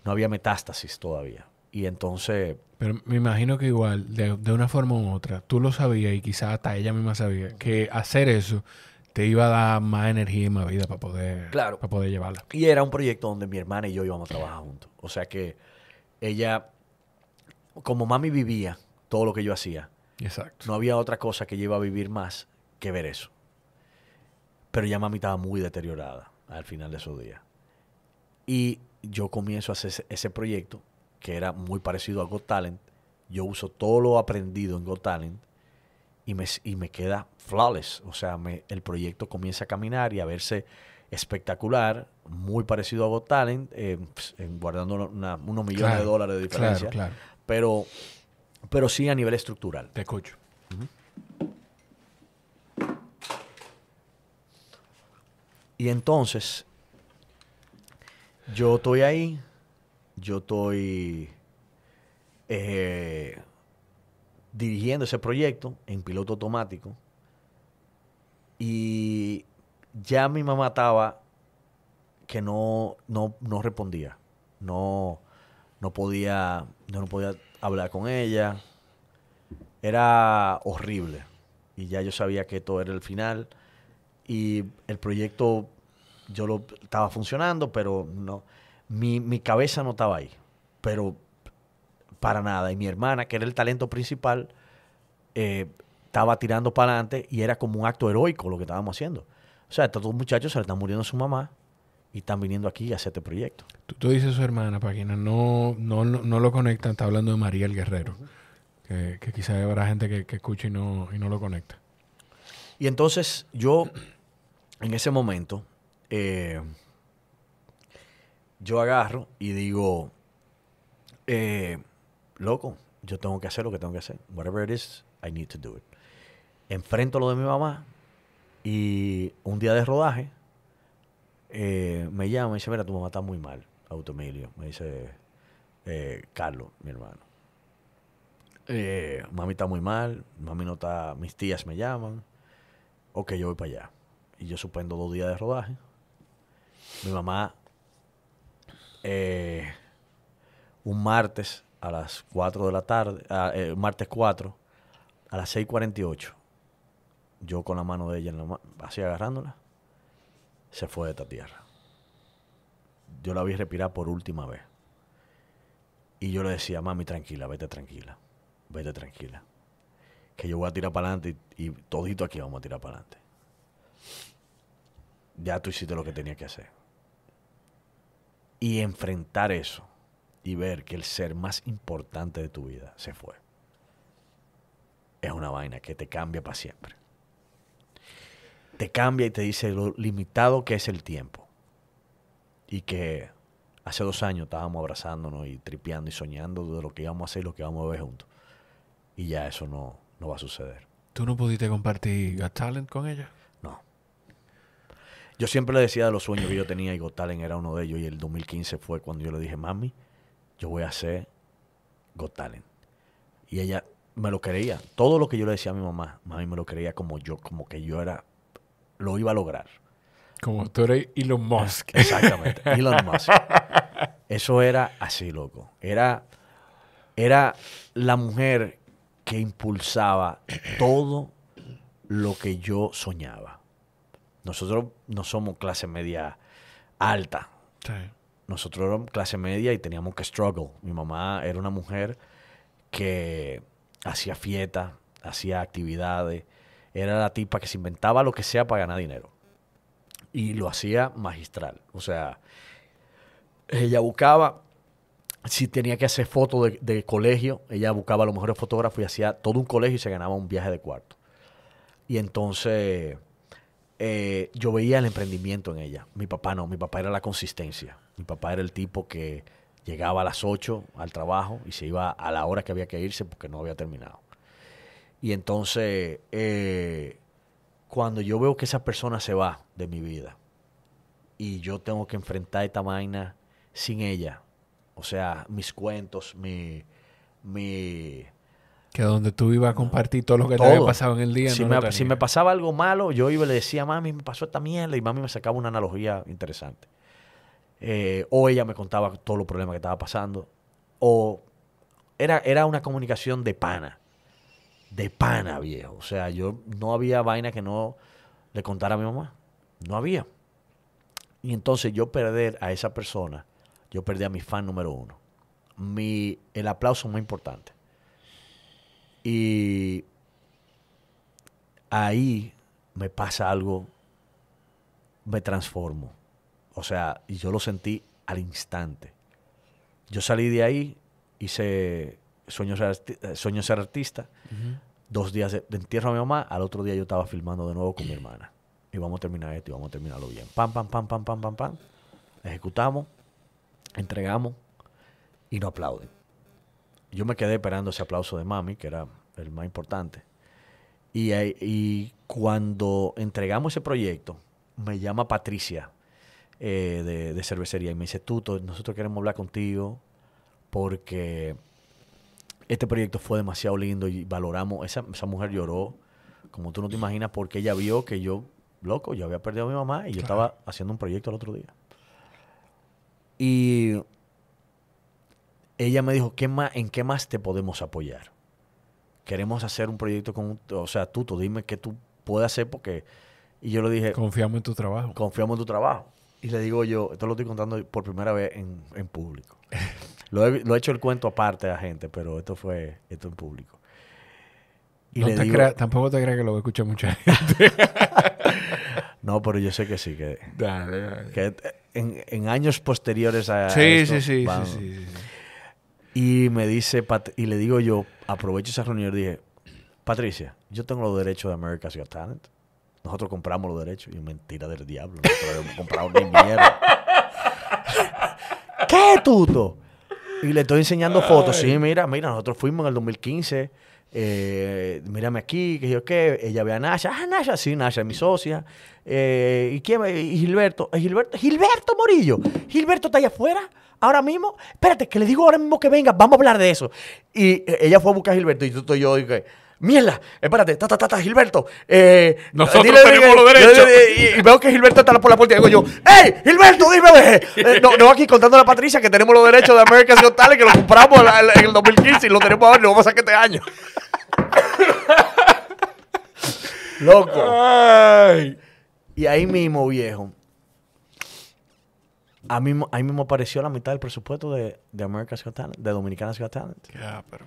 No había metástasis todavía. Y entonces... Pero me imagino que igual, de, de una forma u otra, tú lo sabías y quizás hasta ella misma sabía que hacer eso te iba a dar más energía y más vida para poder, claro. para poder llevarla. Y era un proyecto donde mi hermana y yo íbamos a trabajar juntos. O sea que ella... Como mami vivía todo lo que yo hacía, exacto. no había otra cosa que yo iba a vivir más que ver eso. Pero ya mami estaba muy deteriorada al final de esos días. Y yo comienzo a hacer ese proyecto que era muy parecido a Got Talent. Yo uso todo lo aprendido en Got Talent y me, y me queda flawless. O sea, me, el proyecto comienza a caminar y a verse espectacular, muy parecido a Got Talent, eh, guardando una, unos millones claro, de dólares de diferencia. Claro, claro. Pero, pero sí a nivel estructural. Te escucho. Uh-huh. Y entonces, yo estoy ahí, yo estoy eh, dirigiendo ese proyecto en piloto automático y ya mi mamá estaba que no, no, no respondía, no... No podía, no podía hablar con ella. Era horrible. Y ya yo sabía que todo era el final. Y el proyecto, yo lo estaba funcionando, pero no, mi, mi cabeza no estaba ahí. Pero para nada. Y mi hermana, que era el talento principal, eh, estaba tirando para adelante y era como un acto heroico lo que estábamos haciendo. O sea, estos dos muchachos se le están muriendo a su mamá y están viniendo aquí a hacer este proyecto. Tú, tú dices su hermana, para quienes no, no, no, no lo conectan, está hablando de Mariel Guerrero. Que, que quizás habrá gente que, que escuche y no, y no lo conecta. Y entonces yo, en ese momento, eh, yo agarro y digo, eh, loco, yo tengo que hacer lo que tengo que hacer. Whatever it is, I need to do it. Enfrento lo de mi mamá y un día de rodaje eh, me llama y me dice, mira, tu mamá está muy mal, Automilio. Me dice, eh, Carlos, mi hermano. Eh, mami está muy mal, mami no está, mis tías me llaman, ok, yo voy para allá. Y yo suspendo dos días de rodaje. Mi mamá, eh, un martes a las cuatro de la tarde, eh, martes cuatro, a las seis cuarenta y ocho, yo con la mano de ella, en la ma así agarrándola, se fue de esta tierra. Yo la vi respirar por última vez. Y yo le decía, mami, tranquila, vete tranquila. Vete tranquila, que yo voy a tirar para adelante y, y todito aquí vamos a tirar para adelante. Ya tú hiciste lo que tenías que hacer. Y enfrentar eso y ver que el ser más importante de tu vida se fue. Es una vaina que te cambia para siempre. Te cambia y te dice lo limitado que es el tiempo. Y que hace dos años estábamos abrazándonos y tripeando y soñando de lo que íbamos a hacer y lo que íbamos a ver juntos. Y ya eso no, no va a suceder. ¿Tú no pudiste compartir Got Talent con ella? No. Yo siempre le decía de los sueños que yo tenía y Got Talent era uno de ellos. Y el dos mil quince fue cuando yo le dije, mami, yo voy a hacer Got Talent. Y ella me lo creía. Todo lo que yo le decía a mi mamá, mami me lo creía como yo, como que yo era, lo iba a lograr. Como tú eres Elon Musk. Exactamente, Elon Musk. Eso era así, loco. Era, era la mujer que impulsaba todo lo que yo soñaba. Nosotros no somos clase media alta. Sí. Nosotros éramos clase media y teníamos que struggle. Mi mamá era una mujer que hacía fiestas, hacía actividades. Era la tipa que se inventaba lo que sea para ganar dinero. Y lo hacía magistral. O sea, ella buscaba... Si tenía que hacer fotos de, de colegio, ella buscaba a los mejores fotógrafos y hacía todo un colegio y se ganaba un viaje de cuarto. Y entonces eh, yo veía el emprendimiento en ella. Mi papá no, mi papá era la consistencia. Mi papá era el tipo que llegaba a las ocho al trabajo y se iba a la hora que había que irse porque no había terminado. Y entonces eh, cuando yo veo que esa persona se va de mi vida y yo tengo que enfrentar esta vaina sin ella, o sea, mis cuentos, mi... mi que donde tú ibas a compartir todo lo que todo. te había pasado en el día. Si, no me, si me pasaba algo malo, yo iba y le decía, mami, me pasó esta mierda. Y mami me sacaba una analogía interesante. Eh, o ella me contaba todos los problemas que estaba pasando. O era, era una comunicación de pana. De pana, viejo. O sea, yo no había vaina que no le contara a mi mamá. No había. Y entonces yo perder a esa persona... Yo perdí a mi fan número uno. Mi, el aplauso es muy importante. Y ahí me pasa algo, me transformo. O sea, y yo lo sentí al instante. Yo salí de ahí, hice Sueño Ser, Arti Sueño Ser Artista. Uh-huh. Dos días de, de entierro a mi mamá, al otro día yo estaba filmando de nuevo con mi hermana. Y vamos a terminar esto y vamos a terminarlo bien. Pam, pam, pam, pam, pam, pam, pam. Ejecutamos. Entregamos y no aplauden. Yo me quedé esperando ese aplauso de mami, que era el más importante. Y, y cuando entregamos ese proyecto, me llama Patricia eh, de, de cervecería y me dice, Tuto, nosotros queremos hablar contigo porque este proyecto fue demasiado lindo y valoramos. Esa, esa mujer lloró, como tú no te imaginas, porque ella vio que yo, loco, yo había perdido a mi mamá y yo claro. estaba haciendo un proyecto el otro día. Y ella me dijo, ¿qué más, ¿en qué más te podemos apoyar? Queremos hacer un proyecto con... O sea, Tuto, dime qué tú puedes hacer porque... Y yo le dije... Confiamos en tu trabajo. Confiamos en tu trabajo. Y le digo yo... Esto lo estoy contando por primera vez en, en público. lo, he, lo he hecho el cuento aparte a la gente, pero esto fue... Esto en público. Y no le te digo, crea, tampoco te creas que lo escucha mucha gente. No, pero yo sé que sí. Que, dale, dale. Que en, en años posteriores a... Sí, esto, sí, sí, van, sí, sí, sí, sí. Y me dice, y le digo yo, aprovecho esa reunión y dije, Patricia, yo tengo los derechos de America's Got Talent. Nosotros compramos los derechos. Y mentira del diablo, nosotros hemos comprado ni mierda. ¿Qué, Tuto? Y le estoy enseñando Ay. fotos. Sí, mira, mira, nosotros fuimos en el dos mil quince. Eh, mírame aquí, que yo qué. Ella ve a Nashla. Ah, Nashla, sí, Nashla es mi socia. Eh, ¿Y quién? Y Gilberto. Gilberto. Gilberto Morillo. Gilberto está allá afuera. Ahora mismo, espérate, que le digo ahora mismo que venga, vamos a hablar de eso. Y ella fue a buscar a Gilberto y yo estoy yo, dije, mierda, espérate, ta, ta, ta, ta, Gilberto. Eh, Nosotros dile, tenemos los derechos. Y, y veo que Gilberto está por la puerta y digo yo, ¡Ey, Gilberto, dime! Eh, no, no, aquí contando a Patricia que tenemos los derechos de America's Got Talent, que lo compramos en el dos mil quince y lo tenemos ahora y lo vamos a sacar este año. Loco. Ay. Y ahí mismo, viejo. A mí, ahí mismo apareció la mitad del presupuesto de, de America's Got Talent, de Dominicana's Got Talent. Yeah, pero...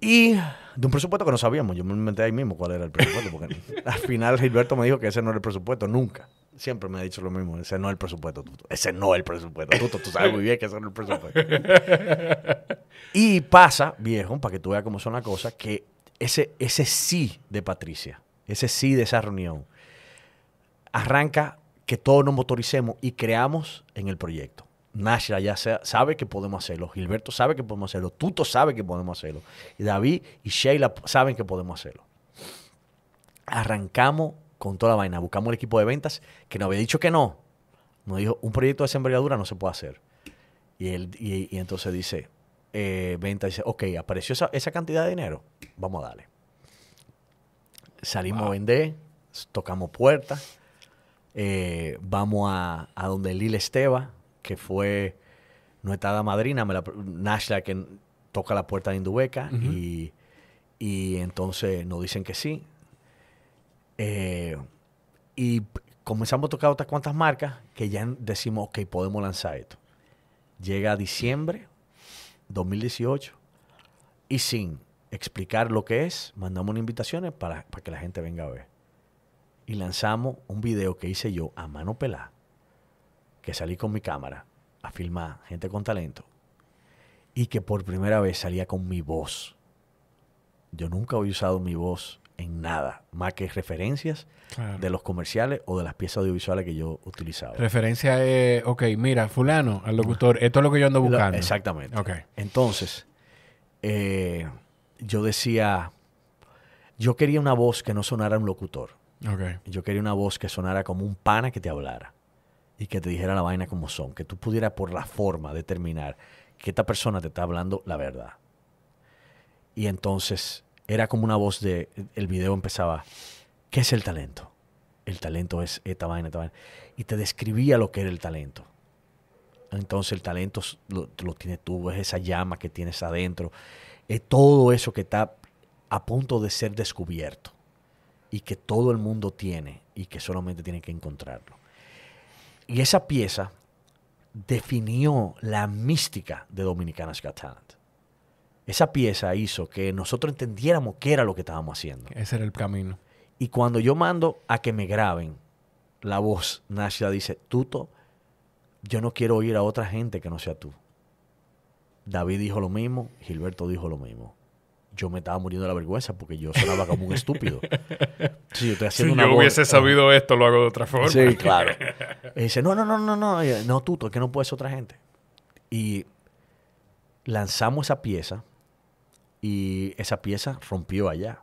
Y de un presupuesto que no sabíamos. Yo me inventé ahí mismo cuál era el presupuesto. Porque al final Gilberto me dijo que ese no era el presupuesto. Nunca. Siempre me ha dicho lo mismo. Ese no es el presupuesto, Tuto. Ese no es el presupuesto, Tuto. Tú sabes muy bien que ese no es el presupuesto. Y pasa, viejo, para que tú veas cómo son las cosas, que ese, ese sí de Patricia, ese sí de esa reunión, arranca... que todos nos motoricemos y creamos en el proyecto. Nashla ya sea, sabe que podemos hacerlo. Gilberto sabe que podemos hacerlo. Tuto sabe que podemos hacerlo. Y David y Sheila saben que podemos hacerlo. Arrancamos con toda la vaina. Buscamos el equipo de ventas que nos había dicho que no. Nos dijo, un proyecto de esa envergadura no se puede hacer. Y, él, y, y entonces dice, eh, venta, dice, ok, apareció esa, esa cantidad de dinero. Vamos a darle. Salimos wow. a vender, tocamos puertas. Eh, vamos a, a donde Lil Esteva, que fue nuestra hada madrina, me la, Nashla, que toca la puerta de Indubeca, uh-huh. y, y entonces nos dicen que sí. Eh, y comenzamos a tocar otras cuantas marcas que ya decimos, ok, podemos lanzar esto. Llega diciembre dos mil dieciocho y sin explicar lo que es, mandamos invitaciones para, para que la gente venga a ver. Y lanzamos un video que hice yo a mano pelada, que salí con mi cámara a filmar gente con talento y que por primera vez salía con mi voz. Yo nunca había usado mi voz en nada, más que referencias claro. de los comerciales o de las piezas audiovisuales que yo utilizaba. Referencia es, ok, mira, fulano, al locutor, esto es lo que yo ando buscando. Exactamente. Okay. Entonces, eh, yo decía, yo quería una voz que no sonara un locutor. Okay. Yo quería una voz que sonara como un pana que te hablara y que te dijera la vaina como son, que tú pudieras por la forma determinar que esta persona te está hablando la verdad. Y entonces era como una voz de... El video empezaba, ¿qué es el talento? El talento es esta vaina, esta vaina. Y te describía lo que era el talento. Entonces el talento lo, lo tienes tú, es esa llama que tienes adentro, es todo eso que está a punto de ser descubierto. Y que todo el mundo tiene y que solamente tienen que encontrarlo. Y esa pieza definió la mística de Dominicana's Got Talent. Esa pieza hizo que nosotros entendiéramos qué era lo que estábamos haciendo. Ese era el camino. Y cuando yo mando a que me graben la voz, Nashla dice, Tuto, yo no quiero oír a otra gente que no sea tú. David dijo lo mismo, Gilberto dijo lo mismo. Yo me estaba muriendo de la vergüenza porque yo sonaba como un estúpido. Sí, yo estoy haciendo si una yo hubiese voz, sabido eh, esto, lo hago de otra forma. Sí, claro. Y dice, no, no, no, no, no, no, Tuto, es que no puedes otra gente. Y lanzamos esa pieza y esa pieza rompió allá.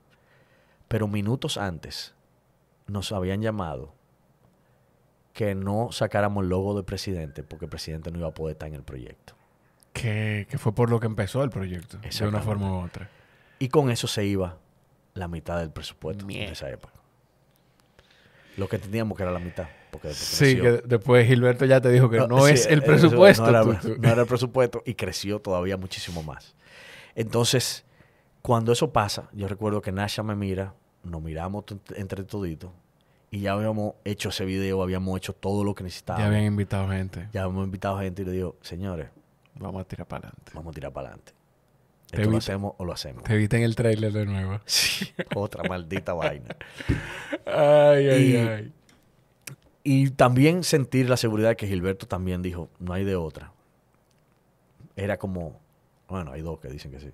Pero minutos antes nos habían llamado que no sacáramos el logo del presidente porque el presidente no iba a poder estar en el proyecto. Que, que fue por lo que empezó el proyecto, de una forma u otra. Y con eso se iba la mitad del presupuesto en esa época. Lo que teníamos que era la mitad. Porque sí, creció. Que después Gilberto ya te dijo que no, no sí, es el presupuesto. No era, tú, tú. no era el presupuesto y creció todavía muchísimo más. Entonces, cuando eso pasa, yo recuerdo que Nashla me mira, nos miramos entre toditos y ya habíamos hecho ese video, habíamos hecho todo lo que necesitábamos. Ya habían invitado gente. Ya habíamos invitado gente y le digo, señores, vamos a tirar para adelante. Vamos a tirar para adelante. ¿Esto lo hacemos o lo hacemos? Te viste en el tráiler de nuevo. Sí, otra maldita vaina. Ay, ay, y, ay. Y también sentir la seguridad que Gilberto también dijo, no hay de otra. Era como, bueno, hay dos que dicen que sí.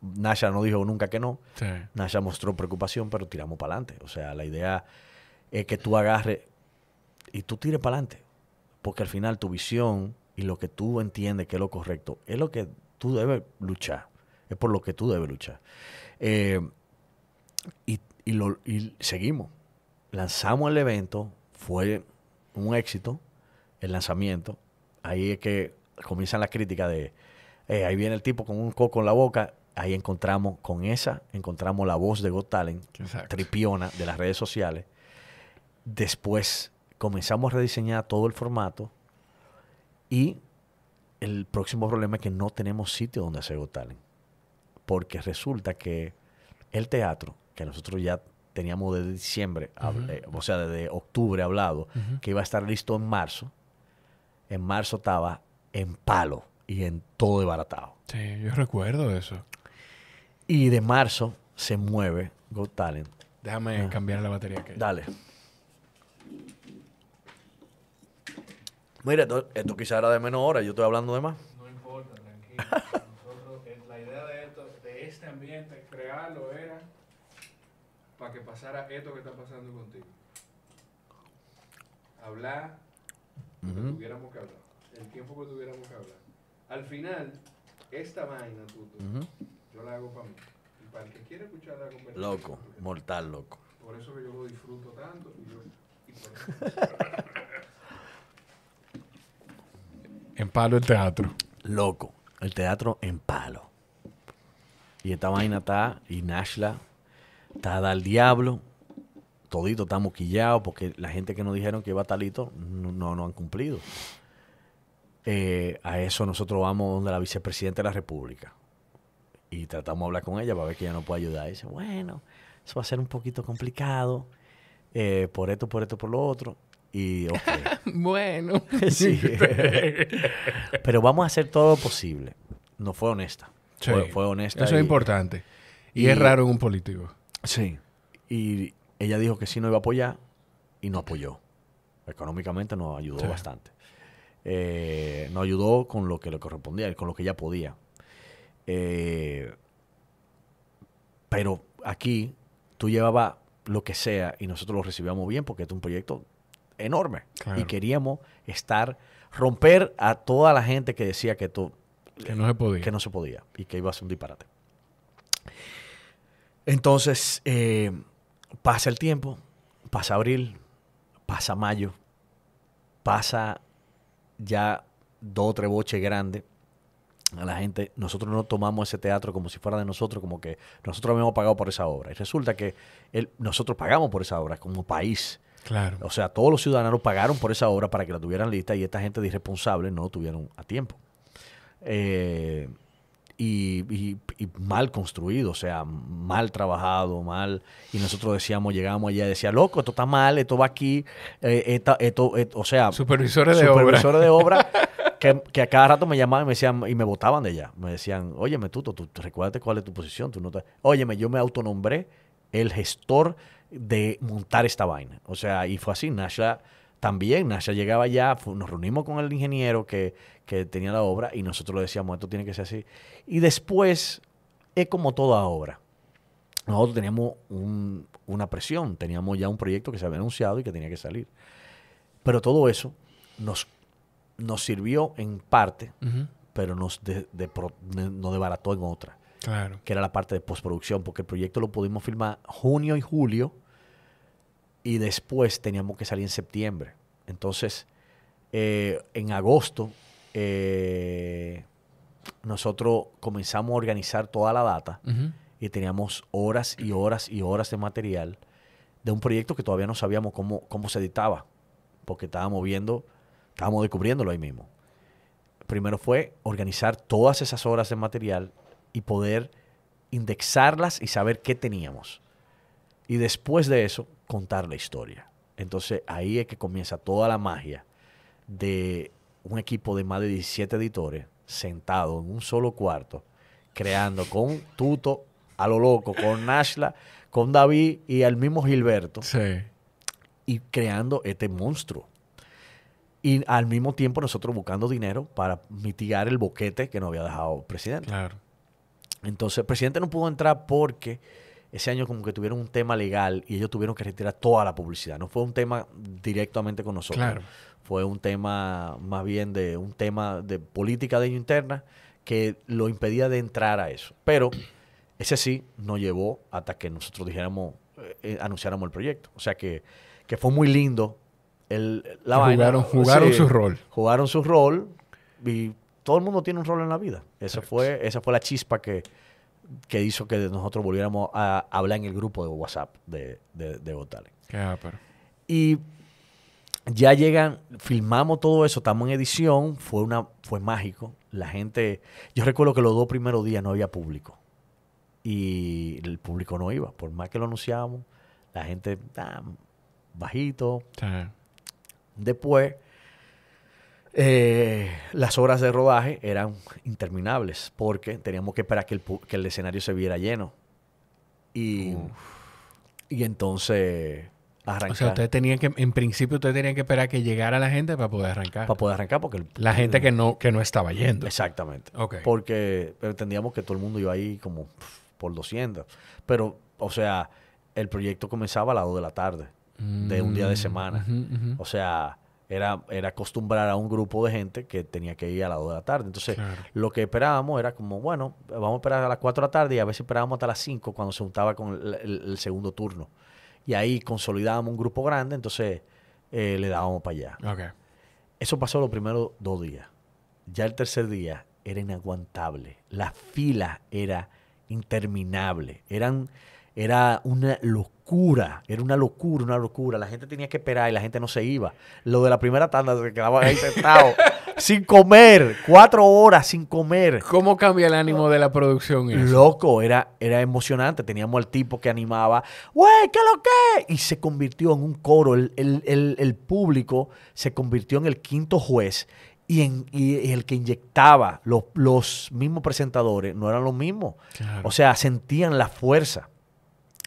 Nashla no dijo nunca que no. Sí. Nashla mostró preocupación, pero tiramos para adelante. O sea, la idea es que tú agarres y tú tires para adelante. Porque al final tu visión y lo que tú entiendes que es lo correcto es lo que tú debes luchar. Es por lo que tú debes luchar. Eh, y, y, lo, y seguimos. Lanzamos el evento. Fue un éxito el lanzamiento. Ahí es que comienzan las críticas de eh, ahí viene el tipo con un coco en la boca. Ahí encontramos, con esa, encontramos la voz de Got Talent, exacto, tripiona de las redes sociales. Después comenzamos a rediseñar todo el formato y el próximo problema es que no tenemos sitio donde hacer Got Talent. Porque resulta que el teatro, que nosotros ya teníamos desde diciembre, uh-huh, hablé, o sea, desde octubre hablado, uh-huh, que iba a estar listo en marzo, en marzo estaba en palo y en todo desbaratado. Sí, yo recuerdo eso. Y de marzo se mueve Got Talent. Déjame ah. cambiar la batería que hay. Dale. Mira, esto, esto quizá era de menos hora. Yo estoy hablando de más. No importa, tranquilo. Nosotros, la idea de esto, de este ambiente, crearlo era para que pasara esto que está pasando contigo. Hablar lo uh-huh. que tuviéramos que hablar. El tiempo que tuviéramos que hablar. Al final, esta vaina, Tuto, uh-huh. yo la hago para mí. Y para el que quiere escuchar la conversación. Loco, mortal loco. Por eso que yo lo disfruto tanto. Y yo, y por eso. En palo el teatro. Loco. El teatro en palo. Y esta vaina está, y Nashla está a dar al diablo. Todito estamos quillados porque la gente que nos dijeron que iba a talito no nos no han cumplido. Eh, a eso nosotros vamos donde la vicepresidenta de la República. Y tratamos de hablar con ella para ver que ella nos puede ayudar. Y dice, bueno, eso va a ser un poquito complicado. Eh, por esto, por esto, por lo otro. Y okay. Bueno. Sí. Pero vamos a hacer todo lo posible. No fue honesta. Sí. Fue, fue honesta. Eso y, es importante. Y, y es raro en un político. Sí. Y ella dijo que sí nos iba a apoyar y nos apoyó. Económicamente nos ayudó sí. bastante. Eh, nos ayudó con lo que le correspondía, con lo que ella podía. Eh, pero aquí tú llevabas lo que sea y nosotros lo recibíamos bien porque este es un proyecto enorme. Claro. Y queríamos estar, romper a toda la gente que decía que esto que no se podía. Que no se podía y que iba a ser un disparate. Entonces, eh, pasa el tiempo, pasa abril, pasa mayo, pasa ya dos o tres boches grandes a la gente. Nosotros no tomamos ese teatro como si fuera de nosotros, como que nosotros habíamos pagado por esa obra. Y resulta que el, nosotros pagamos por esa obra como país. Claro. O sea, todos los ciudadanos pagaron por esa obra para que la tuvieran lista y esta gente de irresponsable no lo tuvieron a tiempo. Eh, y, y, y mal construido, o sea, mal trabajado, mal. Y nosotros decíamos, llegábamos allá y decía, loco, esto está mal, esto va aquí, eh, esta, esto, esto, o sea, supervisores de supervisores de obra que, que a cada rato me llamaban y me decían, y me botaban de allá. Me decían, óyeme, Tuto, tú, tú recuérdate cuál es tu posición. Tú no te... Óyeme, yo me autonombré el gestor de montar esta vaina. O sea, y fue así. Nashla también, Nashla llegaba allá, fue, nos reunimos con el ingeniero que, que tenía la obra y nosotros le decíamos, esto tiene que ser así. Y después, es como toda obra. Nosotros teníamos un, una presión, teníamos ya un proyecto que se había anunciado y que tenía que salir. Pero todo eso nos, nos sirvió en parte, uh-huh. pero nos, de, de, de, nos desbarató en otra. Claro. Que era la parte de postproducción, porque el proyecto lo pudimos filmar junio y julio y después teníamos que salir en septiembre. Entonces, eh, en agosto, eh, nosotros comenzamos a organizar toda la data uh-huh. y teníamos horas y horas y horas de material de un proyecto que todavía no sabíamos cómo, cómo se editaba. porque estábamos viendo, estábamos descubriéndolo ahí mismo. Primero fue organizar todas esas horas de material y poder indexarlas y saber qué teníamos. Y después de eso, contar la historia. Entonces, ahí es que comienza toda la magia de un equipo de más de diecisiete editores sentado en un solo cuarto, creando con Tuto a lo loco, con Nashla, con David y al mismo Gilberto. Sí. Y creando este monstruo. Y al mismo tiempo nosotros buscando dinero para mitigar el boquete que nos había dejado el presidente. Claro. Entonces, el presidente no pudo entrar porque ese año como que tuvieron un tema legal y ellos tuvieron que retirar toda la publicidad. No fue un tema directamente con nosotros. Claro. Fue un tema más bien de un tema de política de ellos interna que lo impedía de entrar a eso. Pero ese sí nos llevó hasta que nosotros dijéramos, eh, anunciáramos el proyecto. O sea que, que fue muy lindo el, la vaina. Jugaron, jugaron sí, su rol. Jugaron su rol y todo el mundo tiene un rol en la vida. Esa fue, esa fue la chispa que... que hizo que nosotros volviéramos a hablar en el grupo de WhatsApp de, de, de Got Talent. Yeah, pero... Y ya llegan, filmamos todo eso, estamos en edición, fue, una, fue mágico. La gente, yo recuerdo que los dos primeros días no había público. Y el público no iba. Por más que lo anunciábamos, la gente, ah, bajito. Yeah. Después... Eh, las horas de rodaje eran interminables porque teníamos que esperar que el, que el escenario se viera lleno. Y, y entonces arrancar. O sea, ustedes tenían que, en principio, ustedes tenían que esperar que llegara la gente para poder arrancar. Para poder arrancar porque... El, la gente que no, que no estaba yendo. Exactamente. Okay. Porque entendíamos que todo el mundo iba ahí como por doscientos. Pero, o sea, el proyecto comenzaba a las dos de la tarde mm. de un día de semana. Uh-huh, uh-huh. O sea... Era, era acostumbrar a un grupo de gente que tenía que ir a las dos de la tarde. Entonces, claro, lo que esperábamos era como, bueno, vamos a esperar a las cuatro de la tarde y a veces esperábamos hasta las cinco cuando se juntaba con el, el, el segundo turno. Y ahí consolidábamos un grupo grande, entonces eh, le dábamos para allá. Okay. Eso pasó los primeros dos días. Ya el tercer día era inaguantable. La fila era interminable. Eran... Era una locura, era una locura, una locura. La gente tenía que esperar y la gente no se iba. Lo de la primera tanda se quedaba ahí sentado, sin comer, cuatro horas sin comer. ¿Cómo cambia el ánimo de la producción eso? Loco, era, era emocionante. Teníamos al tipo que animaba, ¡güey, qué lo qué! Y se convirtió en un coro. El, el, el, el público se convirtió en el quinto juez y, en, y el que inyectaba. Los, los mismos presentadores no eran los mismos. Claro. O sea, sentían la fuerza.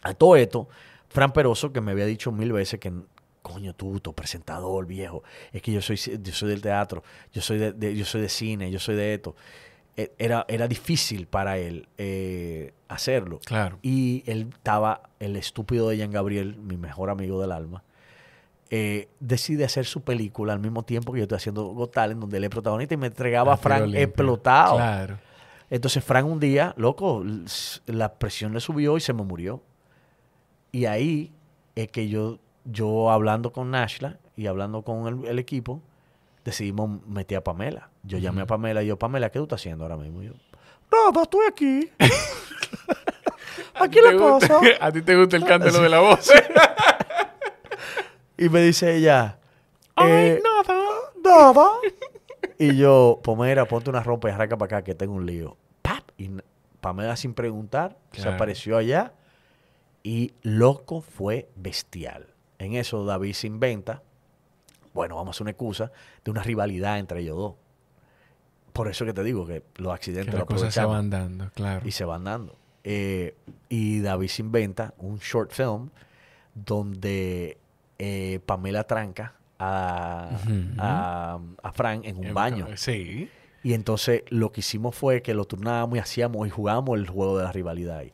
A todo esto, Fran Peroso, que me había dicho mil veces que, coño, Tuto, presentador, viejo, es que yo soy, yo soy del teatro, yo soy de, de, yo soy de cine, yo soy de esto. Era, era difícil para él eh, hacerlo. Claro. Y él estaba, el estúpido de Jean Gabriel, mi mejor amigo del alma, eh, decide hacer su película al mismo tiempo que yo estoy haciendo Got Talent, donde él es protagonista y me entregaba a Fran explotado. Claro. Entonces, Fran un día, loco, la presión le subió y se me murió. Y ahí es que yo, yo hablando con Nashla y hablando con el, el equipo, decidimos meter a Pamela. Yo llamé a Pamela y yo, Pamela, ¿qué tú estás haciendo ahora mismo? Y yo, no, pues estoy aquí. Aquí la cosa. ¿A ti te gusta el cántelo de la voz? Y me dice ella, eh, nada, nada. Y yo, Pamela, ponte una ropa y arranca para acá que tengo un lío. ¡Pap! Y Pamela, sin preguntar, claro, se apareció allá. Y loco, fue bestial. En eso David se inventa, bueno, vamos a hacer una excusa de una rivalidad entre ellos dos. Por eso que te digo que los accidentes que las cosas se van dando, claro. Y se van dando. Eh, y David se inventa un short film donde eh, Pamela tranca a, uh-huh. a, a Frank en un en, baño. Sí. Y entonces lo que hicimos fue que lo turnábamos y hacíamos y jugábamos el juego de la rivalidad ahí.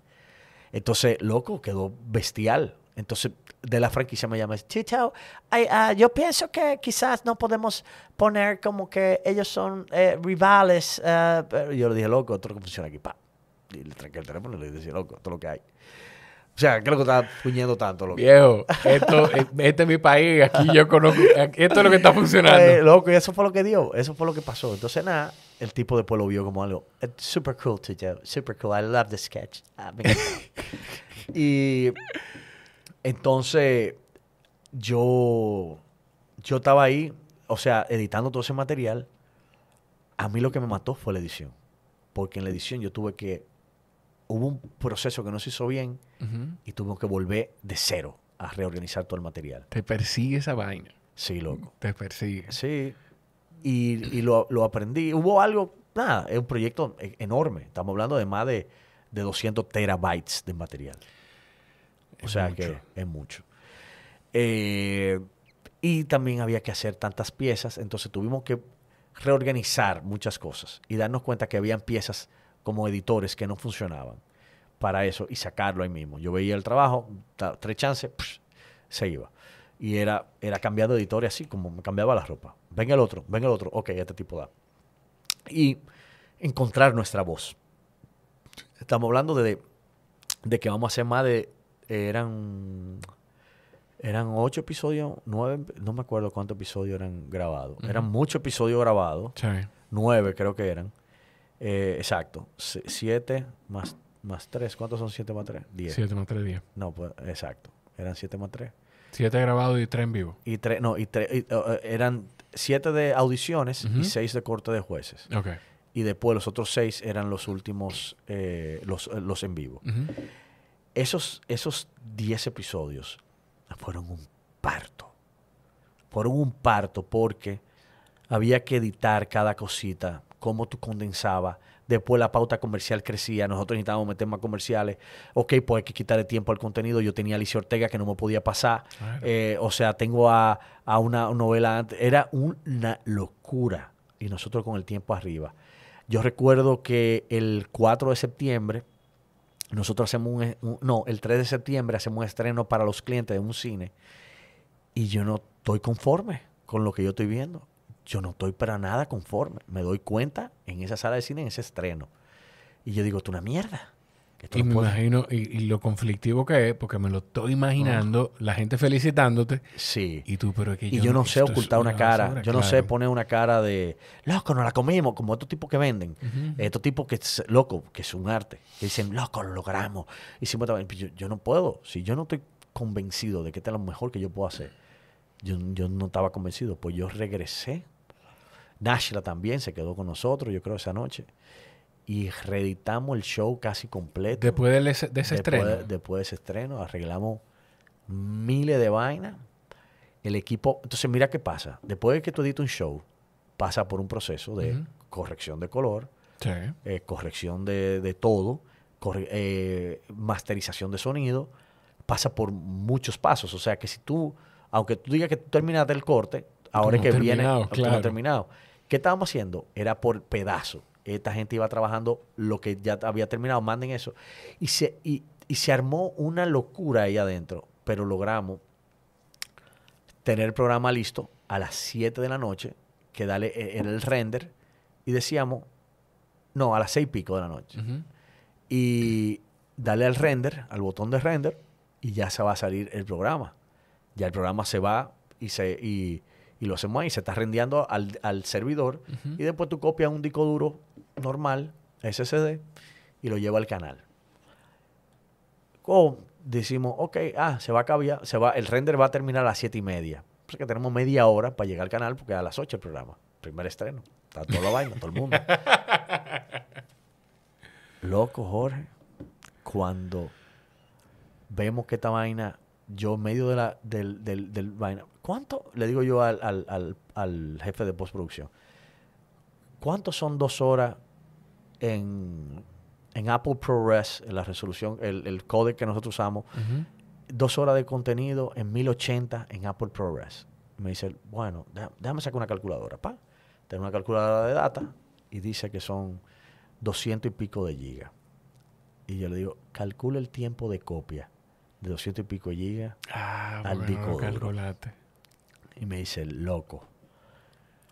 Entonces, loco, quedó bestial. Entonces, de la franquicia me llama, Chichao, ay, uh, yo pienso que quizás no podemos poner como que ellos son eh, rivales. Uh, pero yo le dije, loco, esto es lo que funciona aquí. Pa. Y le tranqué el teléfono y le dije, loco, esto es lo que hay. O sea, ¿qué es lo que está puñendo tanto, loco? Viejo, esto, este es mi país, aquí yo conozco, aquí, esto es lo que está funcionando. Eh, loco, y eso fue lo que dio, eso fue lo que pasó. Entonces, nada. El tipo después lo vio como algo, it's super cool, Tuto, super cool, I love the sketch. Ah, me y entonces yo, yo estaba ahí, o sea, editando todo ese material. A mí lo que me mató fue la edición. Porque en la edición yo tuve que... Hubo un proceso que no se hizo bien uh-huh. y tuve que volver de cero a reorganizar todo el material. ¿Te persigue esa vaina? Sí, loco. ¿Te persigue? Sí. Y, y lo, lo aprendí. Hubo algo... Nada, es un proyecto enorme. Estamos hablando de más de, de doscientos terabytes de material. O es sea mucho. que es mucho. Eh, y también había que hacer tantas piezas. Entonces tuvimos que reorganizar muchas cosas y darnos cuenta que habían piezas como editores que no funcionaban para eso y sacarlo ahí mismo. Yo veía el trabajo, tres chances, psh, se iba. Y era, era cambiando de editor así, como me cambiaba la ropa. Venga el otro, venga el otro. Ok, este tipo da. Y encontrar nuestra voz. Estamos hablando de, de que vamos a hacer más de... Eran... Eran ocho episodios, nueve... No me acuerdo cuántos episodios eran grabados. Uh-huh. Eran muchos episodios grabados. Sí. Nueve creo que eran. Eh, exacto. S siete más, más tres. ¿Cuántos son siete más tres? Diez. Siete más tres, diez. No, pues, exacto. Eran siete más tres. Siete grabados y tres en vivo. Y tres... No, y tres... Y, uh, eran... Siete de audiciones uh-huh. y seis de corte de jueces. Okay. Y después los otros seis eran los últimos, eh, los, los en vivo. Uh-huh. Esos, esos diez episodios fueron un parto. Fueron un parto porque había que editar cada cosita, cómo tú condensabas. Después la pauta comercial crecía. Nosotros necesitábamos meter más comerciales. Ok, pues hay que quitarle tiempo al contenido. Yo tenía a Alicia Ortega que no me podía pasar. Claro. Eh, o sea, tengo a, a una novela antes. Era una locura. Y nosotros con el tiempo arriba. Yo recuerdo que el cuatro de septiembre, nosotros hacemos un... un no, el tres de septiembre hacemos un estreno para los clientes de un cine. Y yo no estoy conforme con lo que yo estoy viendo. Yo no estoy para nada conforme. Me doy cuenta en esa sala de cine, en ese estreno. Y yo digo, tú una mierda. Esto y no me puede... imagino, y, y lo conflictivo que es, porque me lo estoy imaginando, uh-huh. la gente felicitándote. Sí. Y tú, pero es que yo... Y yo no sé ocultar una cara. Basura, yo claro. no sé poner una cara de, loco, no la comimos, como estos tipos que venden. Uh-huh. Estos tipos que, loco, que es un arte. Que dicen, loco, lo logramos. Y siempre también, yo, yo no puedo. Si yo no estoy convencido de que este es lo mejor que yo puedo hacer. Yo, yo no estaba convencido. Pues yo regresé. Nashla también se quedó con nosotros, yo creo, esa noche. Y reeditamos el show casi completo. Después de, de ese después, estreno. Después de ese estreno, arreglamos miles de vainas. El equipo... Entonces, mira qué pasa. Después de que tú editas un show, pasa por un proceso de uh-huh. corrección de color, sí. eh, corrección de, de todo, corre, eh, masterización de sonido. Pasa por muchos pasos. O sea, que si tú... Aunque tú digas que tú terminaste el corte... Ahora es que viene claro. terminado. ¿Qué estábamos haciendo? Era por pedazo. Esta gente iba trabajando lo que ya había terminado. Manden eso. Y se, y, y se armó una locura ahí adentro. Pero logramos tener el programa listo a las siete de la noche, que dale en el render. Y decíamos, no, a las seis y pico de la noche. Uh-huh. Y dale al render, al botón de render, y ya se va a salir el programa. Ya el programa se va y se... Y, Y lo hacemos ahí, se está rendeando al, al servidor. Uh-huh. Y después tú copias un disco duro normal, ese ese de, y lo lleva al canal. O decimos, ok, ah, se va a cambiar, se va, el render va a terminar a las siete y media. O sea que tenemos media hora para llegar al canal, porque a las ocho el programa. Primer estreno. Está toda la vaina, todo el mundo. Loco, Jorge. Cuando vemos que esta vaina... Yo en medio de la, del, del, del vaina, ¿cuánto? Le digo yo al, al, al, al jefe de postproducción, ¿cuánto son dos horas en, en Apple ProRes, en la resolución, el, el códec que nosotros usamos? Uh-huh. Dos horas de contenido en mil ochenta en Apple ProRes. Me dice, bueno, déjame sacar una calculadora, pa. Tengo una calculadora de data y dice que son doscientos y pico de gigas. Y yo le digo, calcula el tiempo de copia de doscientos y pico gigas ah, al disco duro. Y me dice, loco.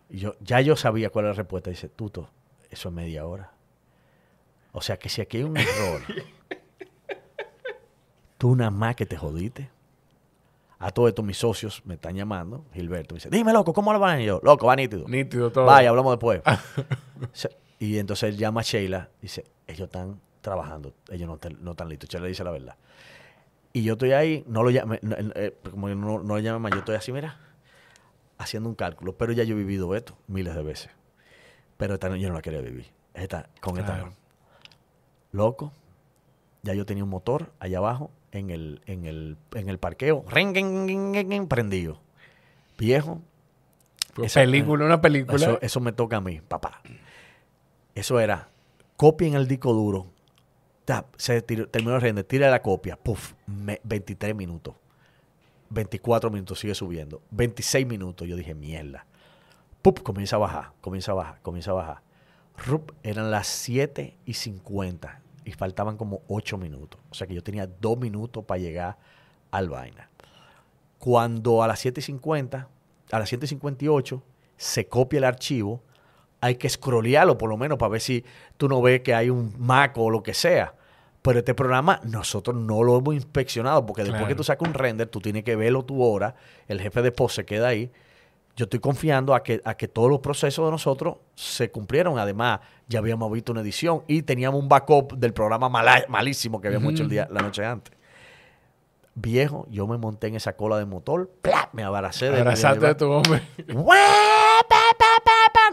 Y yo, ya yo sabía cuál era la respuesta. Dice, Tuto, eso es media hora. O sea, que si aquí hay un error, tú nada más que te jodiste. A todos estos mis socios me están llamando. Gilberto me dice, dime, loco, ¿cómo lo van? Y yo, loco, va nítido. Nítido todo. Vaya, hablamos después. Y entonces él llama a Sheila. Dice, ellos están trabajando. Ellos no, no están listos. Sheila dice la verdad. Y yo estoy ahí, no lo llame, no, eh, como no, no lo llame más, yo estoy así, mira, haciendo un cálculo, pero ya yo he vivido esto miles de veces. Pero esta no, yo no la quería vivir. Esta, con esta claro. Loco, ya yo tenía un motor allá abajo en el, en el, en el parqueo, prendido. Viejo. Esa, película, una película. Eso, eso me toca a mí, papá. Eso era, copien el disco duro, tap, se tiró, terminó el render, tira la copia, puff, me, veintitrés minutos, veinticuatro minutos, sigue subiendo, veintiséis minutos, yo dije, mierda. Pup, comienza a bajar, comienza a bajar, comienza a bajar. Rup, eran las siete y cincuenta y faltaban como ocho minutos. O sea que yo tenía dos minutos para llegar al vaina. Cuando a las siete y cincuenta, a las siete y cincuenta y ocho, se copia el archivo, hay que scrollearlo por lo menos para ver si tú no ves que hay un maco o lo que sea. Pero este programa nosotros no lo hemos inspeccionado porque claro. Después que tú sacas un render, tú tienes que verlo tu hora, el jefe de post se queda ahí. Yo estoy confiando a que, a que todos los procesos de nosotros se cumplieron. Además, ya habíamos visto una edición y teníamos un backup del programa mala, malísimo que habíamos uh-huh. hecho el día, la noche antes. Viejo, yo me monté en esa cola de motor, ¡plá! Me abaracé. De Abrazate de tu hombre.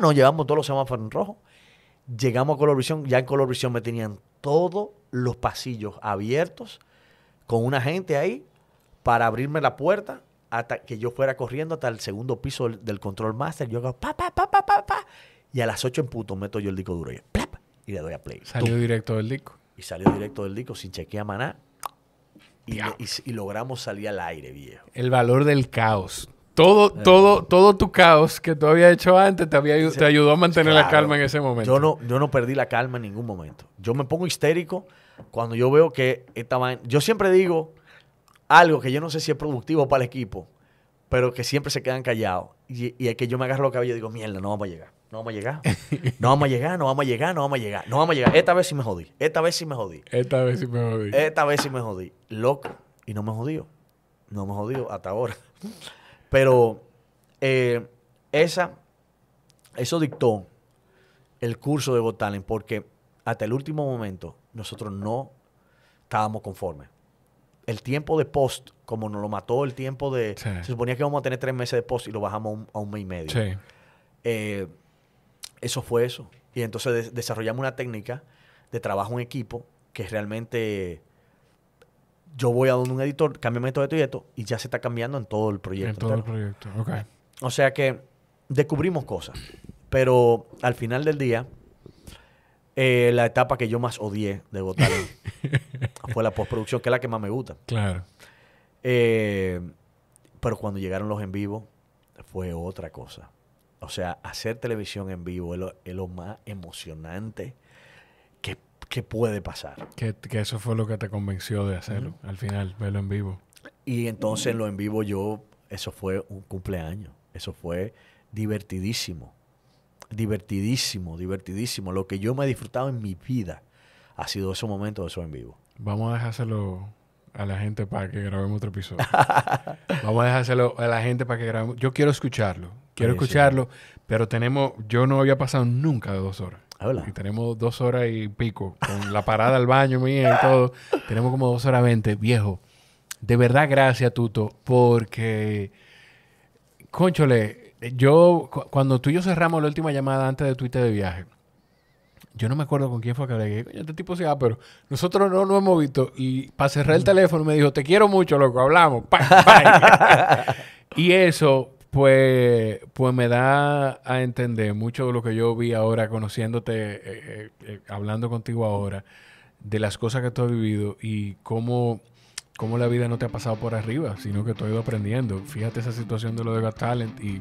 Nos llevamos todos los semáforos en rojo. Llegamos a Color Visión. Ya en Color Visión me tenían todos los pasillos abiertos con una gente ahí para abrirme la puerta hasta que yo fuera corriendo hasta el segundo piso del, del Control Master. Yo hago pa, pa, pa, pa, pa, pa. Y a las ocho en punto meto yo el disco duro y, plap, y le doy a play. Salió ¡Tum! Directo del disco. Y salió directo del disco sin chequear maná. Y, y, y logramos salir al aire, viejo. El valor del caos. Todo, todo, todo tu caos que tú habías hecho antes te, había, te ayudó a mantener claro, la calma en ese momento. Yo no, yo no perdí la calma en ningún momento. Yo me pongo histérico cuando yo veo que esta man... Yo siempre digo algo que yo no sé si es productivo para el equipo, pero que siempre se quedan callados. Y, y es que yo me agarro los cabellos y digo, mierda, no vamos a llegar. No vamos a llegar. No vamos a llegar, no vamos a llegar, no vamos a llegar. No vamos a llegar. Esta vez sí me jodí. Esta vez sí me jodí. Esta vez sí me jodí. Esta vez sí me jodí. Loco. Y no me jodió. No me jodió hasta ahora. Pero eh, esa, eso dictó el curso de Got Talent porque hasta el último momento nosotros no estábamos conformes. El tiempo de post, como nos lo mató el tiempo de... Sí. Se suponía que íbamos a tener tres meses de post y lo bajamos a un, a un mes y medio. Sí. Eh, eso fue eso. Y entonces de, desarrollamos una técnica de trabajo en equipo que realmente... Yo voy a donde un editor, cámbiame todo esto y esto, y ya se está cambiando en todo el proyecto. En todo el proyecto, ok. O sea que descubrimos cosas, pero al final del día, eh, la etapa que yo más odié de Got Talent fue la postproducción, que es la que más me gusta. Claro. Eh, pero cuando llegaron los en vivo, fue otra cosa. O sea, hacer televisión en vivo es lo, es lo más emocionante. ¿Qué puede pasar? Que, que eso fue lo que te convenció de hacerlo, uh-huh. al final, verlo en vivo. Y entonces lo en vivo yo, eso fue un cumpleaños. Eso fue divertidísimo. Divertidísimo, divertidísimo. Lo que yo me he disfrutado en mi vida ha sido esos momentos de eso en vivo. Vamos a dejárselo a la gente para que grabemos otro episodio. Vamos a dejárselo a la gente para que grabemos. Yo quiero escucharlo. Quiero sí, escucharlo, sí. Pero tenemos... Yo no había pasado nunca de dos horas. Hola. Y tenemos dos horas y pico con la parada al baño mía y todo. Tenemos como dos horas veinte. Viejo, de verdad gracias, Tuto, porque... Cónchole, yo... Cu cuando tú y yo cerramos la última llamada antes de Twitter de viaje, yo no me acuerdo con quién fue que le dije, coño, este tipo se va, pero nosotros no nos hemos visto. Y para cerrar el teléfono me dijo, te quiero mucho, loco, hablamos. Bye, bye. Y eso... Pues, pues me da a entender mucho de lo que yo vi ahora, conociéndote, eh, eh, eh, hablando contigo ahora, de las cosas que tú has vivido y cómo, cómo la vida no te ha pasado por arriba, sino que tú has ido aprendiendo. Fíjate esa situación de lo de Got Talent y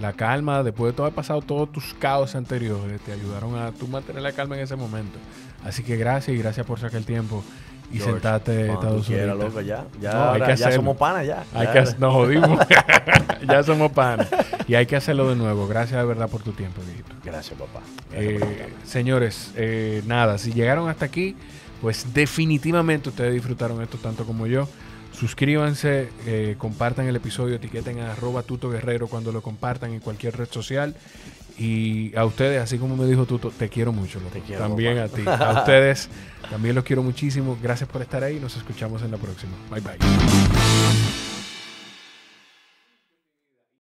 la calma, después de todo haber pasado todos tus caos anteriores, te ayudaron a tú mantener la calma en ese momento. Así que gracias y gracias por sacar el tiempo. Y George, sentarte Estados Unidos. Loco, ya. Ya, no, ahora, ya somos panas, ya. Hay ya. Que, nos jodimos. Ya somos panas. Y hay que hacerlo de nuevo. Gracias de verdad por tu tiempo, Guillito. Gracias, papá. Gracias, eh, papá. Señores, eh, nada. Si llegaron hasta aquí, pues definitivamente ustedes disfrutaron esto tanto como yo. Suscríbanse, eh, compartan el episodio, etiqueten a arroba Tuto Guerrero cuando lo compartan en cualquier red social. Y a ustedes, así como me dijo Tuto, te quiero mucho. Te quiero, también papá. A ti. A ustedes también los quiero muchísimo. Gracias por estar ahí. Nos escuchamos en la próxima. Bye, bye.